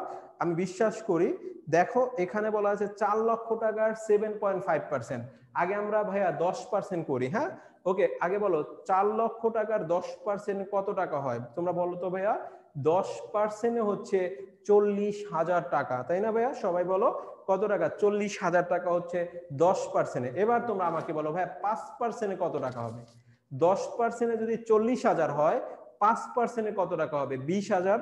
आमी विश्वास करी देखो एखाने बोला आछे चार लक्ष टाकार सात पॉइंट पाँच परसेंट आगे आमरा भाइया दस परसेंट करी हाँ ओके आगे बोलो चार लक्ष टाकार दस परसेंट कत टाका हय तोमरा बोलो तो भाइया दस परसेंट होच्छे चल्लिश हजार टाका ताई ना भाइया सबाई बोलो কত টাকা চল্লিশ হাজার টাকা হচ্ছে দশ পার্সেন্ট এবার তোমরা আমাকে বলো ভাই পাঁচ পার্সেন্ট কত টাকা হবে দশ পার্সেন্ট এ যদি চল্লিশ হাজার হয় পাঁচ পার্সেন্ট এ কত টাকা হবে বিশ হাজার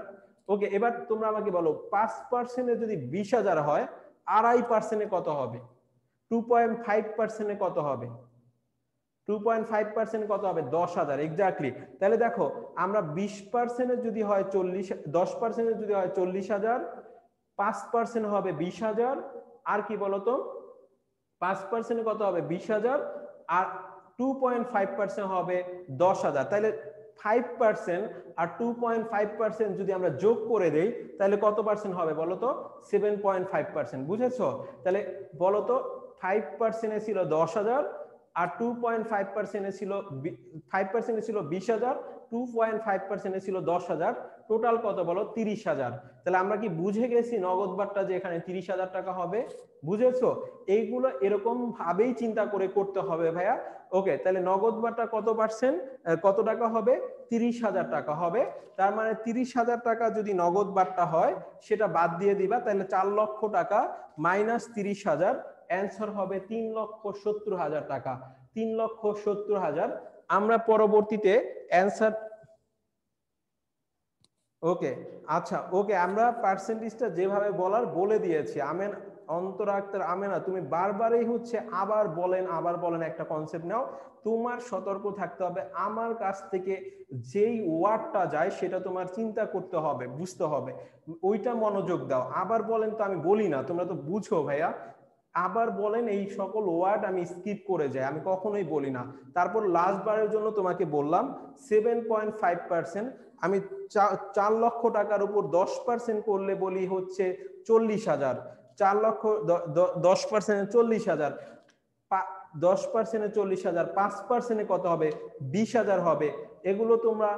ওকে এবার তোমরা আমাকে বলো পাঁচ পার্সেন্ট এ যদি বিশ হাজার হয় আড়াই পার্সেন্ট এ কত হবে দুই পয়েন্ট পাঁচ পার্সেন্ট এ কত হবে দুই পয়েন্ট পাঁচ পার্সেন্ট কত হবে দশ হাজার এক্স্যাক্টলি তাহলে দেখো আমরা বিশ পার্সেন্ট এ যদি হয় চল্লিশ দশ পার্সেন্ট এ যদি হয় চল্লিশ হাজার পাঁচ পার্সেন্ট হবে বিশ হাজার আর কি বলো তো পাঁচ পার্সেন্ট কত হবে বিশ হাজার আর দুই পয়েন্ট পাঁচ পার্সেন্ट হবে দশ হাজার তাহলে পাঁচ পার্সেন্ট আর দুই পয়েন্ট পাঁচ পার্সেंट যদি আমরা যোগ করে দেই তাহলে কত পার্সেন্ট হবে বলো তো সাত পয়েন্ট পাঁচ পার্সেন্ট বুঝেছো তাহলে বলো তো পাঁচ পার্সেন্ট এ ছিল দশ হাজার আর দুই পয়েন্ট পাঁচ পার্সেন্ট এ ছিল পাঁচ পার্সেন্ট এ ছিল বিশ হাজার দুই পয়েন্ট পাঁচ পার্সেন্ট এ ছিল দশ হাজার টোটাল কত বলো ত্রিশ হাজার তাহলে আমরা কি বুঝে গেছি নগদ বাট্টা যে এখানে ত্রিশ হাজার টাকা হবে বুঝেছো এইগুলো এরকম ভাবেই চিন্তা করে করতে হবে ভাইয়া ওকে তাহলে নগদ বাট্টা কত পার্সেন্ট কত টাকা হবে ত্রিশ হাজার টাকা হবে তার মানে ত্রিশ হাজার টাকা যদি নগদ বাট্টা হয় সেটা বাদ দিয়ে দিবা তাহলে চার লক্ষ টাকা মাইনাস ত্রিশ হাজার आंसर হবে তিন লক্ষ সত্তর হাজার টাকা তিন লক্ষ সত্তর হাজার আমরা পরবর্তীতে आंसर ওকে আচ্ছা ওকে আমরা পার্সেন্টেজটা যেভাবে বলার বলে দিয়েছি আমেন অন্তরাক্তার আমেনা তুমি বারবারই হচ্ছে আবার বলেন আবার বলেন একটা কনসেপ্ট নাও তোমার সতর্ক থাকতে হবে আমার কাছ থেকে যেই ওয়ার্ডটা যায় সেটা তোমার চিন্তা করতে হবে বুঝতে হবে ওইটা মনোযোগ দাও আবার বলেন তো আমি বলি না তোমরা তো বুঝো ভাইয়া আবার বলেন এই সকল ওয়ার্ড আমি স্কিপ করে যাই আমি কখনোই বলি না তারপর লাস্ট বারের জন্য তোমাকে বললাম সাত পয়েন্ট পাঁচ পার্সেন্ট আমি চার লক্ষ টাকার উপর দশ পার্সেন্ট করলে বলি হচ্ছে চল্লিশ হাজার চার লক্ষ দশ পার্সেন্ট এ চল্লিশ হাজার দশ পার্সেন্ট এ চল্লিশ হাজার পাঁচ পার্সেন্ট এ কত হবে বিশ হাজার হবে এগুলো তোমরা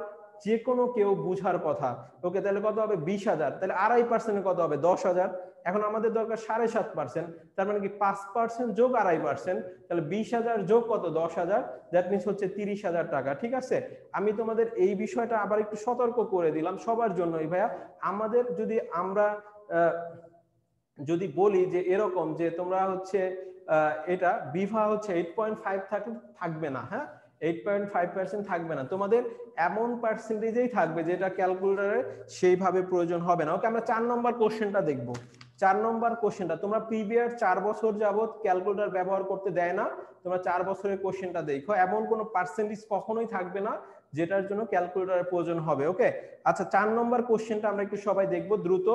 যে কোনো কেউ বুঝার কথা ওকে তাহলে কত হবে বিশ হাজার তাহলে আড়াই পার্সেন্ট এ কত হবে দশ হাজার এখন আমাদের দরকার সাড়ে সাত পার্সেন্ট তার মানে কি পাঁচ পার্সেন্ট যোগ আড়াই পার্সেন্ট তাহলে বিশ হাজার যোগ কত দশ হাজার দ্যাট মিন্স হচ্ছে ত্রিশ হাজার টাকা ঠিক আছে আমি তোমাদের এই বিষয়টা আবার একটু সতর্ক করে দিলাম সবার জন্যই ভাইয়া আমাদের যদি আমরা যদি বলি যে এরকম যে তোমরা হচ্ছে এটা বিভা হচ্ছে আট পয়েন্ট পাঁচ থাকে থাকবে না হ্যাঁ আট পয়েন্ট পাঁচ পার্সেন্ট থাকবে না তোমাদের এমন পার্সেন্টেজেই থাকবে যেটা ক্যালকুলেটরে সেইভাবে প্রয়োজন হবে না ওকে আমরা চার নম্বর কোশ্চেনটা দেখব चार नम्बर क्वेश्चन तुम्हारा प्रिवियस चार बछर यावत क्यालकुलेटर व्यवहार करते देय ना तुम्हारा चार बछरेर क्वेश्चनटा देखो एमन कोनो परसेंटेज कखनोई थाकबे ना जेटार जोनो क्यालकुलेटरेर प्रयोजन होबे। ओके अच्छा चार नम्बर क्वेश्चनटा आमरा एकटु सबाई देखबो द्रुत।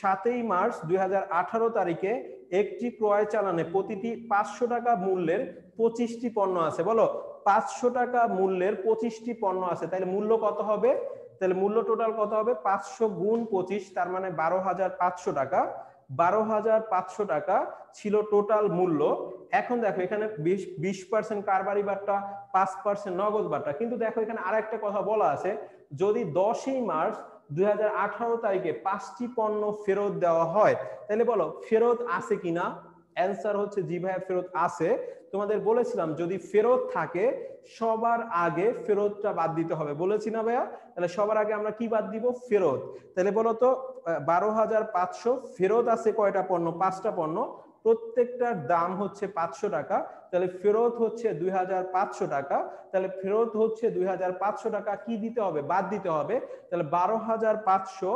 सात मार्च दो हज़ार अठारह तारिखे एकटी क्रय चालाने प्रतिटी पाँच सौ टाका मूल्येर पच्चीसटी पण्य आछे। बोलो पाँच सौ टाका मूल्येर पच्चीसटी पण्य आछे ताहले मूल्य कत होबे? ताहले मूल्य टोटाल कत होबे? पाँच सौ गुण पच्चीस तार माने बारो हज़ार पाँच सौ टाका। बारो हजार पाँचशो टाका छिलो टोटाल मूल्य। एखन देखो एखाने बीस परसेंट कारबारी बाटा पाँच परसेंट नगद बाटा किन्तु देखो एखाने आरेकटा कथा बोला आछे जोदि दस ही मार्च दुई हजार अठारो तारिखे पाँचटी पण्य फेरत देওয়া হয় তাহলে বলো ফেরত আছে কিনা? आंसर হচ্ছে জি ভাই ফেরত আছে। তোমাদের বলেছিলাম যদি ফেরত থাকে সবার আগে ফেরতটা বাদ দিতে হবে, বলেছি না ভাইয়া? তাহলে সবার আগে আমরা কি বাদ দিব? ফেরত। তাহলে বলো তো বারো হাজার পাঁচশো ফেরত আছে কয়টা পণ্য? পাঁচটা পণ্য, প্রত্যেকটার দাম হচ্ছে পাঁচশো টাকা, তাহলে ফেরত হচ্ছে দুই হাজার পাঁচশো টাকা। তাহলে ফেরত হচ্ছে দুই হাজার পাঁচশো টাকা কি দিতে হবে? বাদ দিতে হবে। তাহলে বারো হাজার পাঁচশো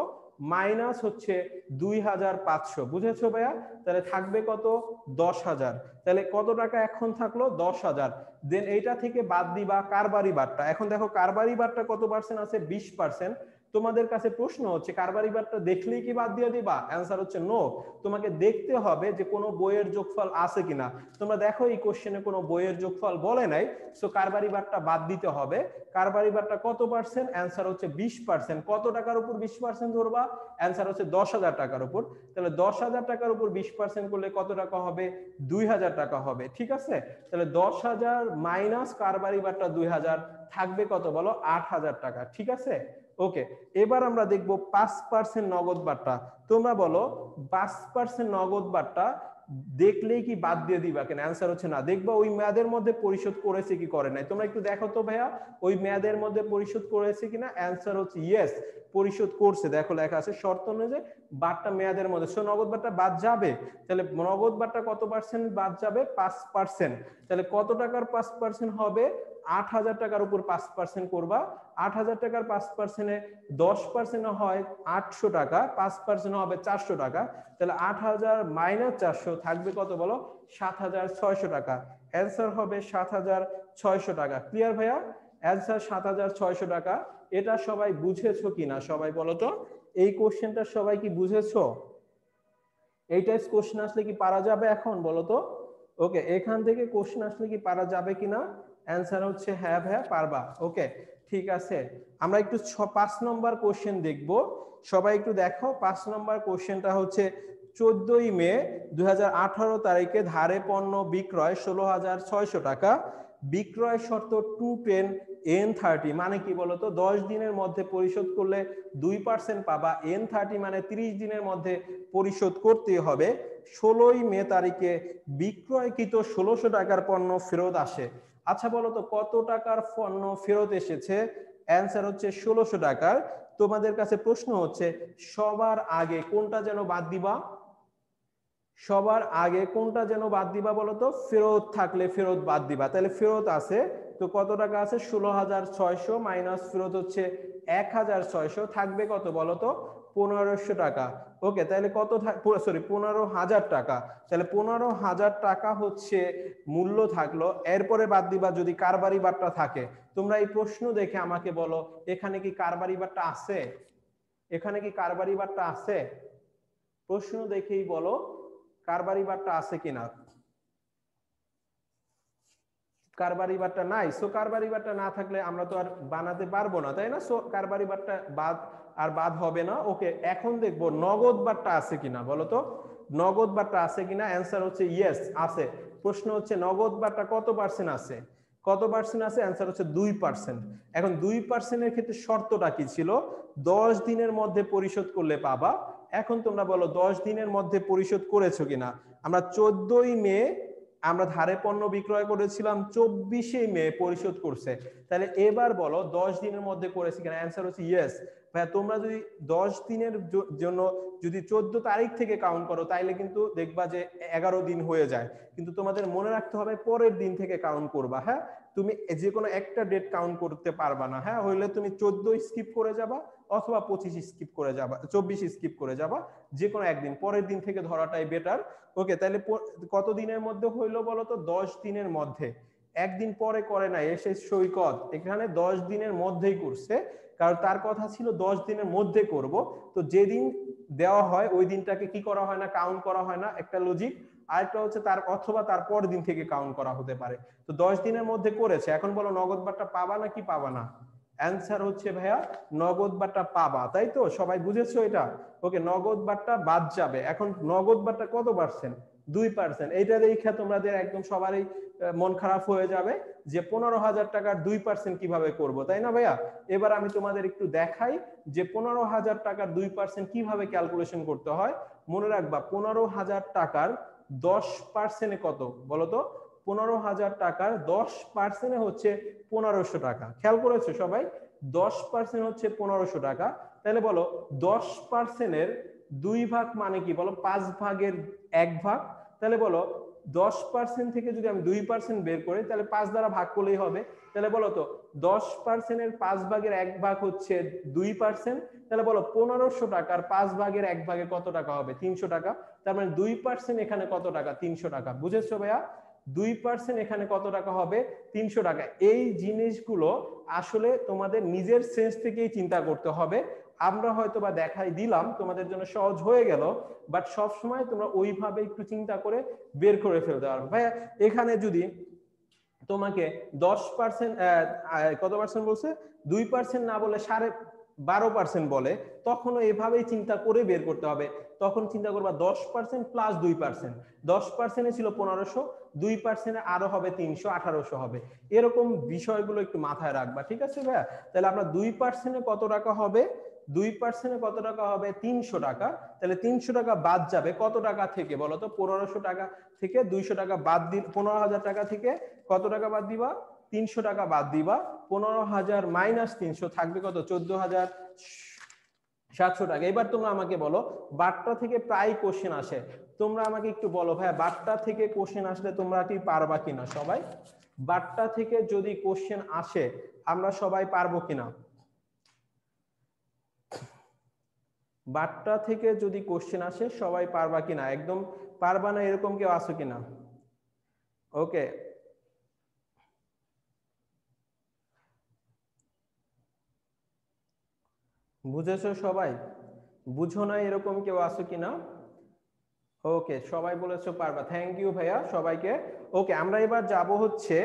माइनस হচ্ছে দুই হাজার পাঁচশো, বুঝেছো ভাইয়া? তাহলে থাকবে কত? দশ হাজার। তাহলে কত টাকা এখন থাকলো? দশ হাজার। দেন এইটা থেকে বাদ দিবা কারবারি বাট্টা। এখন দেখো কারবারি বাট্টা কত পার্সেন্ট আছে? বিশ পার্সেন্ট। তোমাদের কাছে প্রশ্ন হচ্ছে কারবারি বাট্টা দেখলেই কি বাদ দিয়ে দিবা? অ্যানসার হচ্ছে নো, তোমাকে দেখতে হবে যে কোনো বইয়ের যোগফল আছে কিনা। তোমরা দেখো এই কোশ্চেনে কোনো বইয়ের যোগফল বলে নাই, সো কারবারি বাট্টা বাদ দিতে হবে। কারবারি বাট্টা কত পার্সেন্ট? অ্যানসার হচ্ছে বিশ পার্সেন্ট। কত টাকার উপর বিশ পার্সেন্ট ধরবা? অ্যানসার হচ্ছে দশ হাজার টাকার উপর। তাহলে দশ হাজার টাকার উপর বিশ পার্সেন্ট করলে কত টাকা হবে? দুই হাজার টাকা হবে। ঠিক আছে, তাহলে দশ হাজার মাইনাস কারবারি বাট্টা দুই হাজার থাকবে কত বলো? আট হাজার টাকা। ঠিক আছে ओके এবার আমরা দেখব পাঁচ পার্সেন্ট নগদ বাট্টা। তোমরা বলো পাঁচ পার্সেন্ট নগদ বাট্টা দেখলেই কি বাদ দিয়ে দিবা কেন? आंसर হচ্ছে না, দেখবা ওই মেয়াদের মধ্যে পরিশোধ করেছে কি করে নাই। তোমরা একটু দেখো তো ভাইয়া ওই মেয়াদের মধ্যে পরিশোধ করেছে কিনা। आंसर হচ্ছে ইয়েস, পরিশোধ করছে। দেখো লেখা আছে শর্ত অনুযায়ী বাট্টা মেয়াদের মধ্যে, সো নগদ বাট্টা বাদ যাবে। তাহলে নগদ বাট্টা কত পার্সেন্ট বাদ যাবে? পাঁচ পার্সেন্ট। তাহলে কত টাকার পাঁচ পার্সেন্ট হবে? আট হাজার টাকার উপর পাঁচ পার্সেন্ট করবা। আট হাজার টাকার পাঁচ পার্সেন্ট এ দশ পার্সেন্ট হয় আটশো টাকা, পাঁচ পার্সেন্ট হবে চারশো টাকা। তাহলে আট হাজার মাইনাস চারশো থাকবে কত বলো? সাত হাজার ছয়শো টাকা। आंसर হবে সাত হাজার ছয়শো টাকা। ক্লিয়ার ভাইয়া? आंसर সাত হাজার ছয়শো টাকা। এটা সবাই বুঝেছো কিনা? সবাই বলো তো এই কোশ্চেনটা সবাই কি বুঝেছো? এই টাইপ কোশ্চেন আসলে কি পারা যাবে এখন বলো তো? ওকে এখান থেকে কোশ্চেন আসলে কি পারা যাবে কিনা? आंसर হচ্ছে হ্যাঁ ভাইয়া পারবা। ওকে ঠিক আছে, আমরা একটু পাঁচ নম্বর কোশ্চেন দেখব। সবাই একটু দেখো পাঁচ নম্বর কোশ্চেনটা হচ্ছে চোদ্দই মে দুই হাজার আঠারো তারিখে ধারে পণ্য বিক্রয় ষোলো হাজার ছয়শো টাকা, বিক্রয় শর্ত টু টেন এন থার্টি মানে কি বলতো? দশ দিনের মধ্যে পরিশোধ করলে দুই পার্সেন্ট পাবা, এন থার্টি মানে ত্রিশ দিনের মধ্যে পরিশোধ করতে হবে। ষোলোই মে তারিখে বিক্রয়কৃত ষোলোশো টাকার পণ্য ফেরত আসে। আচ্ছা বলো তো কত টাকার পণ্য ফেরত এসেছে? आंसर হচ্ছে ষোলোশো টাকার। তোমাদের কাছে প্রশ্ন হচ্ছে সবার আগে কোনটা যেন বাদ দিবা? সবার আগে কোনটা যেন বাদ দিবা বলো তো? ফেরত থাকলে ফেরত বাদ দিবা। তাহলে ফেরত আছে তো কত টাকা আছে? ষোলো হাজার ছয়শো মাইনাস ফেরত হচ্ছে এক হাজার ছয়শো, থাকবে কত বলো তো? পনেরোশো টাকা। ওকে তাহলে কত সরি পনেরো হাজার টাকা। তাহলে পনেরো হাজার টাকা হচ্ছে মূল্য থাকলো। এরপরে বাদ দিবা যদি কারবারি বাট্টা থাকে। তোমরা এই প্রশ্ন দেখে আমাকে বলো এখানে কি কারবারি বাট্টা আছে? এখানে কি কারবারি বাট্টা আছে? প্রশ্ন দেখেই বলো কারবারি বাট্টা আছে কিনা? কারবারি বাট্টা নাই, সো কারবারি বাট্টা না থাকলে আমরা তো আর বানাতে পারবো না, তাই না? সো কারবারি বাট্টা বাদ আর বাদ হবে না। ওকে এখন দেখবো নগদ বাট্টা আছে কিনা বলো তো? নগদ বাট্টা আছে কিনা? आंसर হচ্ছে ইয়েস আছে। প্রশ্ন হচ্ছে নগদ বাট্টা কত পার্সেন্ট আছে? কত পার্সেন্ট আছে? आंसर হচ্ছে দুই পার্সেন্ট। এখন দুই পার্সেন্ট এর ক্ষেত্রে শর্তটা কি ছিল? দশ দিনের মধ্যে পরিশোধ করলে পাবা। এখন তোমরা বলো দশ দিনের মধ্যে পরিশোধ করেছো কিনা? আমরা চোদ্দই মে আমরা ধারে পণ্য বিক্রয় করেছিলাম, চব্বিশে মে পরিশোধ করছে। তাহলে এবার বলো দশ দিনের মধ্যে করেছি কিনা? आंसर হচ্ছে ইয়েস। ভাই তোমরা যদি দশ দিনের জন্য যদি চোদ্দ তারিখ থেকে কাউন্ট করো তাহলে কিন্তু দেখবা যে এগারো দিন হয়ে যায়, কিন্তু তোমাদের মনে রাখতে হবে পরের দিন থেকে কাউন্ট করবা। হ্যাঁ, তুমি যে কোনো একটা ডেট কাউন্ট করতে পারবা না। হ্যাঁ, হইলে তুমি চোদ্দ স্কিপ করে যাবা অথবা পঁচিশ স্কিপ করে যাবা, চব্বিশ স্কিপ করে যাবা, যে কোনো একদিন পরের দিন থেকে ধরাটাই বেটার। ওকে, তাহলে কত দিনের মধ্যে হইলো বলো তো? দশ দিনের মধ্যে। একদিন পরে করে না এসে সৈকত, এখানে দশ দিনের মধ্যেই করছে, কারণ তার কথা ছিল দশ দিনের মধ্যে করব। তো যেদিন দেওয়া হয় ওই দিনটাকে কি করা হয় না, কাউন্ট করা হয় না, একটা লজিক। আরেকটা হচ্ছে তার অথবা তারপর দিন থেকে কাউন্ট করা হতে পারে। তো দশ দিনের মধ্যে করেছে, এখন বলো নগদ বাট্টা পাবা না কি পাবা না? অ্যান্সার হচ্ছে ভাইয়া নগদ বাট্টা পাবা, তাই তো? সবাই বুঝেছো এটা? ওকে, নগদ বাট্টা বাদ যাবে। এখন নগদ বাট্টা কত পার্সেন্ট? দুই পার্সেন্ট। এইটা দেখে তোমাদের একদম সবারই মন খারাপ হয়ে যাবে যে পনেরো হাজার টাকার দুই পার্সেন্ট কিভাবে করবো, তাই না ভাইয়া? এবার আমি তোমাদের একটু দেখাই যে পনেরো হাজার টাকার দুই পার্সেন্ট কিভাবে ক্যালকুলেশন করতে হয়। মনে রাখবা পনেরো হাজার টাকার দশ পার্সেন্টে কত বলতো? পনেরো হাজার টাকার দশ পার্সেন্টে হচ্ছে পনেরোশো টাকা। খেয়াল করেছো সবাই? দশ পার্সেন্ট হচ্ছে পনেরোশো টাকা। তাহলে বলো দশ পার্সেন্টের দুই ভাগ মানে কি বলো? পাঁচ ভাগের এক ভাগ। তাহলে বলো দশ পার্সেন্ট থেকে যদি আমি দুই পার্সেন্ট বের করি তাহলে পাঁচ দ্বারা ভাগ করলেই হবে। তাহলে বলো তো দশ পার্সেন্টের পাঁচ ভাগের এক ভাগ হচ্ছে দুই পার্সেন্ট। তাহলে বলো পনেরোশো টাকার পাঁচ ভাগের এক ভাগে কত টাকা হবে? তিনশো টাকা। তার মানে দুই পার্সেন্ট এখানে কত টাকা? তিনশো টাকা। বুঝেছো ভাইয়া? দুই পার্সেন্ট এখানে কত টাকা হবে? তিনশো টাকা। এই জিনিসগুলো আসলে তোমাদের নিজের সেন্স থেকেই চিন্তা করতে হবে। আমরা হয়তো বা দেখাই দিলাম, তোমাদের জন্য সহজ হয়ে গেল, বাট সব সময় তোমরা ওইভাবে একটু চিন্তা করে বের করে ফেলতে পারবে। ভাইয়া এখানে যদি তোমাকে দশ পার্সেন্ট কত পার্সেন্ট বলছে? দুই পার্সেন্ট না বলে সাড়ে বারো পার্সেন্ট বলে, তখনও এভাবেই চিন্তা করে বের করতে হবে। তখন চিন্তা করবা দশ পার্সেন্ট প্লাস দুই পার্সেন্ট। দশ পার্সেন্টে ছিল পনেরোশো, দুই পার্সেন্টে আরো হবে তিনশো, আঠারোশো হবে। এরকম বিষয়গুলো একটু মাথায় রাখবা, ঠিক আছে ভাইয়া? তাহলে আমরা দুই পার্সেন্টে কত টাকা হবে? দুই পার্সেন্টে কত টাকা হবে? তিনশো টাকা। তাহলে তিনশো টাকা বাদ যাবে কত টাকা থেকে বলো তো? পনেরোশো টাকা থেকে দুইশো টাকা বাদ দিই। পনেরো হাজার টাকা থেকে কত টাকা বাদ দিবা? তিনশো টাকা বাদ দিবা। পনেরো হাজার মাইনাস তিনশো থাকবে কত? চোদ্দ হাজার সাতশো টাকা। এবার তোমরা আমাকে বলো বাট্টা থেকে প্রায় কোশ্চেন আসে, তোমরা আমাকে একটু বলো ভাইয়া বাট্টা থেকে কোশ্চেন আসলে তোমরা কি পারবা কিনা? সবাই বাট্টা থেকে যদি কোশ্চেন আসে আমরা সবাই পারবো কিনা? বাট্টা থেকে যদি কোশ্চেন আসে সবাই পারবা কিনা? একদম পারবা না এরকম কেউ আসো কিনা? ওকে, বুঝেছো সবাই? বুঝো না এরকম কেউ আসো কিনা? ওকে, সবাই বলেছো পারবা, থ্যাংক ইউ ভাইয়া সবাইকে। ওকে, আমরা এবার যাব হচ্ছে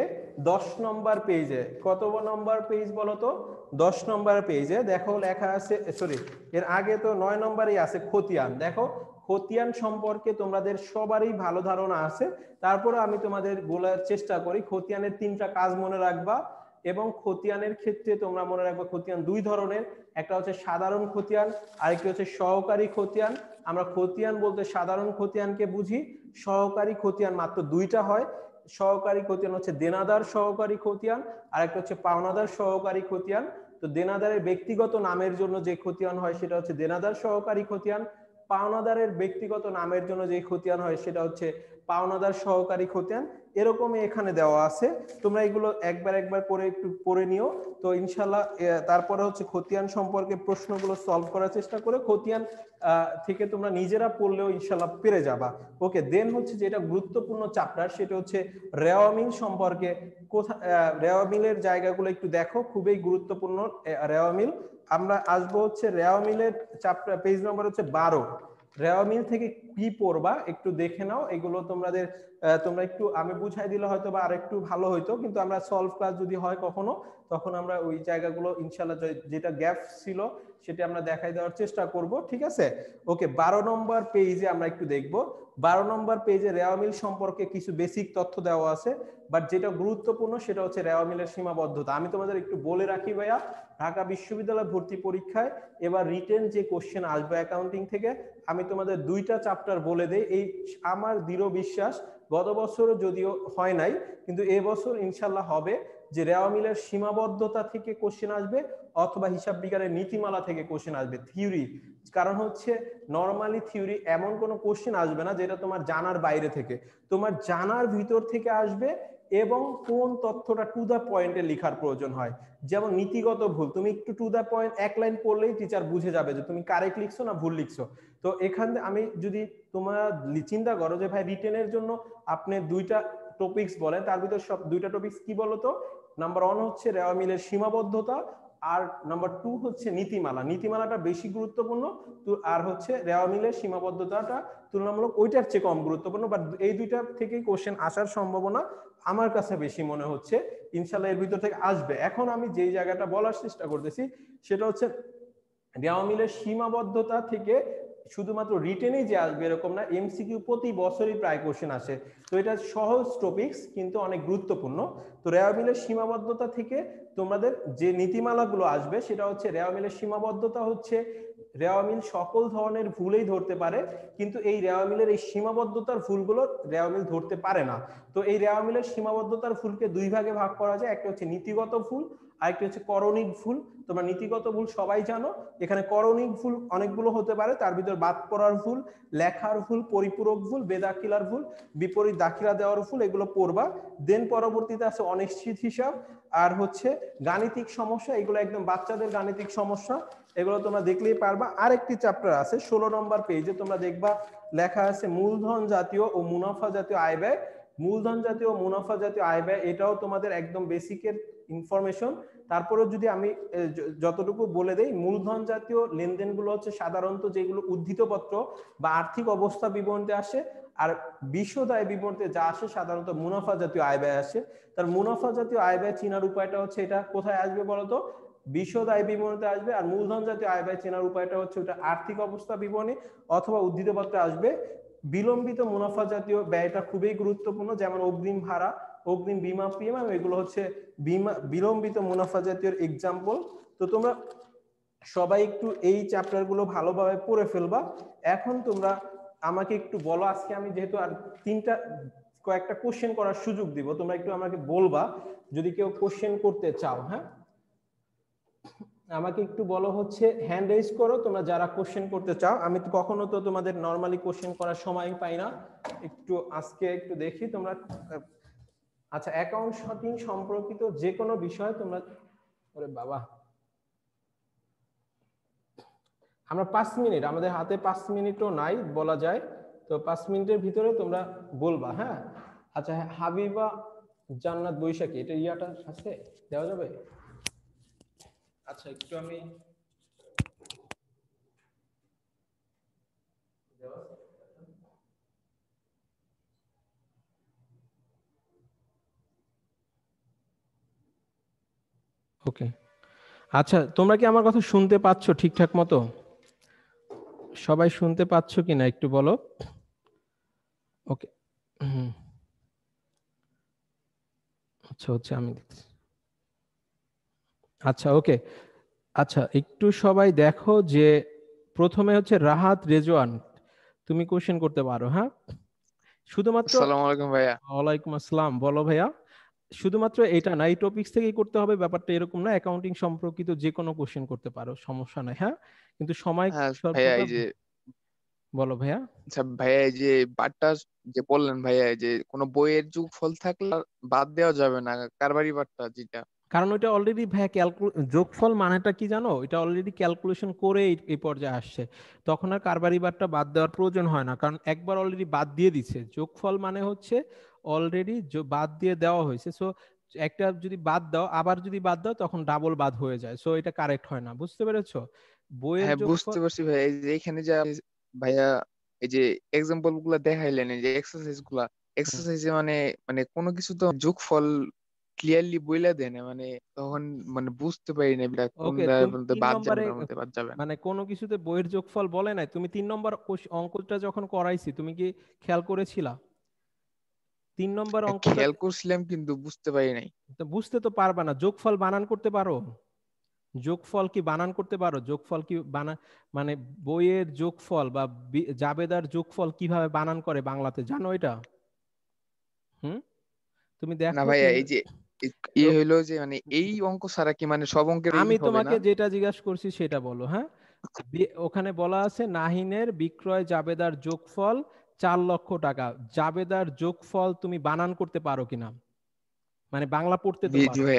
দশ নম্বর পেজে। কত নম্বর পেজ বলো তো? দশ নম্বর পেজে দেখো লেখা আছে, সরি এর আগে তো নয় নম্বরেই আছে খতিয়ান। দেখো খতিয়ান সম্পর্কে তোমাদের সবারই ভালো ধারণা আছে, তারপরে আমি তোমাদের বলার চেষ্টা করি। খতিয়ানের তিনটা কাজ মনে রাখবা, এবং খতিয়ানের ক্ষেত্রে তোমরা মনে রাখবা খতিয়ান দুই ধরনের, একটা হচ্ছে সাধারণ খতিয়ান, আরেকটি হচ্ছে সহকারী খতিয়ান। আমরা খতিয়ান বলতে সাধারণ খতিয়ানকে বুঝি, সহকারী খতিয়ান মাত্র দুইটা হয়। সহকারী খতিয়ান হচ্ছে দেনাদার সহকারী খতিয়ান, আরেকটা হচ্ছে পাওনাদার সহকারী খতিয়ান। তো দেনাদারের ব্যক্তিগত নামের জন্য যে খতিয়ান হয় সেটা হচ্ছে দেনাদার সহকারী খতিয়ান, পাওনাদারের ব্যক্তিগত নামের জন্য যে খতিয়ান হয় সেটা হচ্ছে পাওনাদার সহকারী খতিয়ান। এরকম এখানে দেওয়া আছে, তোমরা এগুলো একবার একবার করে একটু পড়ে নিও। তো ইনশাল্লাহ তারপরে হচ্ছে খতিয়ান সম্পর্কে প্রশ্নগুলো সলভ করার চেষ্টা করে খতিয়ান থেকে তোমরা নিজেরা পড়লেও ইনশাল্লাহ পেরে যাবা। ওকে, দেন হচ্ছে যেটা গুরুত্বপূর্ণ চ্যাপ্টার সেটা হচ্ছে রেওয়ামিল সম্পর্কে। কোথা রেওয়ামিলের জায়গাগুলো একটু দেখো, খুবই গুরুত্বপূর্ণ রেওয়ামিল। আমরা আসবো হচ্ছে রেওয়ামিলের চ্যাপ্টার পেজ নাম্বার হচ্ছে বারো। রেওয়ামিল থেকে কি পড়বা একটু দেখে নাও, এগুলো তোমাদের তোমরা একটু আমি বুঝাই দিলে হয়তো বা আর একটু ভালো হইতো, কিন্তু আমরা সলভ ক্লাস যদি হয় কখনো তখন আমরা ওই জায়গাগুলো ইনশাল্লাহ যেটা গ্যাপ ছিল সেটা আমরা দেখাই দেওয়ার চেষ্টা করব, ঠিক আছে? ওকে, বারো নম্বর পেজে আমরা একটু দেখব। বারো নম্বর পেজে রেওয়ামিল সম্পর্কে কিছু বেসিক তথ্য দেওয়া আছে, বাট যেটা গুরুত্বপূর্ণ সেটা হচ্ছে রেওয়ামিলের সীমাবদ্ধতা। আমি তোমাদের একটু বলে রাখি ভাইয়া, ঢাকা বিশ্ববিদ্যালয় ভর্তি পরীক্ষায় এবার রিটেন যে কোশ্চেন আসবে অ্যাকাউন্টিং থেকে, আমি তোমাদের দুইটা চ্যাপ্টার বলে দেই। এই আমার দৃঢ় বিশ্বাস, গত বছর যদিও হয় নাই কিন্তু এবছর ইনশাল্লাহ হবে, যে রেওয়ামিলের সীমাবদ্ধতা থেকে কোশ্চেন আসবে অথবা হিসাব বিজ্ঞানের নীতিমালা থেকে কোশ্চেন আসবে থিওরি। কারণ হচ্ছে নর্মালি থিওরি এমন কোনো কোশ্চেন আসবে না যেটা তোমার জানার বাইরে থেকে, তোমার জানার ভিতর থেকে আসবে, এবং কোন তথ্যটা টু দা পয়েন্টে লেখার প্রয়োজন হয়। যেমন নীতিগত ভুল, তুমি একটু টু দা পয়েন্ট এক লাইন পড়লেই টিচার বুঝে যাবে যে তুমি কারেক্ট লিখছো না ভুল লিখছো। তো এখান থেকে আমি যদি তোমরা চিন্তা করো যে ভাই রিটেনের জন্য আপনি দুইটা টপিকস বলেন, তার ভিতর সব দুইটা টপিকস কি বলো তো? নাম্বার ওয়ান হচ্ছে রেওয়া মিলের সীমাবদ্ধতা আর নাম্বার টু হচ্ছে নীতিমালা। নীতিমালাটা বেশি গুরুত্বপূর্ণ, আর হচ্ছে রেওয়া মিলের সীমাবদ্ধতাটা তুলনামূলক ওইটার চেয়ে কম গুরুত্বপূর্ণ। বাট এই দুইটা থেকে কোশ্চেন আসার সম্ভাবনা আমার কাছে বেশি মনে হচ্ছে, ইনশাল্লাহ এর ভিতর থেকে আসবে। এখন আমি যেই জায়গাটা বলার চেষ্টা করতেছি সেটা হচ্ছে রেওয়া মিলের সীমাবদ্ধতা থেকে শুধুমাত্র রিটেনে যে আসবে এরকম না, এমসিকিউ প্রতি বছরই প্রায় কোশ্চেন আসে। তো এটা সহজ টপিকস কিন্তু অনেক গুরুত্বপূর্ণ। তো রেওয়া মিলের সীমাবদ্ধতা থেকে তোমাদের যে নীতিমালাগুলো আসবে সেটা হচ্ছে রেওয়া মিলের সীমাবদ্ধতা হচ্ছে রেওয়া মিল সকল ধরনের ভুলেই ধরতে পারে, কিন্তু এই রেওয়া মিলের এই সীমাবদ্ধতার ভুলগুলো রেওয়া মিল ধরতে পারে না। তো এই রেওয়া মিলের সীমাবদ্ধতার ভুলকে দুই ভাগে ভাগ করা যায়, একটা হচ্ছে নীতিগত ভুল আর একটা হচ্ছে করণিক ভুল। তোমরা নীতিগত ভুল সবাই জানো, এখানে করণিক ভুল অনেকগুলো হতে পারে, তার ভিতর বাদ পড়ার ভুল, লেখার ভুল, পরিপূরক ভুল, বেদাখিলার ভুল, বিপরীত দাখিলা দেওয়ার ভুল, এগুলো পড়বা। দেন পরবর্তীতে আছে অনিশ্চিত হিসাব আর হচ্ছে গাণিতিক সমস্যা, এগুলো একদম বাচ্চাদের গাণিতিক সমস্যা, এগুলো তোমরা দেখলেই পারবা। আরেকটি চ্যাপ্টার আছে ষোলো নম্বর পেজে, তোমরা দেখবা লেখা আছে মূলধন জাতীয় ও মুনাফা জাতীয় আয় ব্যয়। মূলধন জাতীয় ও মুনাফা জাতীয় আয় ব্যয় এটাও তোমাদের একদম বেসিকের ইনফরমেশন। তারপরে যদি আমি যতটুকু বলে দেই, মূলধন জাতীয় লেনদেনগুলো হচ্ছে সাধারণত যেগুলো উদ্ধৃতপত্র বা আর্থিক অবস্থা বিবরণীতে আসে, আর বিশদায় বিবরণীতে যা আসে সাধারণত মুনাফা জাতীয় আয় ব্যয় আসে। তার মুনাফা জাতীয় আয় ব্যয় চেনার উপায়টা হচ্ছে, এটা কোথায় আসবে বলতো? বিশদ আয় বিবরণীতে আসবে। আর মূলধন জাতীয় আয় ব্যয় চেনার উপায়টা হচ্ছে ওটা আর্থিক অবস্থা বিবরণী অথবা উদ্ধৃতপত্রে আসবে। বিলম্বিত মুনাফা জাতীয় ব্যয়টা খুবই গুরুত্বপূর্ণ, যেমন অগ্রিম ভাড়া, অগ্রিম বিমা প্রিমিয়াম, এগুলো হচ্ছে বিমা বিলম্বিত মুনাফা জাতীয় এক্সাম্পল। তো তোমরা সবাই একটু এই চ্যাপ্টারগুলো ভালোভাবে পড়ে ফেলবা। এখন তোমরা আমাকে একটু বলো, আজকে আমি যেহেতু আর তিনটা কয়েকটা কোশ্চেন করার সুযোগ দিব, তোমরা একটু আমাকে বলবা যদি কেউ কোশ্চেন করতে চাও। হ্যাঁ, আমাকে একটু বলো, হচ্ছে হ্যান্ড রেজ করো তোমরা যারা কোশ্চেন করতে চাও। আমি তো কখনো তো তোমাদের নর্মালি কোশ্চেন করার সময় পাই না, একটু আজকে একটু দেখি তোমরা। আচ্ছা, অ্যাকাউন্ট শপিং সম্পর্কিত যে কোনো বিষয় তোমরা, ওরে বাবা, আমরা পাঁচ মিনিট, আমাদের হাতে পাঁচ মিনিটও নাই বলা যায়, তো পাঁচ মিনিটের ভিতরে তোমরা বলবা। হ্যাঁ, আচ্ছা, হাবিবা জান্নাত বৈশাখী, এটা ইয়াটা আছে দেওয়া যাবে? আচ্ছা, একটু আমি ওকে। আচ্ছা, তোমরা কি আমার কথা শুনতে পাচ্ছ ঠিকঠাক মতো? সবাই শুনতে পাচ্ছ কিনা একটু বলো। ওকে, আচ্ছা হচ্ছে আমি দেখছি। আচ্ছা ওকে, আচ্ছা একটু সবাই দেখো যে প্রথমে হচ্ছে রাহাত রেজওয়ান, তুমি কোশ্চেন করতে পারো। হ্যাঁ, শুধুমাত্র আসসালামু আলাইকুম ভাইয়া। ওয়ালাইকুম আসসালাম, বলো ভাইয়া। শুধুমাত্র এটা না, এই টপিকস থেকেই করতে হবে, ব্যাপারটা এরকম না। অ্যাকাউন্টিং সম্পর্কিত যে কোনো কোশ্চেন করতে পারো, সমস্যা নাই। হ্যাঁ, কিন্তু সময় ভাইয়া এই যে বলো ভাইয়া। আচ্ছা ভাইয়া, এই যে বাটটা যে বললেন ভাইয়া, এই যে কোনো বইয়ের যোগফল থাকলে বাদ দেওয়া যাবে না, কারবারি বাটটা যেটা, কারণ ওইটা অলরেডি ভাইয়া যোগফল মানেটা কি জানো, এটা অলরেডি ক্যালকুলেশন করে এই পর্যায়ে আসছে, তখন আর কারবারি বাটটা বাদ দেওয়ার প্রয়োজন হয় না, কারণ একবার অলরেডি বাদ দিয়ে দিচ্ছে। যোগফল মানে হচ্ছে অলরেডি বাদ দিয়ে দেওয়া হয়েছে। সো একটা যদি বাদ দাও, আবার যদি বাদ দাও, তখন ডাবল বাদ হয়ে যায়। সো এটা কারেক্ট হয় না, বুঝতে পেরেছো? বইয়ের যোগফল বুঝতে পারছি ভাই। এই যে এখানে যা ভাইয়া এই যে एग्जांपलগুলো দেখাইলেন, এই যে এক্সারসাইজগুলো, এক্সারসাইজে মানে মানে কোনো কিছু তো যোগফল ক্লিয়ারলি বইলা দেন, মানে তখন মানে বুঝতে পারি না এটা কোনটা বলতে বাদ যাবে না, বলতে বাদ যাবে না, মানে কোনো কিছুতে বইয়ের যোগফল বলে না। তুমি তিন নম্বর অঙ্কটা যখন করাইছি তুমি কি খেয়াল করেছিলা? তিন নম্বর অঙ্ক খেয়াল করছিলাম কিন্তু বুঝতে পারি নাই। তো বুঝতে তো পারবা না। যোগফল বানান করতে পারো? যোগফল কি বানান করতে পারো? যোগফল কি বানান মানে বইয়ের যোগফল বা জাবেদার যোগফল কিভাবে বানান করে বাংলাতে জানো এটা? হুম, তুমি দেখো না ভাইয়া, এই যে এই হলো যে মানে এই অঙ্ক সারা কি মানে সব অঙ্কের আমি তোমাকে যেটা জিজ্ঞাসা করছি সেটা বলো। হ্যাঁ, ওখানে বলা আছে নাহিনের বিক্রয় জাবেদার যোগফল চার লক্ষ টাকা। জাবেদার যোগফল তুমি বানান করতে পারো কিনা? মানে বাংলা পড়তে তো পারে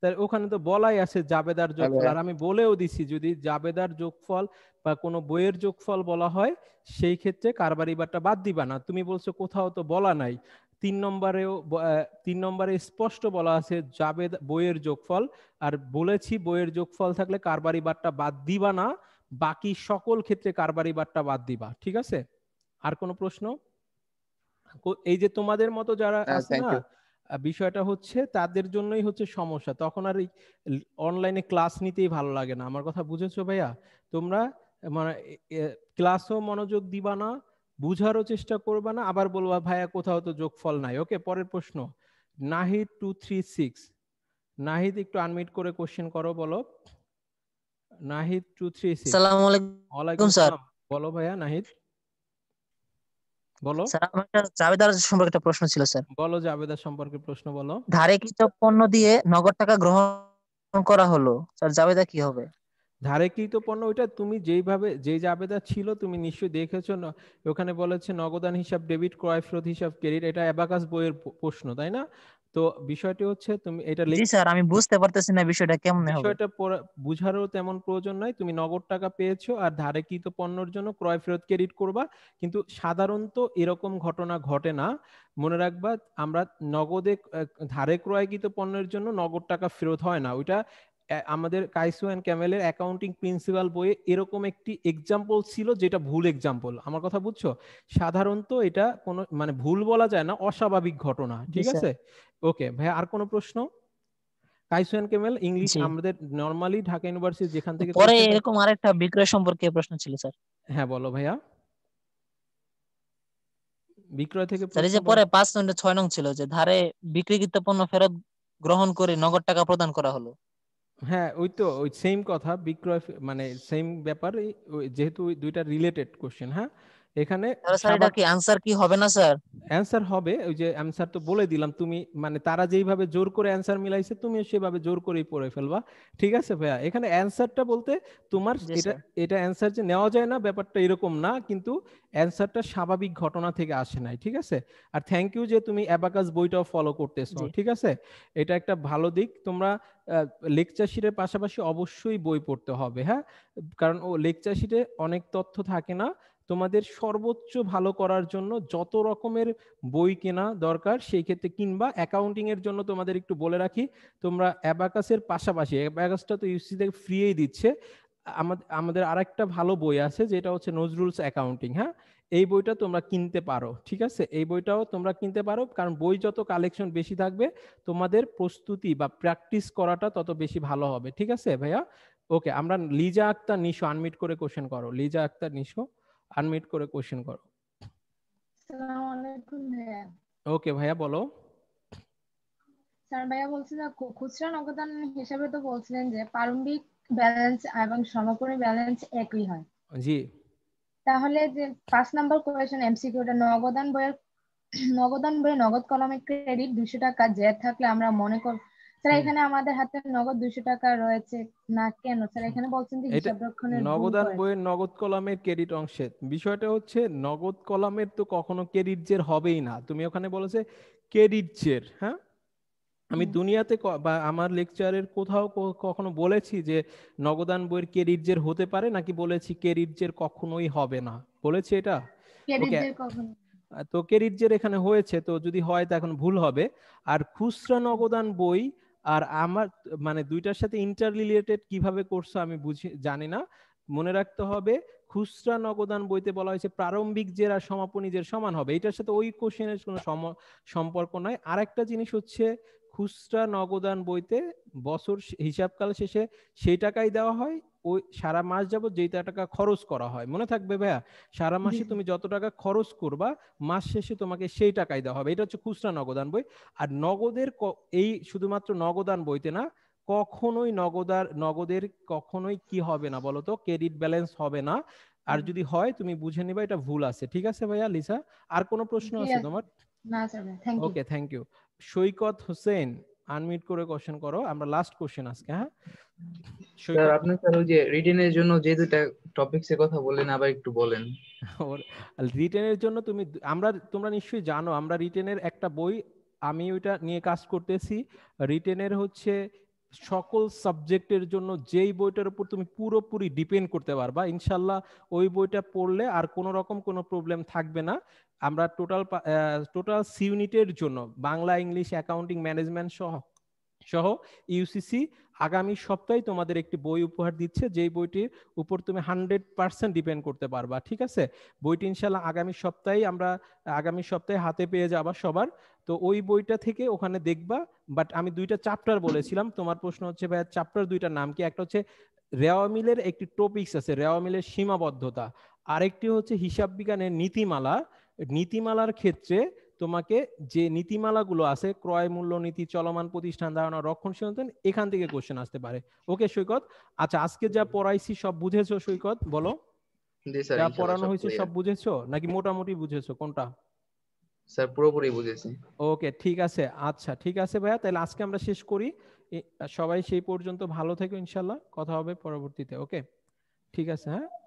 তার ওখানে তো বলাই আছে জাবেদার যোগফল আর আমি বলেও দিছি যদি জাবেদার যোগফল বা কোনো বইয়ের যোগফল বলা হয় সেই ক্ষেত্রে কারবারি বাটা বাদ দিবা না তুমি বলছো কোথাও তো বলা নাই তিন নম্বরেও তিন নম্বরে স্পষ্ট বলা আছে জাবেদ বইয়ের যোগফল আর বলেছি বইয়ের যোগফল থাকলে কারবারি বাটা বাদ দিবা না বাকি সকল ক্ষেত্রে কারবারি বাটা বাদ দিবা ঠিক আছে আর কোনো প্রশ্ন এই যে তোমাদের মতো যারা আছে না বিষয়টা হচ্ছে তাদের জন্যই হচ্ছে সমস্যা তখন আর অনলাইনে ক্লাস নিতেই ভালো লাগে না আমার কথা বুঝেছো ভাইয়া তোমরা মানে ক্লাসও মনোযোগ দিবা না বুঝারও চেষ্টা করবে না আবার বলবা ভাইয়া কোথাও তো যোগফল নাই ওকে পরের প্রশ্ন নাহিদ দুই তিন ছয় নাহিদ একটু আনমিউট করে কোশ্চেন করো বলো নাহিদ দুই তিন ছয় আসসালামু আলাইকুম ওয়া আলাইকুম স্যার বলো ভাইয়া নাহিদ বলো স্যার আমার জাবেদার সম্পর্কে একটা প্রশ্ন ছিল স্যার বলো জাবেদার সম্পর্কে প্রশ্ন বলো ধারেকৃত পণ্য দিয়ে নগদ টাকা গ্রহণ করা হলো স্যার জাবেদা কি হবে ধারেকৃত পণ্য ওটা তুমি যেইভাবে যে জাবেদা ছিল তুমি নিশ্চয়ই দেখেছো ওখানে বলেছে নগদান হিসাব ডেবিট ক্রয় ফেরত হিসাব ক্রেডিট এটা অ্যাবাকাস বইয়ের প্রশ্ন তাই না তো বিষয়টি হচ্ছে তুমি এটা জি স্যার আমি বুঝতে পারতেছি না বিষয়টা কেমনে হবে বিষয়টা বুঝারও তেমন প্রয়োজন নাই তুমি নগদ টাকা পেয়েছো আর ধারেকৃত পণ্যর জন্য ক্রয় ফেরত ক্রেডিট করবা কিন্তু সাধারণত এরকম ঘটনা ঘটে না মনে রাখবা আমরা নগদে ধারে ক্রয়কৃত পণ্যের জন্য নগদ টাকা ফেরত হয় না ওটা আমাদের কাইসু এন্ড ক্যামেলের অ্যাকাউন্টিং প্রিন্সিপাল বইয়ে এরকম একটি एग्जांपल ছিল যেটা ভুল एग्जांपल আমার কথা বুঝছো সাধারণত এটা কোন মানে ভুল বলা যায় না অস্বাভাবিক ঘটনা ঠিক আছে ওকে ভাই আর কোন প্রশ্ন কাইসু এন্ড ক্যামেল ইংলিশ আমাদের নরমালি ঢাকা ইউনিভার্সিটি যেখান থেকে পরে এরকম আরেকটা বিক্রয় সম্পর্কে প্রশ্ন ছিল স্যার হ্যাঁ বলো ভাইয়া বিক্রয় থেকে স্যার এই যে পরে পাঁচ নং ছয় নং ছিল যে ধারে বিক্রিকৃত পণ্য ফেরত গ্রহণ করে নগদ টাকা প্রদান করা হলো হ্যাঁ ওই তো ওই সেম কথা বিক্রয় মানে সেম ব্যাপার যেহেতু দুইটা রিলেটেড কোশ্চেন হ্যাঁ এখানে স্যার এটা কি आंसर কি হবে না স্যার आंसर হবে ওই যে आंसर তো বলে দিলাম তুমি মানে তারা যেইভাবে জোর করে आंसर মিলাইছে তুমিও সেভাবে জোর করেই পড়ে ফেলবা ঠিক আছে ভাইয়া এখানে आंसरটা বলতে তোমার এটা এটা आंसर যে নেওয়া যায় না ব্যাপারটা এরকম না কিন্তু आंसरটা স্বাভাবিক ঘটনা থেকে আসে না ঠিক আছে আর থ্যাংক ইউ যে তুমি অ্যাবাকাস বইটাও ফলো করতেছো ঠিক আছে এটা একটা ভালো দিক তোমরা লেকচার শিটের পাশাপাশি অবশ্যই বই পড়তে হবে হ্যাঁ কারণ ও লেকচার শিটে অনেক তথ্য থাকে না তোমাদের সর্বোচ্চ ভালো করার জন্য যত রকমের বই কেনা দরকার সেই ক্ষেত্রে কিনবা অ্যাকাউন্টিং এর জন্য তোমাদের একটু বলে রাখি তোমরা অ্যাবাকাসের পাশাপাশি অ্যাবাকাসটা তো ইউসি থেকে ফ্রিই দিচ্ছে আমাদের আমাদের আরেকটা ভালো বই আছে যেটা হচ্ছে নজরুলস অ্যাকাউন্টিং হ্যাঁ এই বইটা তোমরা কিনতে পারো ঠিক আছে এই বইটাও তোমরা কিনতে পারো কারণ বই যত কালেকশন বেশি থাকবে তোমাদের প্রস্তুতি বা প্র্যাকটিস করাটা তত বেশি ভালো হবে ঠিক আছে ভাইয়া ওকে আমরা লিজা আক্তার নিশো আনমিউট করে কোশ্চেন করো লিজা আক্তার নিশো আনমিউট করে কোশ্চেন করো আসসালামু আলাইকুম ভাইয়া ওকে ভাইয়া বলো স্যার ভাইয়া বলছিলেন খুচরা নগদান হিসাবে তো বলছিলেন যে প্রারম্ভিক ব্যালেন্স এবং সমাপনী ব্যালেন্স একই হয় জি তাহলে যে পাঁচ নাম্বার কোশ্চেন এমসিকিউটা নগদান বইয়ের নগদান বইয়ে নগদ কলামে ক্রেডিট দুইশো টাকা যে থাকলে আমরা মনে করি স্যার এখানে আমাদের হাতে নগদ দুইশো টাকা রয়েছে না কেন স্যার এখানে বলছেন যে হিসাব রক্ষণের নগদান বইয়ের নগদ কলামের ক্রেডিট অংশে বিষয়টা হচ্ছে নগদ কলামের তো কখনো ক্রেডিট জের হবেই না তুমি ওখানে বলেছে ক্রেডিট জের হ্যাঁ আমি দুনিয়াতে বা আমার লেকচারের কোথাও কখনো বলেছি যে নগদান বইয়ের ক্রেডিট জের হতে পারে নাকি বলেছি ক্রেডিট জের কখনোই হবে না বলেছি এটা ক্রেডিট জের কখনো তো ক্রেডিট জের এখানে হয়েছে তো যদি হয় তা এখন ভুল হবে আর খুচরা নগদান বই আর আমার মানে দুইটার সাথে ইন্টাররিলেটেড কিভাবে করছো আমি বুঝি জানি না মনে রাখতে হবে খুচরা নগদান বইতে বলা হয়েছে প্রারম্ভিক জের আর সমাপনী জের সমান হবে এটার সাথে ওই কোশ্চেনের কোনো সম্পর্ক নাই আরেকটা জিনিস হচ্ছে খুচরা নগদান বইতে বছর হিসাবকাল শেষে সেই টাকাই দেওয়া হয় ওই সারা মাস যাবত যেই টাকা খরচ করা হয় মনে থাকবে ভাইয়া সারা মাসে তুমি যত টাকা খরচ করবা মাস শেষে তোমাকে সেই টাকাই দেওয়া হবে এটা হচ্ছে খুচরা নগদান বই আর নগদের এই শুধুমাত্র নগদান বইতে না কখনোই নগদার নগদের কখনোই কি হবে না বলো তো ক্রেডিট ব্যালেন্স হবে না আর যদি হয় তুমি বুঝে নিবা এটা ভুল আছে ঠিক আছে ভাইয়া লিসা আর কোনো প্রশ্ন আছে তোমার না sir thank you okay thank you Saikat Hossain unmute করে কোশ্চেন করো আমরা লাস্ট কোশ্চেন আজকে হ্যাঁ স্যার আপনি স্যার ওই যে রিটেন এর জন্য যে দুটো টপিকস এর কথা বললেন আবার একটু বলেন আর রিটেন এর জন্য তুমি আমরা তোমরা নিশ্চয়ই জানো আমরা রিটেন এর একটা বই আমি ওটা নিয়ে কাজ করতেছি। রিটেনের হচ্ছে সকল সাবজেক্টের জন্য যেই বইটার উপর তুমি পুরোপুরি ডিপেন্ড করতে পারবা, ইনশাআল্লাহ ওই বইটা পড়লে আর কোনো রকম কোনো প্রবলেম থাকবে না। আমরা টোটাল টোটাল সি ইউনিটের জন্য বাংলা, ইংলিশ, অ্যাকাউন্টিং, ম্যানেজমেন্ট সহ সহ ইউসিসি আগামী সপ্তাহে তোমাদের একটি বই উপহার দিচ্ছে, যেই বইটির উপর তুমি হান্ড্রেড পার্সেন্ট ডিপেন্ড করতে পারবা। ঠিক আছে, বইটি ইনশাল্লাহ আগামী সপ্তাহে আমরা আগামী সপ্তাহে হাতে পেয়ে যাবা সবার। তো ওই বইটা থেকে ওখানে দেখবা। বাট আমি দুইটা চ্যাপ্টার বলেছিলাম, তোমার প্রশ্ন হচ্ছে ভাইয়া চ্যাপ্টার দুইটার নাম কি, একটা হচ্ছে রেওয়ামিলের একটি টপিকস আছে, রেওয়ামিলের সীমাবদ্ধতা, আরেকটি হচ্ছে হিসাব বিজ্ঞানের নীতিমালা। নীতিমালার ক্ষেত্রে তোমাকে যে নীতিমালাগুলো আছে, ক্রয় মূল্য নীতি, চলমান প্রতিষ্ঠান ধারণা, রক্ষণশীলতা, এখান থেকে কোশ্চেন আসতে পারে। ওকে সৈকত, আচ্ছা আজকে যা পড়াইছি সব বুঝেছো সৈকত? বলো যা পড়ানো হয়েছে সব বুঝেছো নাকি মোটামুটি বুঝেছো, কোনটা? স্যার পুরোপুরি বুঝেছি। ওকে ঠিক আছে, আচ্ছা ঠিক আছে ভাইয়া, তাহলে আজকে আমরা শেষ করি। সবাই সেই পর্যন্ত ভালো থেকো, ইনশাআল্লাহ কথা হবে পরবর্তীতে। ওকে ঠিক আছে, হ্যাঁ।